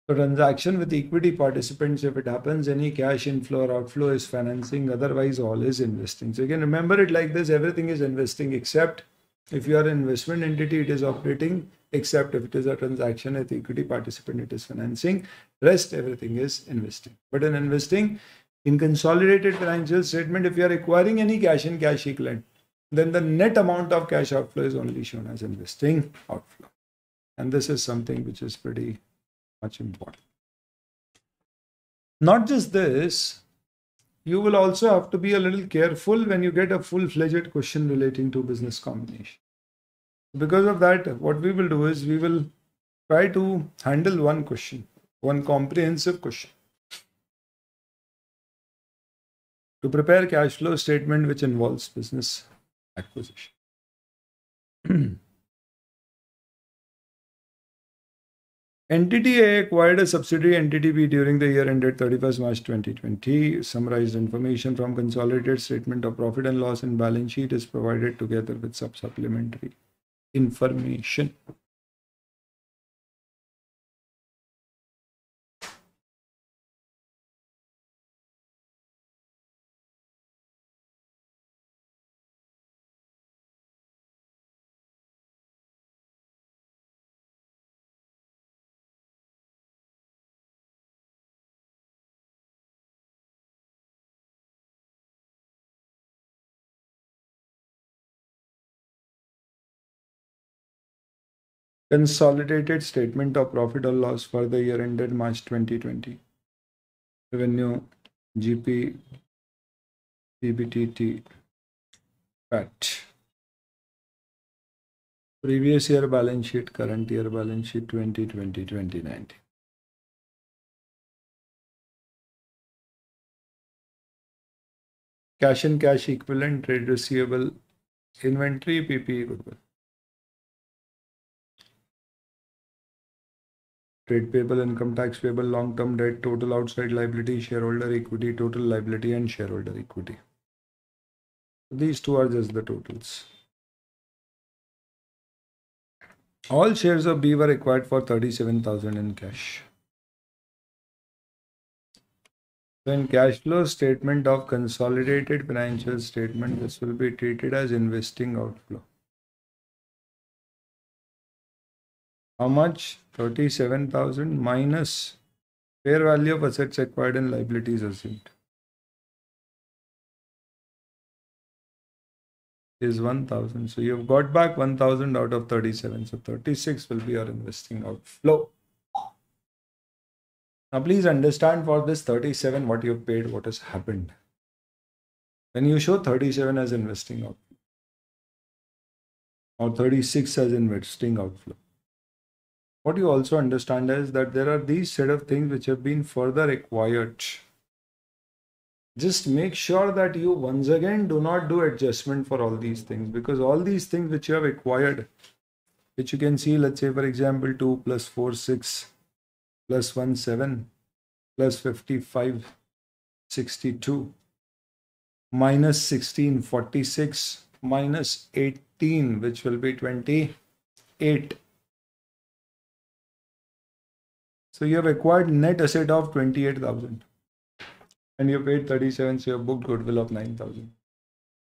So transaction with equity participants, if it happens, any cash inflow or outflow is financing, otherwise all is investing. So you can remember it like this, everything is investing except if you are an investment entity, it is operating, except if it is a transaction with equity participant, it is financing. Rest, everything is investing. But in investing, in consolidated financial statement, if you are acquiring any cash and cash equivalent, then the net amount of cash outflow is only shown as investing outflow. And this is something which is pretty much important. Not just this, you will also have to be a little careful when you get a full-fledged question relating to business combination. Because of that, what we will do is we will try to handle one question, one comprehensive question. To prepare cash flow statement which involves business acquisition. Entity A acquired a subsidiary entity B during the year ended thirty-first March twenty twenty. Summarized information from consolidated statement of profit and loss and balance sheet is provided together with sub supplementary information. Consolidated statement of profit or loss for the year ended March twenty twenty. Revenue, G P, P B T T, P A T. Previous year balance sheet, current year balance sheet, twenty twenty to twenty nineteen. Cash and cash equivalent, trade receivable, inventory, P P E, goodwill. Trade payable, income tax payable, long-term debt, total outside liability, shareholder equity, total liability and shareholder equity. These two are just the totals. All shares of B were acquired for thirty-seven thousand in cash. So in cash flow statement of consolidated financial statement, this will be treated as investing outflow. How much? thirty-seven thousand minus fair value of assets acquired and liabilities assumed is one thousand. So you've got back one thousand out of thirty-seven. So thirty-six will be your investing outflow. Now please understand for this thirty-seven what you've paid, what has happened. When you show thirty-seven as investing outflow or thirty-six as investing outflow, what you also understand is that there are these set of things which have been further acquired. Just make sure that you once again do not do adjustment for all these things, because all these things which you have acquired which you can see, let's say for example, two plus four, six, plus one, seven, plus fifty-five, sixty-two, minus sixteen, forty-six, minus eighteen, which will be twenty-eight. So you have acquired net asset of twenty-eight thousand and you paid thirty-seven, so you have booked goodwill of nine thousand.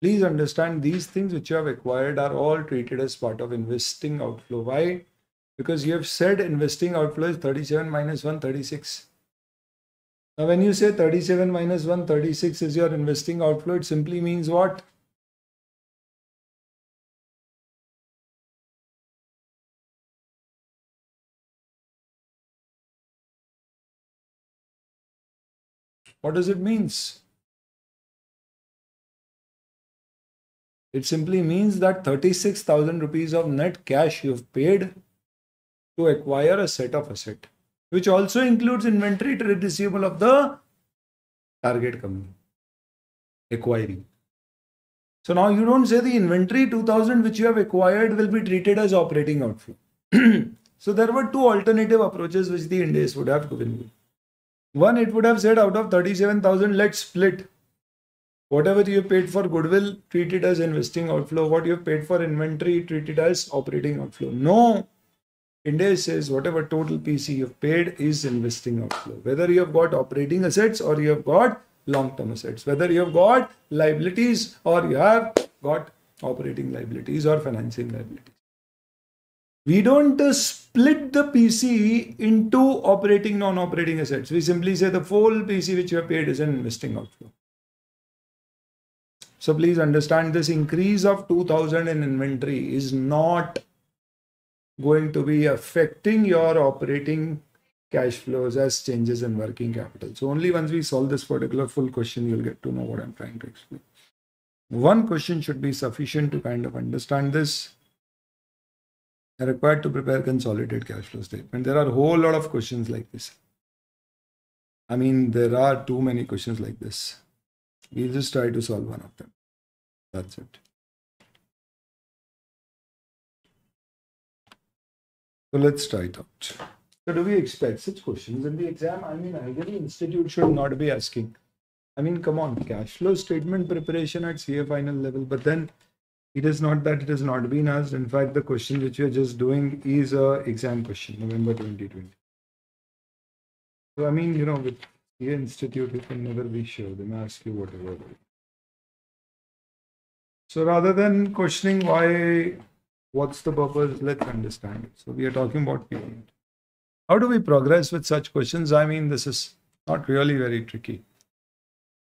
Please understand, these things which you have acquired are all treated as part of investing outflow. Why? Because you have said investing outflow is thirty-seven minus one, thirty-six. Now when you say thirty-seven minus one, thirty-six is your investing outflow, it simply means what? What does it mean? It simply means that thirty-six thousand rupees of net cash you've paid to acquire a set of asset, which also includes inventory, trade receivable of the target company acquiring. So now you don't say the inventory two thousand which you have acquired will be treated as operating outflow. So there were two alternative approaches which the Ind AS would have given you. One, it would have said out of thirty-seven thousand, let's split. Whatever you paid for goodwill, treat it as investing outflow. What you paid for inventory, treat it as operating outflow. No, Ind AS says whatever total P C you've paid is investing outflow. Whether you have got operating assets or you have got long-term assets. Whether you have got liabilities or you have got operating liabilities or financing liabilities. We don't uh, split the P C into operating, non-operating assets. We simply say the full P C which you have paid is an investing outflow. So please understand, this increase of two thousand in inventory is not going to be affecting your operating cash flows as changes in working capital. So only once we solve this particular full question, you'll get to know what I'm trying to explain. One question should be sufficient to kind of understand this. Are required to prepare consolidated cash flow statement. There are a whole lot of questions like this. I mean, there are too many questions like this. We'll just try to solve one of them. That's it. So let's try it out. So do we expect such questions in the exam? I mean, every institute should not be asking. I mean, come on, cash flow statement preparation at C A final level, but then it is not that it has not been asked. In fact, the question which you are just doing is an exam question, November twenty twenty. So, I mean, you know, with the institute, you can never be sure. They may ask you whatever. So, rather than questioning why, what's the purpose, let's understand it. So, we are talking about period. How do we progress with such questions? I mean, this is not really very tricky,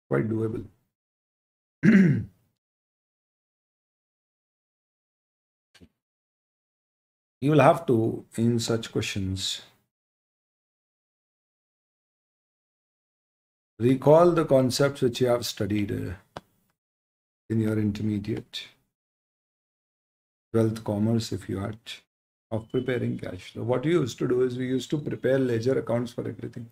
quite doable. You will have to, in such questions, recall the concepts which you have studied in your intermediate, twelfth commerce if you had, of preparing cash flow. What we used to do is we used to prepare ledger accounts for everything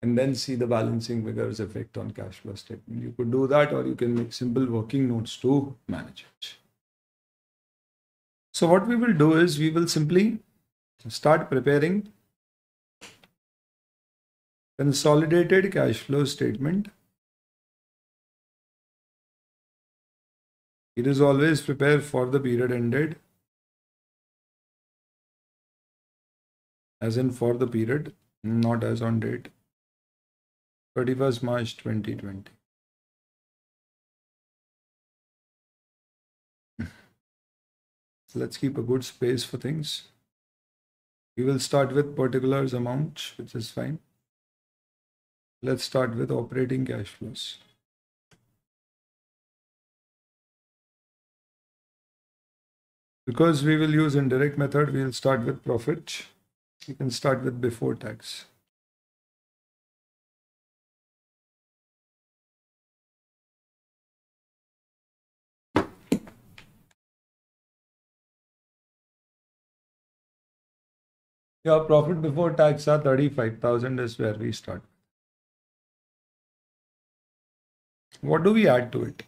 and then see the balancing figures effect on cash flow statement. You could do that, or you can make simple working notes to manage it. So what we will do is we will simply start preparing consolidated cash flow statement. It is always prepared for the period ended, as in for the period, not as on date, thirty-first March twenty twenty. Let's keep a good space for things. We will start with particulars amount, which is fine. Let's start with operating cash flows. Because we will use indirect method, we will start with profit. You can start with before tax. Your profit before tax are thirty-five thousand is where we start. What do we add to it?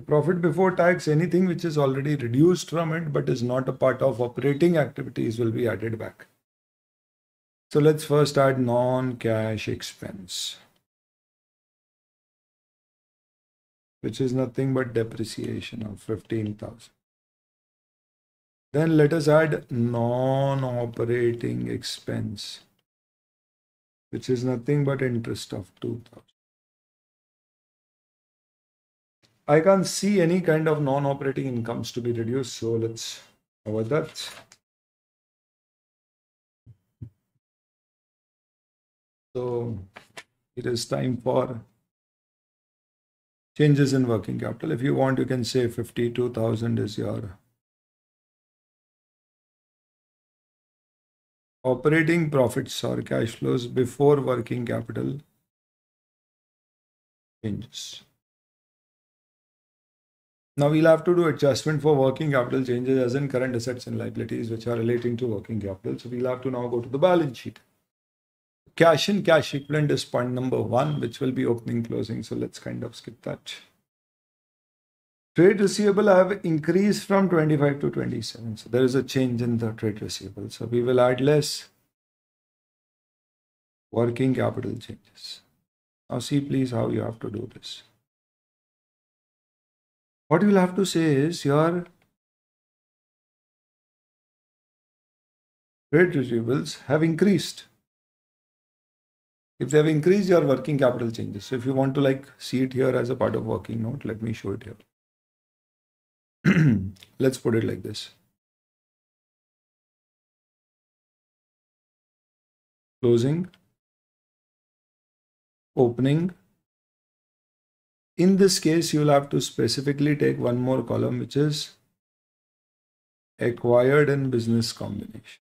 The profit before tax, anything which is already reduced from it but is not a part of operating activities, will be added back. So let's first add non-cash expense, which is nothing but depreciation of fifteen thousand. Then let us add non-operating expense, which is nothing but interest of two thousand. I can't see any kind of non-operating incomes to be reduced, so let's avoid that. So it is time for changes in working capital. If you want, you can say fifty-two thousand is your operating profits or cash flows before working capital changes. Now we'll have to do adjustment for working capital changes as in current assets and liabilities which are relating to working capital. So we'll have to now go to the balance sheet. Cash and cash equivalent is point number one, which will be opening closing. So let's kind of skip that. Trade receivable I have increased from twenty-five to twenty-seven. So there is a change in the trade receivable. So we will add less working capital changes. Now see please how you have to do this. What you'll have to say is your trade receivables have increased. If they have increased, your working capital changes. So if you want to like see it here as a part of working note, let me show it here. Let's put it like this. Closing, opening. In this case, you will have to specifically take one more column, which is acquired and business combination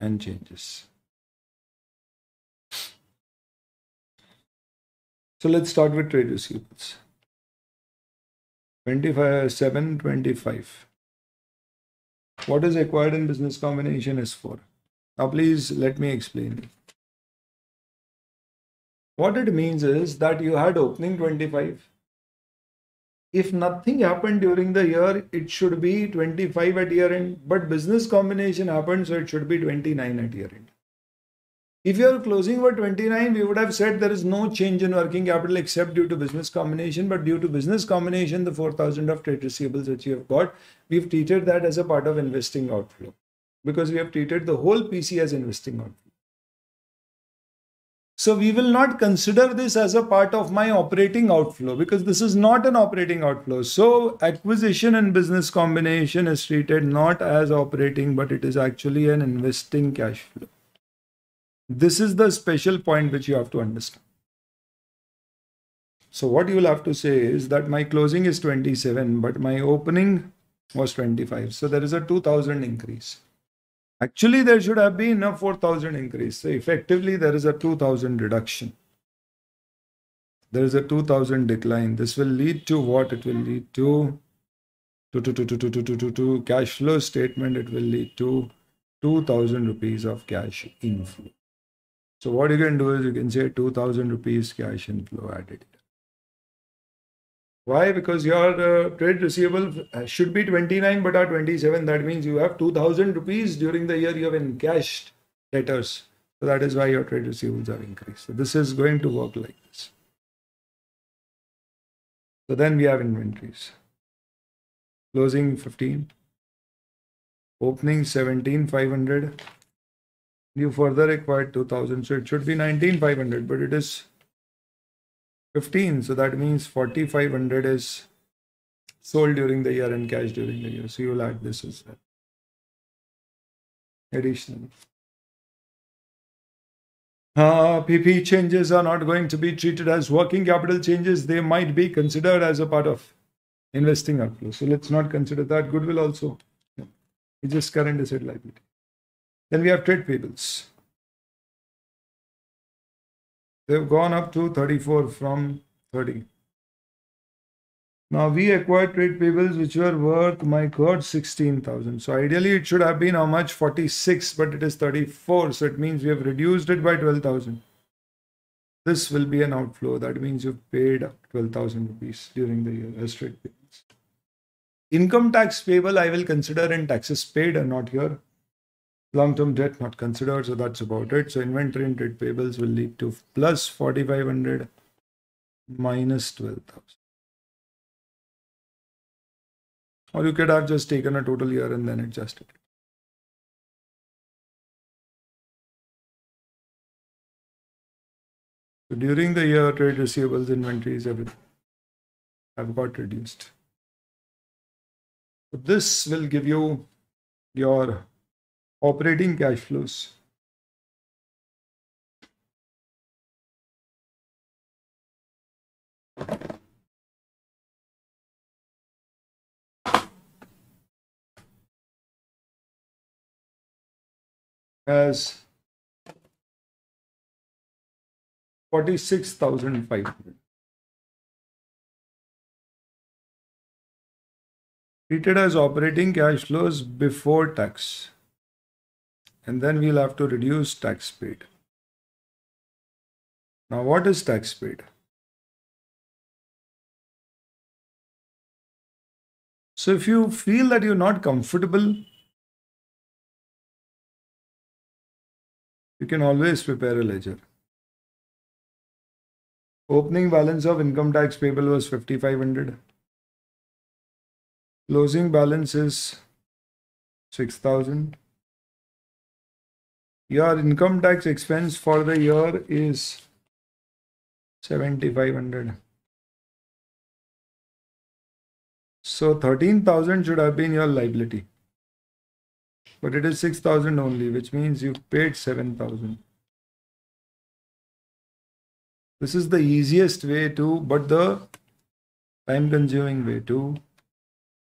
and changes. So let's start with trade receivables. twenty-five, seven twenty-five. What is acquired and business combination is for? Now, please let me explain it. What it means is that you had opening twenty-five. If nothing happened during the year, it should be twenty-five at year end, but business combination happened, so it should be twenty-nine at year end. If your closing were twenty-nine, we would have said there is no change in working capital except due to business combination, but due to business combination, the four thousand of trade receivables that you have got, we've treated that as a part of investing outflow because we have treated the whole P C as investing outflow. So we will not consider this as a part of my operating outflow because this is not an operating outflow. So acquisition and business combination is treated not as operating, but it is actually an investing cash flow. This is the special point which you have to understand. So what you will have to say is that my closing is twenty-seven, but my opening was twenty-five. So there is a two thousand increase. Actually, there should have been a four thousand increase. So effectively, there is a two thousand reduction. There is a two thousand decline. This will lead to what? It will lead to, to, to, to, to, to, to, to, to cash flow statement. It will lead to two thousand rupees of cash inflow. So what you can do is you can say two thousand rupees cash inflow added. Why? Because your uh, trade receivable should be twenty-nine but are twenty-seven. That means you have two thousand rupees during the year you have encashed debtors. So that is why your trade receivables have increased. So this is going to work like this. So then we have inventories. Closing fifteen. Opening seventeen thousand five hundred. You further required two thousand. So it should be nineteen thousand five hundred, but it is fifteen, so that means forty-five hundred is sold during the year and cash during the year. So you will add this as well. Additionally, uh, P P changes are not going to be treated as working capital changes. They might be considered as a part of investing outflow. So let's not consider that. Goodwill also. No. It's just current asset liability. Then we have trade payables. They've gone up to thirty-four from thirty. Now we acquired trade payables which were worth, my God, sixteen thousand. So ideally it should have been how much? forty-six, but it is thirty-four. So it means we have reduced it by twelve thousand. This will be an outflow. That means you've paid twelve thousand rupees during the year as straight payments. Income tax payable, I will consider in taxes paid and not here. Long-term debt not considered, so that's about it. So inventory and trade payables will lead to plus forty-five hundred minus twelve thousand. Or you could have just taken a total year and then adjusted it. So during the year, trade receivables, inventories, everything have got reduced. So this will give you your operating cash flows. As forty-six thousand five hundred. Treated as operating cash flows before tax. And then we'll have to reduce tax paid. Now, what is tax paid? So if you feel that you're not comfortable, you can always prepare a ledger. Opening balance of income tax payable was fifty-five hundred. Closing balance is six thousand. Your income tax expense for the year is seventy-five hundred. So thirteen thousand should have been your liability. But it is six thousand only, which means you paid seven thousand. This is the easiest way to, but the time consuming way to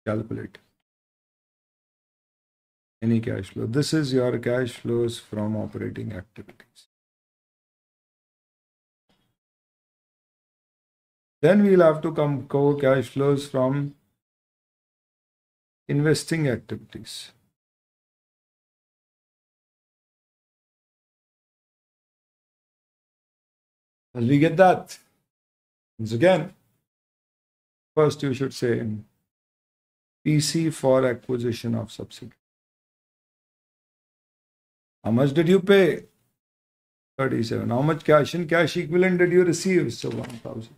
calculate any cash flow. This is your cash flows from operating activities. Then we'll have to come cover cash flows from investing activities. As we get that, once again, first you should say P C for acquisition of subsidiary. How much did you pay? thirty-seven. How much cash and cash equivalent did you receive? So one thousand.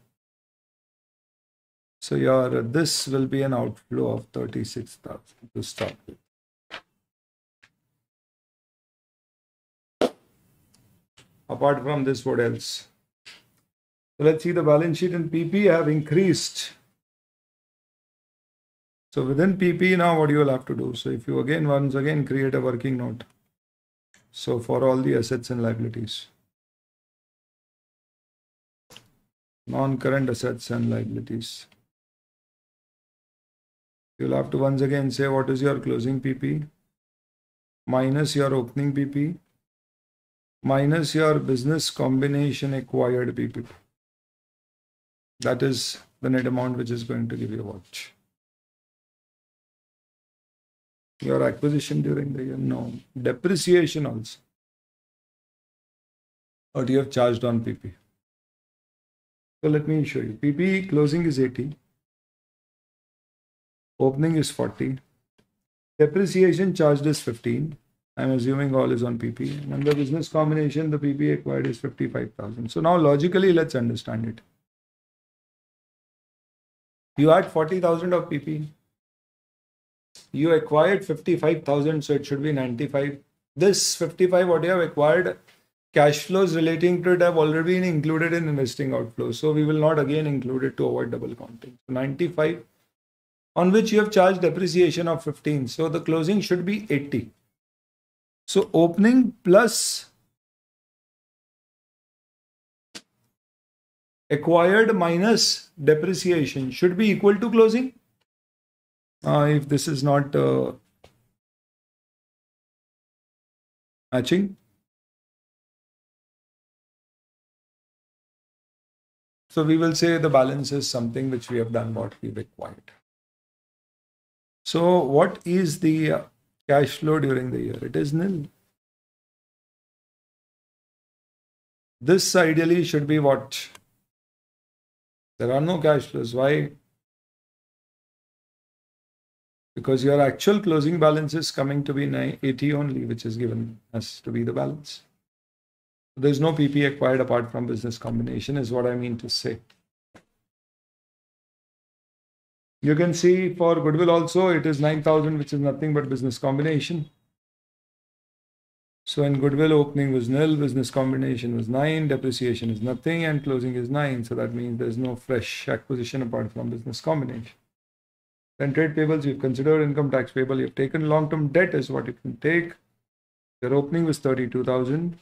So your, this will be an outflow of thirty-six thousand to start with. Apart from this, what else? So let's see, the balance sheet and P P have increased. So within P P now what you will have to do. So if you again, once again, create a working note. So for all the assets and liabilities. Non-current assets and liabilities. You'll have to once again say what is your closing P P minus your opening P P minus your business combination acquired P P. That is the net amount which is going to give you a watch. Your acquisition during the year? No. Depreciation also. What you have charged on P P. So let me show you. P P closing is eighty. Opening is forty. Depreciation charged is fifteen. I'm assuming all is on P P. And the business combination, the P P acquired is fifty-five thousand. So now logically, let's understand it. You had forty thousand of P P. You acquired fifty-five thousand, so it should be ninety-five. This fifty-five, what you have acquired, cash flows relating to it have already been included in investing outflows. So we will not again include it to avoid double counting. So ninety-five, on which you have charged depreciation of fifteen. So the closing should be eighty. So opening plus acquired minus depreciation should be equal to closing. Uh, if this is not uh, matching. So we will say the balance is something which we have done what we've acquired. So what is the cash flow during the year? It is nil. This ideally should be what? There are no cash flows. Why? Because your actual closing balance is coming to be eighty only, which is given as to be the balance. There's no P P acquired apart from business combination is what I mean to say. You can see for goodwill also, it is nine thousand, which is nothing but business combination. So in goodwill, opening was nil, business combination was nine, depreciation is nothing, and closing is nine. So that means there's no fresh acquisition apart from business combination. Then trade payables, you've considered income tax payable, you've taken long-term debt is what you can take. Your opening was thirty-two thousand.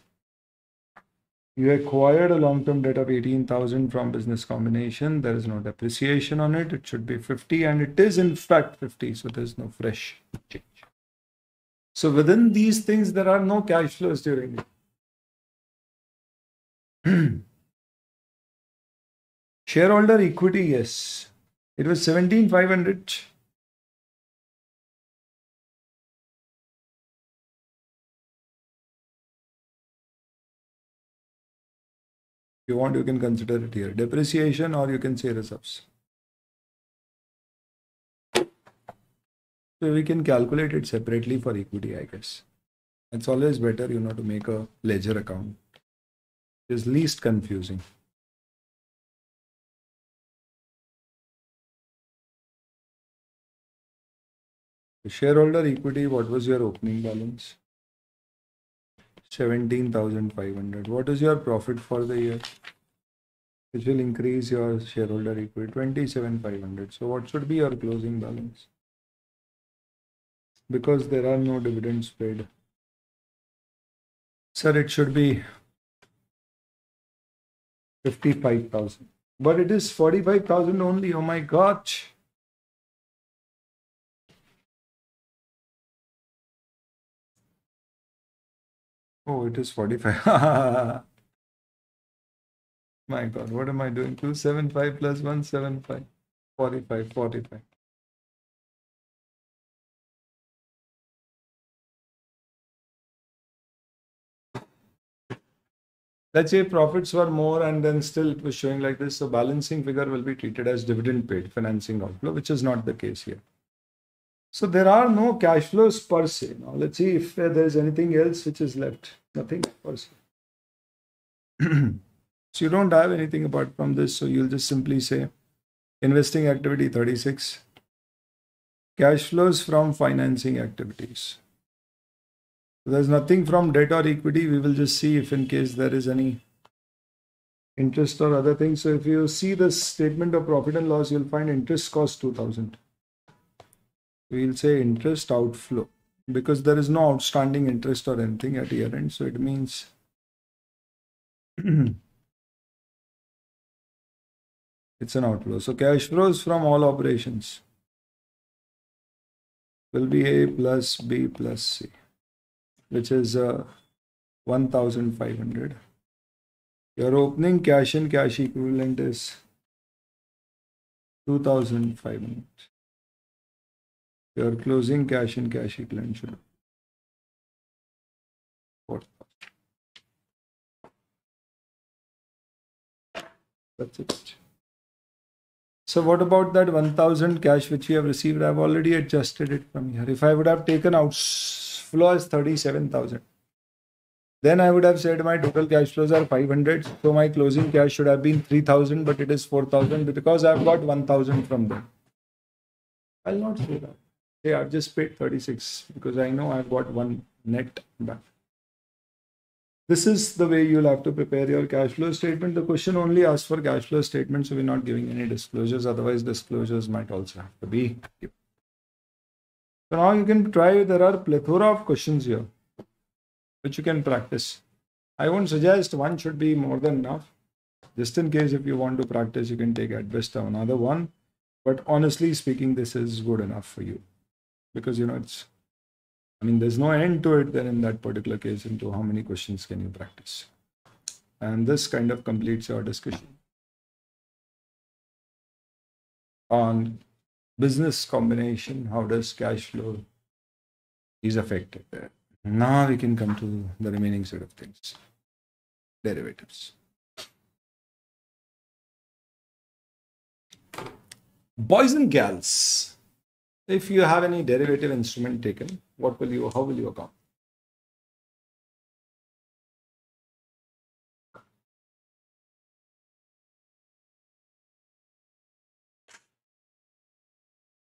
You acquired a long-term debt of eighteen thousand from business combination. There is no depreciation on it. It should be fifty, and it is in fact fifty. So there's no fresh change. So within these things, there are no cash flows during it. Shareholder equity, yes. It was seventeen thousand five hundred. You want, you can consider it here. Depreciation, or you can say reserves. So we can calculate it separately for equity, I guess. It's always better, you know, to make a ledger account. It is least confusing. The shareholder equity, what was your opening balance? seventeen thousand five hundred. What is your profit for the year? Which will increase your shareholder equity, twenty-seven thousand five hundred. So what should be your closing balance? Because there are no dividends paid. Sir, it should be fifty-five thousand. But it is forty-five thousand only. Oh my gosh. Oh, it is forty-five. My God, what am I doing? two seventy-five plus one seventy-five. forty-five, forty-five. Let's say profits were more and then still it was showing like this. So balancing figure will be treated as dividend paid, financing outflow, which is not the case here. So there are no cash flows per se. Now let's see if uh, there is anything else which is left. Nothing per se. So you don't have anything apart from this. So you'll just simply say investing activity thirty-six. Cash flows from financing activities. So there's nothing from debt or equity. We will just see if in case there is any interest or other things. So if you see the statement of profit and loss, you'll find interest cost two thousand. We'll say interest outflow because there is no outstanding interest or anything at year end. So it means it's an outflow. So cash flows from all operations will be A plus B plus C, which is uh, one thousand five hundred. Your opening cash and cash equivalent is two thousand five hundred. Your closing cash and cash equivalent should be four thousand. That's it. So what about that one thousand cash which we have received? I've already adjusted it from here. If I would have taken outflow as thirty-seven thousand, then I would have said my total cash flows are five hundred. So my closing cash should have been three thousand, but it is four thousand because I've got one thousand from them. I'll not say that. Hey, I've just paid thirty-six because I know I've got one net back. This is the way you'll have to prepare your cash flow statement. The question only asks for cash flow statement, so we're not giving any disclosures. Otherwise, disclosures might also have to be given. So now you can try. There are a plethora of questions here, which you can practice. I won't suggest one should be more than enough. Just in case if you want to practice, you can take at best another one. But honestly speaking, this is good enough for you. Because, you know, it's, I mean, there's no end to it then in that particular case into how many questions can you practice. And this kind of completes our discussion on business combination. How does cash flow is affected there? Now we can come to the remaining set of things. derivatives. Boys and girls, if you have any derivative instrument taken, what will you, how will you account?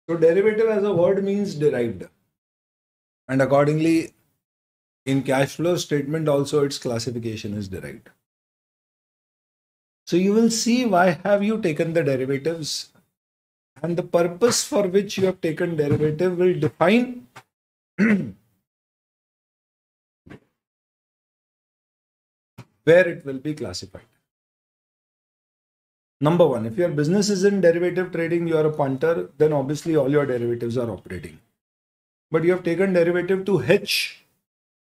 So derivative as a word means derived, and accordingly in cash flow statement also its classification is derived. So you will see why have you taken the derivatives, and the purpose for which you have taken derivative will define where it will be classified. Number one, if your business is in derivative trading, you are a punter, then obviously all your derivatives are operating. But you have taken derivative to hedge.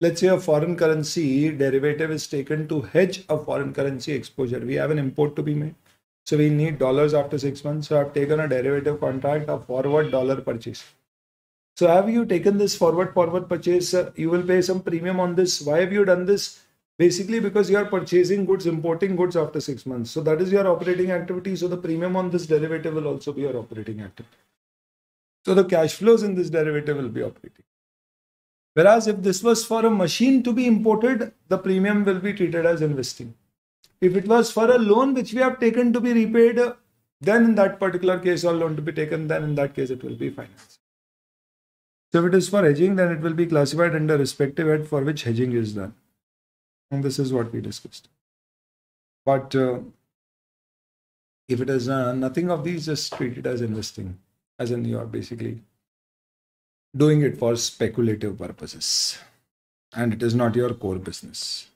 Let's say a foreign currency derivative is taken to hedge a foreign currency exposure. We have an import to be made, so we need dollars after six months. So I've taken a derivative contract of forward dollar purchase. So have you taken this forward forward purchase? You will pay some premium on this. Why have you done this? Basically because you are purchasing goods, importing goods after six months. So that is your operating activity. So the premium on this derivative will also be your operating activity. So the cash flows in this derivative will be operating. Whereas if this was for a machine to be imported, the premium will be treated as investing. If it was for a loan which we have taken to be repaid, then in that particular case or loan to be taken, then in that case it will be financed. So if it is for hedging, then it will be classified under respective head for which hedging is done. And this is what we discussed. But uh, if it is uh, nothing of these, just treat it as investing, as in you are basically doing it for speculative purposes, and it is not your core business.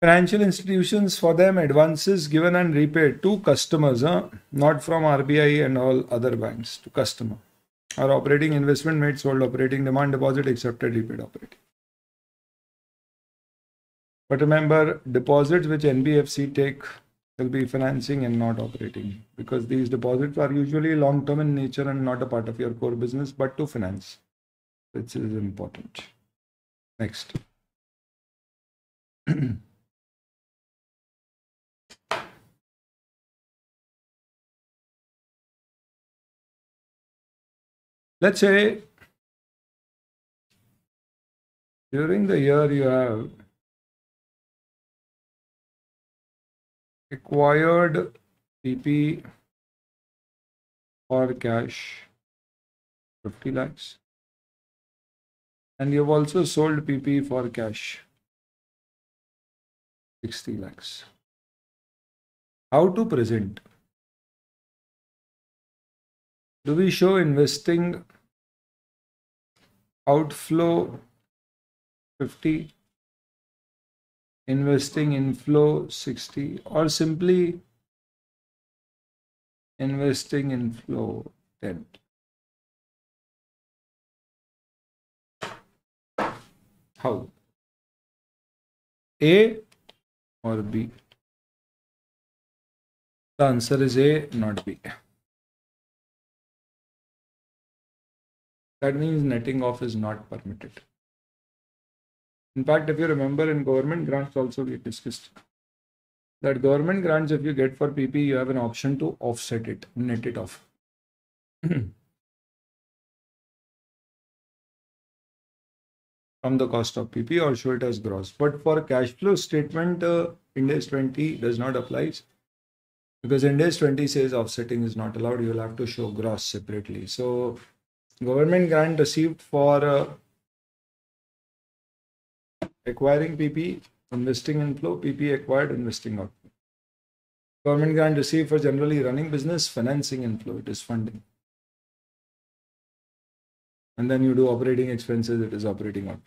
Financial institutions, for them, advances given and repaid to customers, huh? Not from R B I and all other banks, to customer, or operating investment made, sold, operating demand deposit accepted, repaid, operating. But remember, deposits which N B F C take will be financing and not operating, because these deposits are usually long-term in nature and not a part of your core business, but to finance, which is important. Next. Let's say during the year you have acquired T P or cash fifty lakhs, and you've also sold P P for cash sixty lakhs. How to present? Do we show investing outflow fifty, investing inflow sixty, or simply investing inflow ten? How? A or B? The answer is A, not B. That means netting off is not permitted. In fact, if you remember, in government grants also we discussed that government grants, if you get for P P, you have an option to offset it, net it off. From the cost of P P, or show it as gross. But for cash flow statement, uh, Ind A S twenty does not apply, because Ind A S twenty says offsetting is not allowed. You will have to show gross separately. So government grant received for uh, acquiring P P, investing inflow, P P acquired, investing outflow. Government grant received for generally running business, financing inflow, it is funding. And then you do operating expenses, it is operating outflow.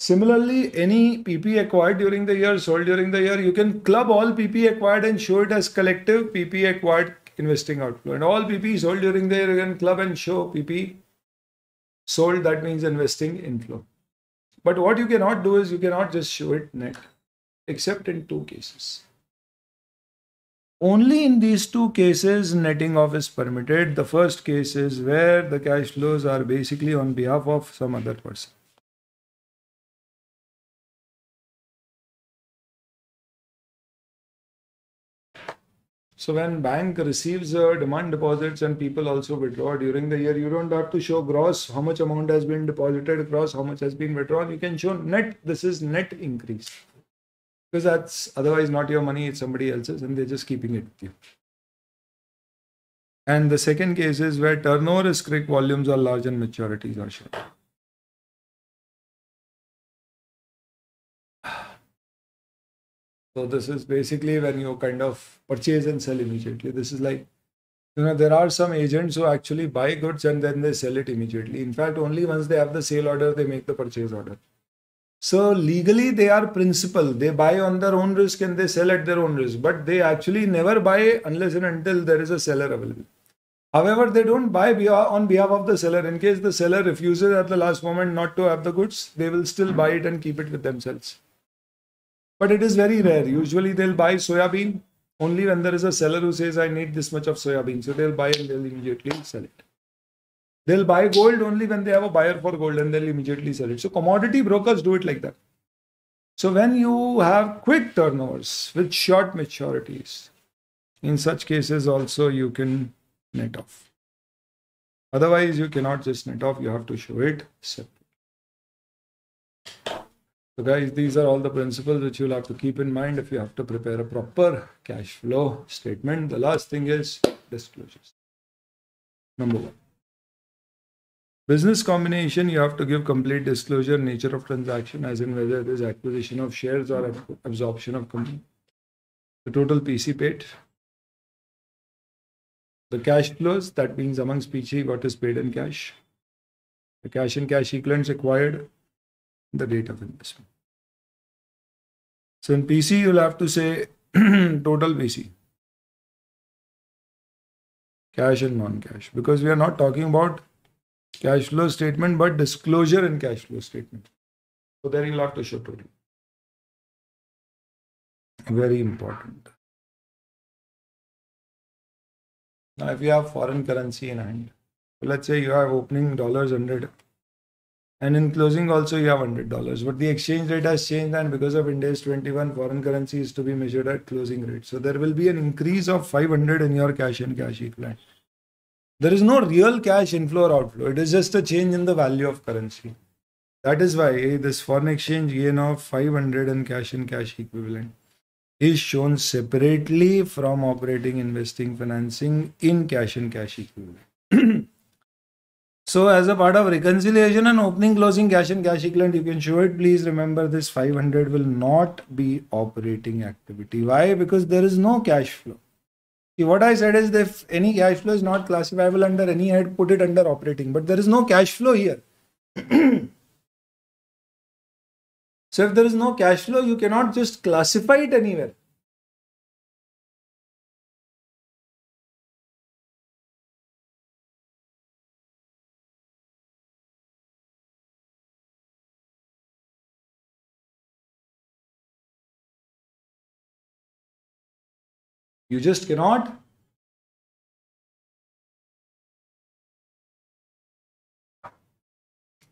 Similarly, any P P acquired during the year, sold during the year, you can club all P P acquired and show it as collective P P acquired, investing outflow. And all P P sold during the year, you can club and show P P sold, that means investing inflow. But what you cannot do is you cannot just show it net, except in two cases. Only in these two cases netting off is permitted. The first case is where the cash flows are basically on behalf of some other person. So when bank receives uh, demand deposits and people also withdraw during the year, you don't have to show gross how much amount has been deposited, gross how much has been withdrawn. You can show net. This is net increase, because that's otherwise not your money, it's somebody else's and they're just keeping it with you. And the second case is where turnover is quick, volumes are large and maturities are short. So this is basically when you kind of purchase and sell immediately. This is like, you know, there are some agents who actually buy goods and then they sell it immediately. In fact, only once they have the sale order, they make the purchase order. So legally, they are principal. They buy on their own risk and they sell at their own risk. But they actually never buy unless and until there is a seller available. However, they don't buy on behalf of the seller. In case the seller refuses at the last moment not to have the goods, they will still buy it and keep it with themselves. But it is very rare. Usually they'll buy soya bean only when there is a seller who says, I need this much of soya bean. So they'll buy and they'll immediately sell it. They'll buy gold only when they have a buyer for gold and they'll immediately sell it. So commodity brokers do it like that. So when you have quick turnovers with short maturities, in such cases also you can net off. Otherwise you cannot just net off, you have to show it separate. So guys, these are all the principles which you'll have to keep in mind if you have to prepare a proper cash flow statement. The last thing is disclosures. Number one, business combination, you have to give complete disclosure, nature of transaction, as in whether it is acquisition of shares or absorption of company, the total P C paid, the cash flows, that means amongst P C what is paid in cash, the cash and cash equivalents acquired, the date of investment. So in P C, you'll have to say total P C, cash and non-cash, because we are not talking about cash flow statement, but disclosure in cash flow statement. So there you'll have to show total. Very important. Now, if you have foreign currency in hand, so let's say you have opening dollars one hundred. And in closing also you have one hundred dollars, but the exchange rate has changed, and because of Ind A S twenty-one, foreign currency is to be measured at closing rate. So there will be an increase of five hundred in your cash and cash equivalent. There is no real cash inflow or outflow. It is just a change in the value of currency. That is why this foreign exchange gain of five hundred in cash and cash equivalent is shown separately from operating, investing, financing in cash and cash equivalent. So as a part of reconciliation and opening closing cash and cash equivalent, you can show it. Please remember this five hundred will not be operating activity. Why? Because there is no cash flow. See, what I said is that if any cash flow is not classifiable under any head, put it under operating. But there is no cash flow here. So if there is no cash flow, you cannot just classify it anywhere. You just cannot.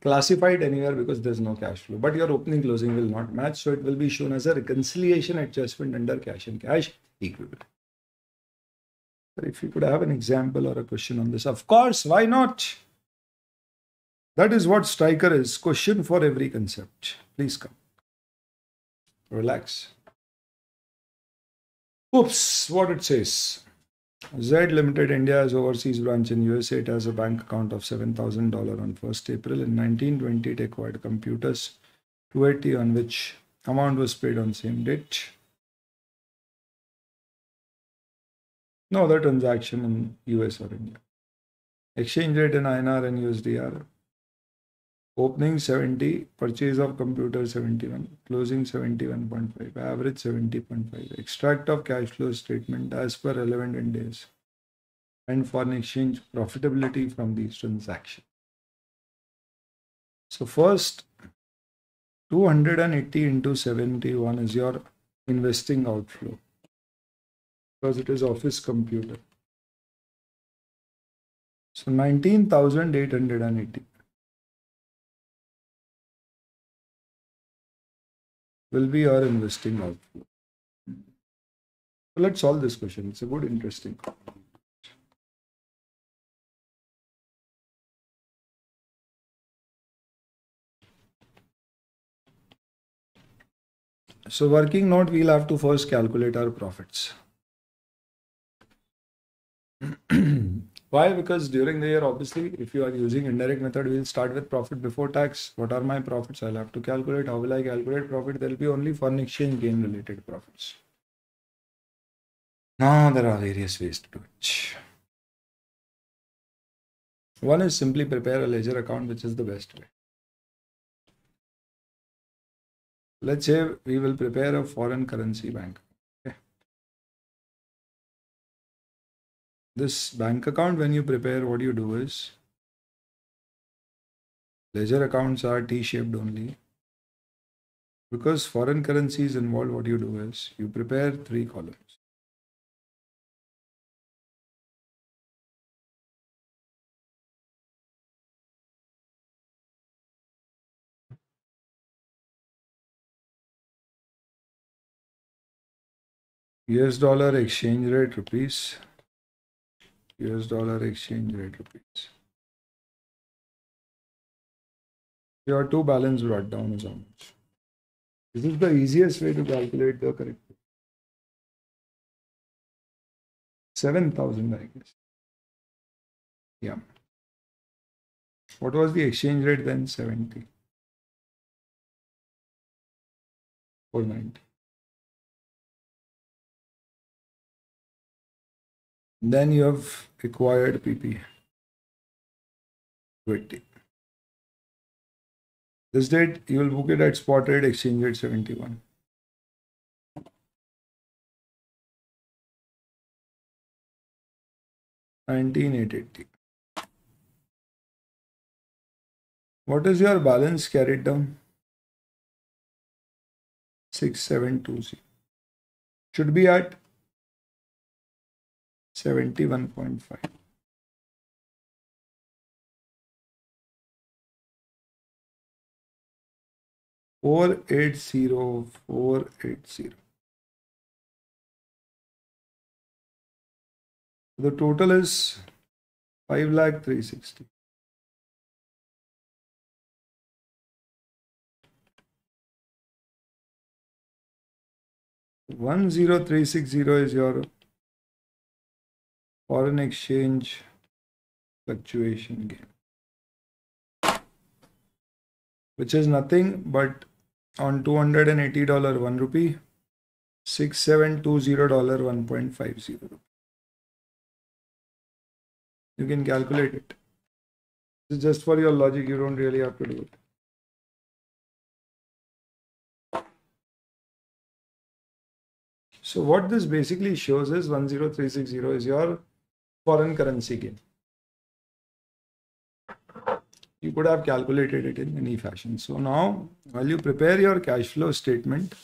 Classify it anywhere because there's no cash flow, but your opening closing will not match. So it will be shown as a reconciliation adjustment under cash and cash equivalent. But if you could have an example or a question on this, of course, why not? That is what Striker is. Question for every concept. Please come. Relax. Oops, what it says. Z Limited India has overseas branch in U S A. It has a bank account of seven thousand dollars on first April. In nineteen twenty, it acquired computers, two hundred eighty on which amount was paid on same date. No other transaction in U S or India. Exchange rate in I N R and U S D R. Opening seventy, purchase of computer seventy-one, closing seventy-one point five, average seventy point five, extract of cash flow statement as per relevant Ind A S, and foreign exchange profitability from these transactions. So first, two hundred eighty into seventy-one is your investing outflow, because it is office computer. So nineteen thousand eight hundred eighty. Will be your investing outflow. So let's solve this question. It's a good, interesting. So working note, we'll have to first calculate our profits. Why? Because during the year, obviously, if you are using indirect method, we'll start with profit before tax. What are my profits? I'll have to calculate. How will I calculate profit? There'll be only foreign exchange gain related profits. Now, there are various ways to do it. One is simply prepare a ledger account, which is the best way. Let's say we will prepare a foreign currency bank. Okay. This bank account, when you prepare, what you do is, ledger accounts are T-shaped only. Because foreign currency is involved, what you do is, you prepare three columns. U S dollar exchange rate rupees, U S dollar exchange rate rupees. Your two balance brought down is how much. This is the easiest way to calculate the correct. seven thousand, I guess. Yeah. What was the exchange rate then? seventy. four ninety. Then you have acquired P P. twenty. This date you will book it at spot rate, exchange rate seventy-one. nineteen thousand eight hundred eighty. What is your balance carried down? six thousand seven hundred twenty. Should be at seventy-one point five. four eighty, four eighty. The total is five lakh three sixty. one zero three six zero is your foreign exchange fluctuation gain, which is nothing but on two hundred eighty dollars one rupee, six thousand seven hundred twenty dollars one point five zero rupee. You can calculate it. This is just for your logic, you don't really have to do it. So what this basically shows is one zero three six zero is your foreign currency gain. You could have calculated it in any fashion. So now, while you prepare your cash flow statement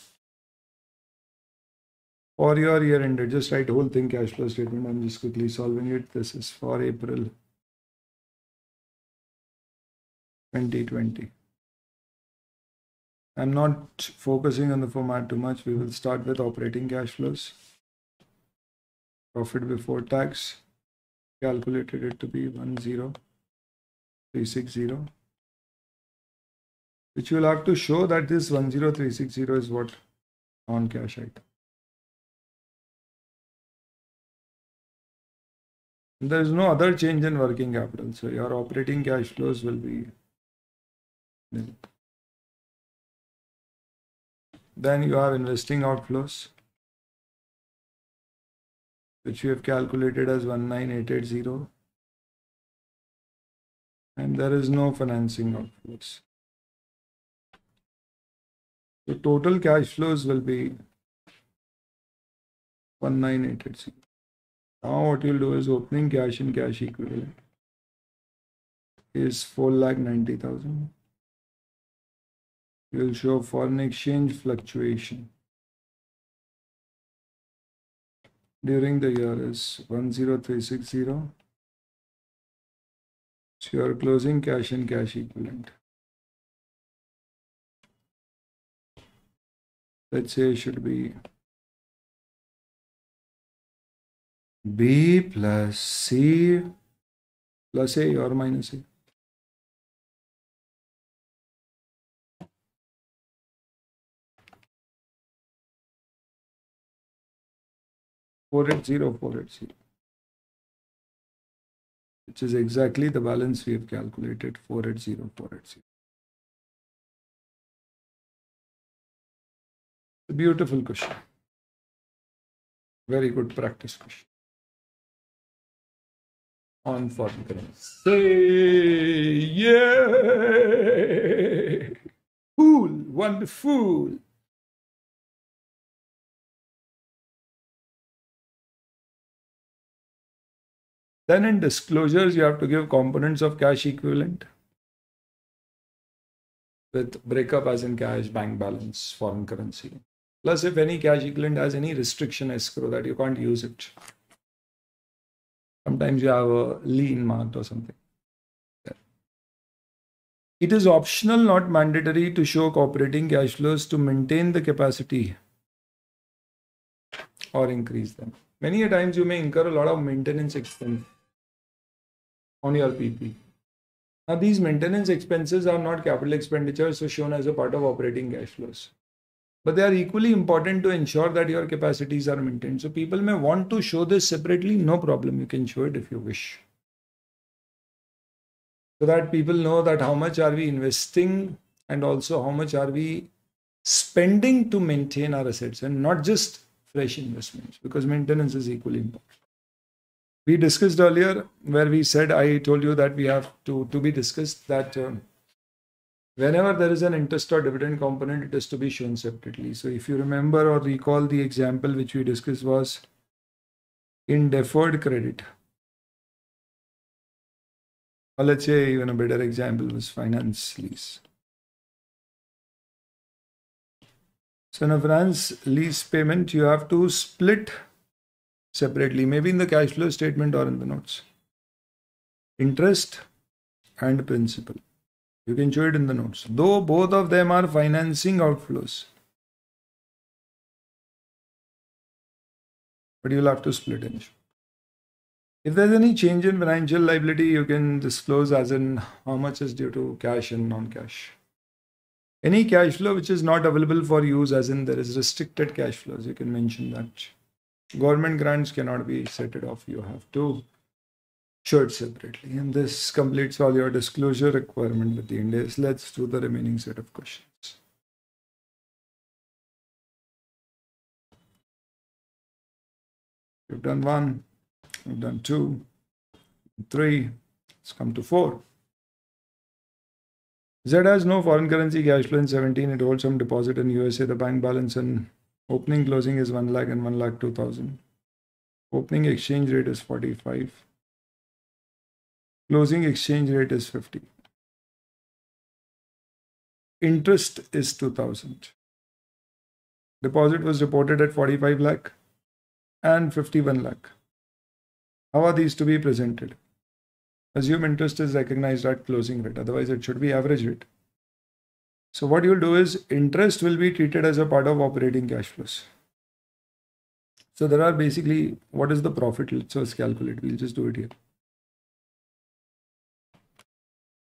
for your year ended, just write whole thing cash flow statement. I'm just quickly solving it. This is for April twenty twenty. I'm not focusing on the format too much. We will start with operating cash flows. Profit before tax, calculated it to be one zero three six zero, which you'll have to show that this one zero three six zero is what non-cash item. There is no other change in working capital, so your operating cash flows will be nil. Then you have investing outflows, which we have calculated as one nine eight eight zero, and there is no financing outflows. The total cash flows will be one nine eight eight zero. Now what you'll do is opening cash and cash equivalent is four lakh ninety thousand. You will show foreign exchange fluctuation during the year is one zero three six zero. So your closing cash and cash equivalent, let's say, should be B plus C plus A or minus A. four eight zero, four eight zero, which is exactly the balance we have calculated, four eight zero, four eight zero. A beautiful question. Very good practice question. On foreign currency. Say, yeah! Cool, wonderful. Then in disclosures, you have to give components of cash equivalent with breakup as in cash, bank balance, foreign currency. Plus, if any cash equivalent has any restriction escrow that you can't use it. Sometimes you have a lien marked or something. Yeah. It is optional, not mandatory, to show operating cash flows to maintain the capacity or increase them. Many a times you may incur a lot of maintenance expense on your P P. Now, these maintenance expenses are not capital expenditures, so shown as a part of operating cash flows. But they are equally important to ensure that your capacities are maintained. So people may want to show this separately, no problem. You can show it if you wish. So that people know that how much are we investing and also how much are we spending to maintain our assets and not just fresh investments, because maintenance is equally important. We discussed earlier where we said, I told you that we have to, to be discussed that uh, whenever there is an interest or dividend component, it is to be shown separately. So if you remember or recall, the example which we discussed was in deferred credit. Or let's say even a better example was finance lease. So in a finance lease payment, you have to split separately, maybe in the cash flow statement or in the notes. Interest and principal. You can show it in the notes. Though both of them are financing outflows. But you'll have to split in. If there's any change in financial liability, you can disclose as in how much is due to cash and non-cash. Any cash flow which is not available for use, as in there is restricted cash flows, you can mention that. Government grants cannot be set it off. You have to show it separately. And this completes all your disclosure requirement with the Ind AS. Let's do the remaining set of questions. We've done one, we've done two, three, let's come to four. Z has no foreign currency cash flow in seventeen. It holds some deposit in U S A. The bank balance and opening closing is one lakh and one lakh two thousand. Opening exchange rate is forty-five. Closing exchange rate is fifty. Interest is two thousand. Deposit was reported at forty-five lakh and fifty-one lakh. How are these to be presented? Assume interest is recognized at closing rate, otherwise it should be average rate. So what you'll do is interest will be treated as a part of operating cash flows. So there are basically, what is the profit? Let's just calculate. We'll just do it here.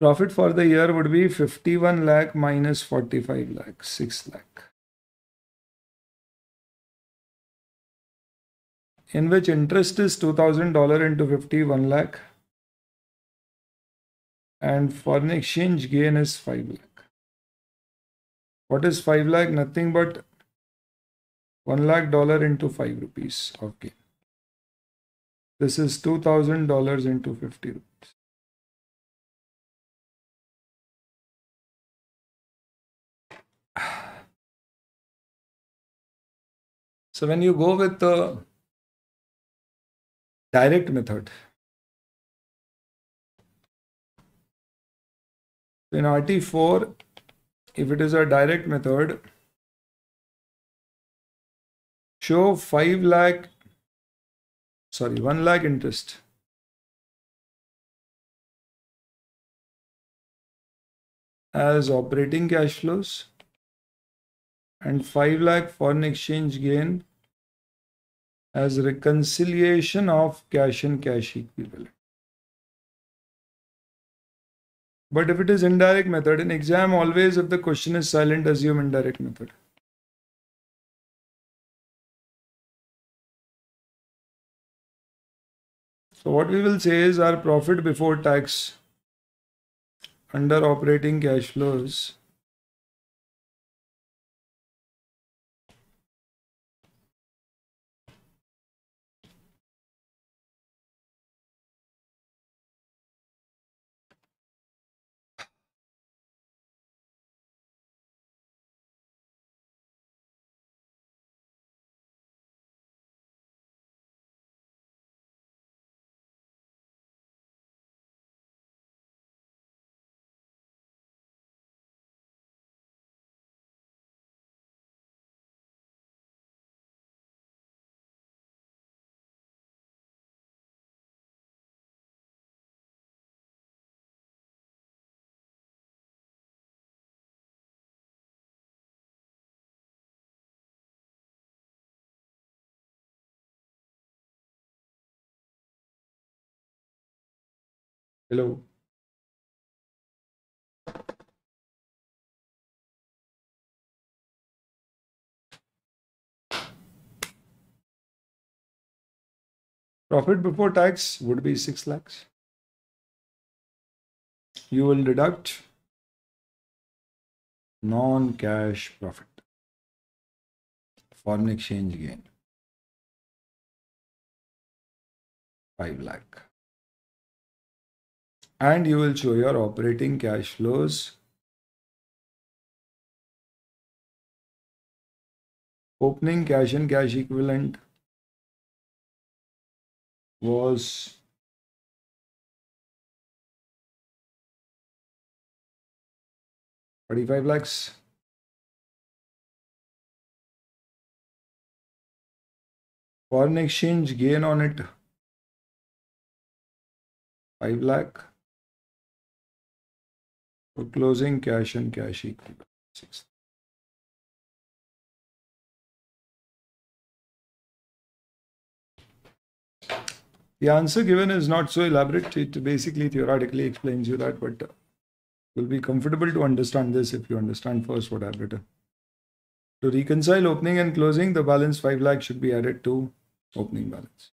Profit for the year would be fifty-one lakh minus forty-five lakh, six lakh. In which interest is two thousand dollars into fifty-one lakh. And foreign exchange gain is five lakh. What is five lakh? Nothing but one lakh dollar into five rupees of gain. This is two thousand dollars into fifty rupees. So when you go with the direct method, in R T four, if it is a direct method, show five lakh, sorry, one lakh interest. As operating cash flows and five lakh foreign exchange gain as reconciliation of cash and cash equivalent. But if it is indirect method, in exam always if the question is silent, assume indirect method. So what we will say is our profit before tax under operating cash flows Hello. Profit before tax would be six lakhs. You will deduct non-cash profit, foreign exchange gain, five lakh. And you will show your operating cash flows opening cash and cash equivalent was forty-five lakhs. Foreign exchange gain on it five lakh. For closing cash and cash equivalent six. The answer given is not so elaborate. It basically theoretically explains you that, but you'll be comfortable to understand this if you understand first what I've written. To reconcile opening and closing, the balance five lakh should be added to opening balance.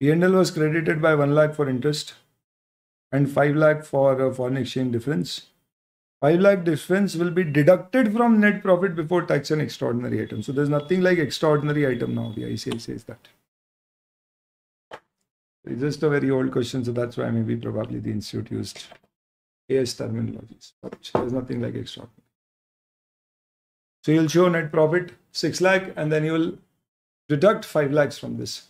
P and L was credited by one lakh for interest and five lakh for foreign exchange difference. five lakh difference will be deducted from net profit before tax and extraordinary item. So there's nothing like extraordinary item now. The I C A I says that. It's just a very old question. So that's why maybe probably the institute used A S terminologies. There's nothing like extraordinary. So you'll show net profit six lakh and then you will deduct five lakhs from this.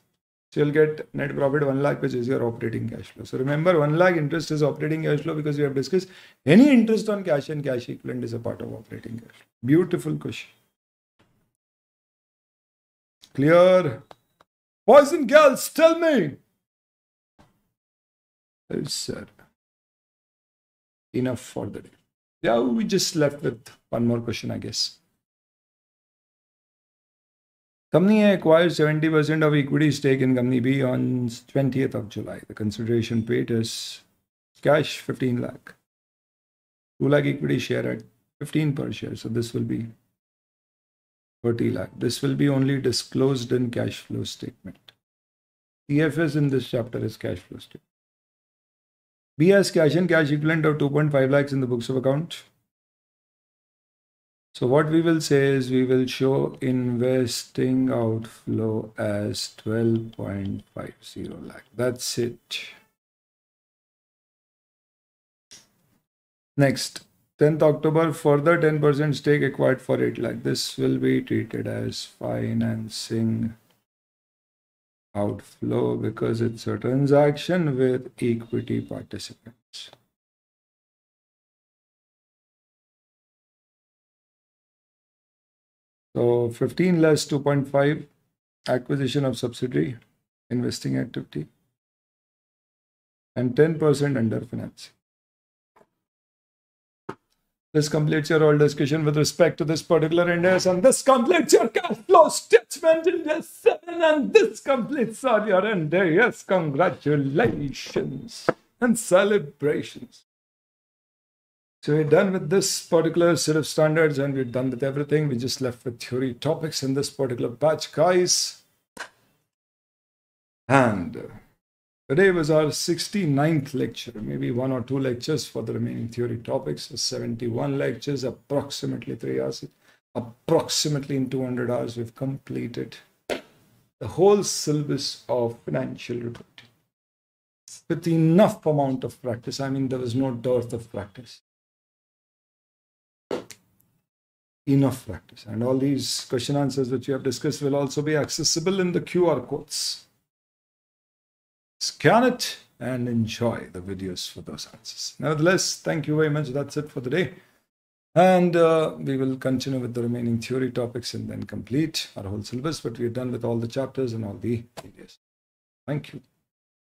So you'll get net profit one lakh, which is your operating cash flow. So remember, one lakh interest is operating cash flow because we have discussed any interest on cash and cash equivalent is a part of operating cash flow. Beautiful question. Clear? Boys and girls, tell me. Yes, sir. Enough for the day. Yeah, we just left with one more question, I guess. Company A acquires seventy percent of equity stake in Company B on twentieth of July. The consideration paid is cash fifteen lakh, two lakh equity share at fifteen per share. So this will be thirty lakh. This will be only disclosed in cash flow statement. C F S in this chapter is cash flow statement. B has cash and cash equivalent of two point five lakhs in the books of account. So what we will say is we will show investing outflow as twelve point five zero lakh. That's it. Next, tenth October, further ten percent stake acquired for eight lakh. This will be treated as financing outflow because it's a transaction with equity participants. So fifteen less two point five, acquisition of subsidiary, investing activity, and ten percent under financing. This completes your all discussion with respect to this particular Ind AS, and this completes your cash flow statement in Ind AS seven, and this completes all your Ind AS. Congratulations and celebrations. So we're done with this particular set of standards, and we're done with everything. We just left with theory topics in this particular batch, guys. And today was our sixty-ninth lecture, maybe one or two lectures for the remaining theory topics, seventy-one lectures, approximately three hours, approximately in two hundred hours, we've completed the whole syllabus of financial reporting with enough amount of practice. I mean, there was no dearth of practice, enough practice. And all these question answers that you have discussed will also be accessible in the Q R codes. Scan it and enjoy the videos for those answers. Nevertheless, thank you very much. That's it for the day. And uh, we will continue with the remaining theory topics and then complete our whole syllabus. But we're done with all the chapters and all the videos. Thank you.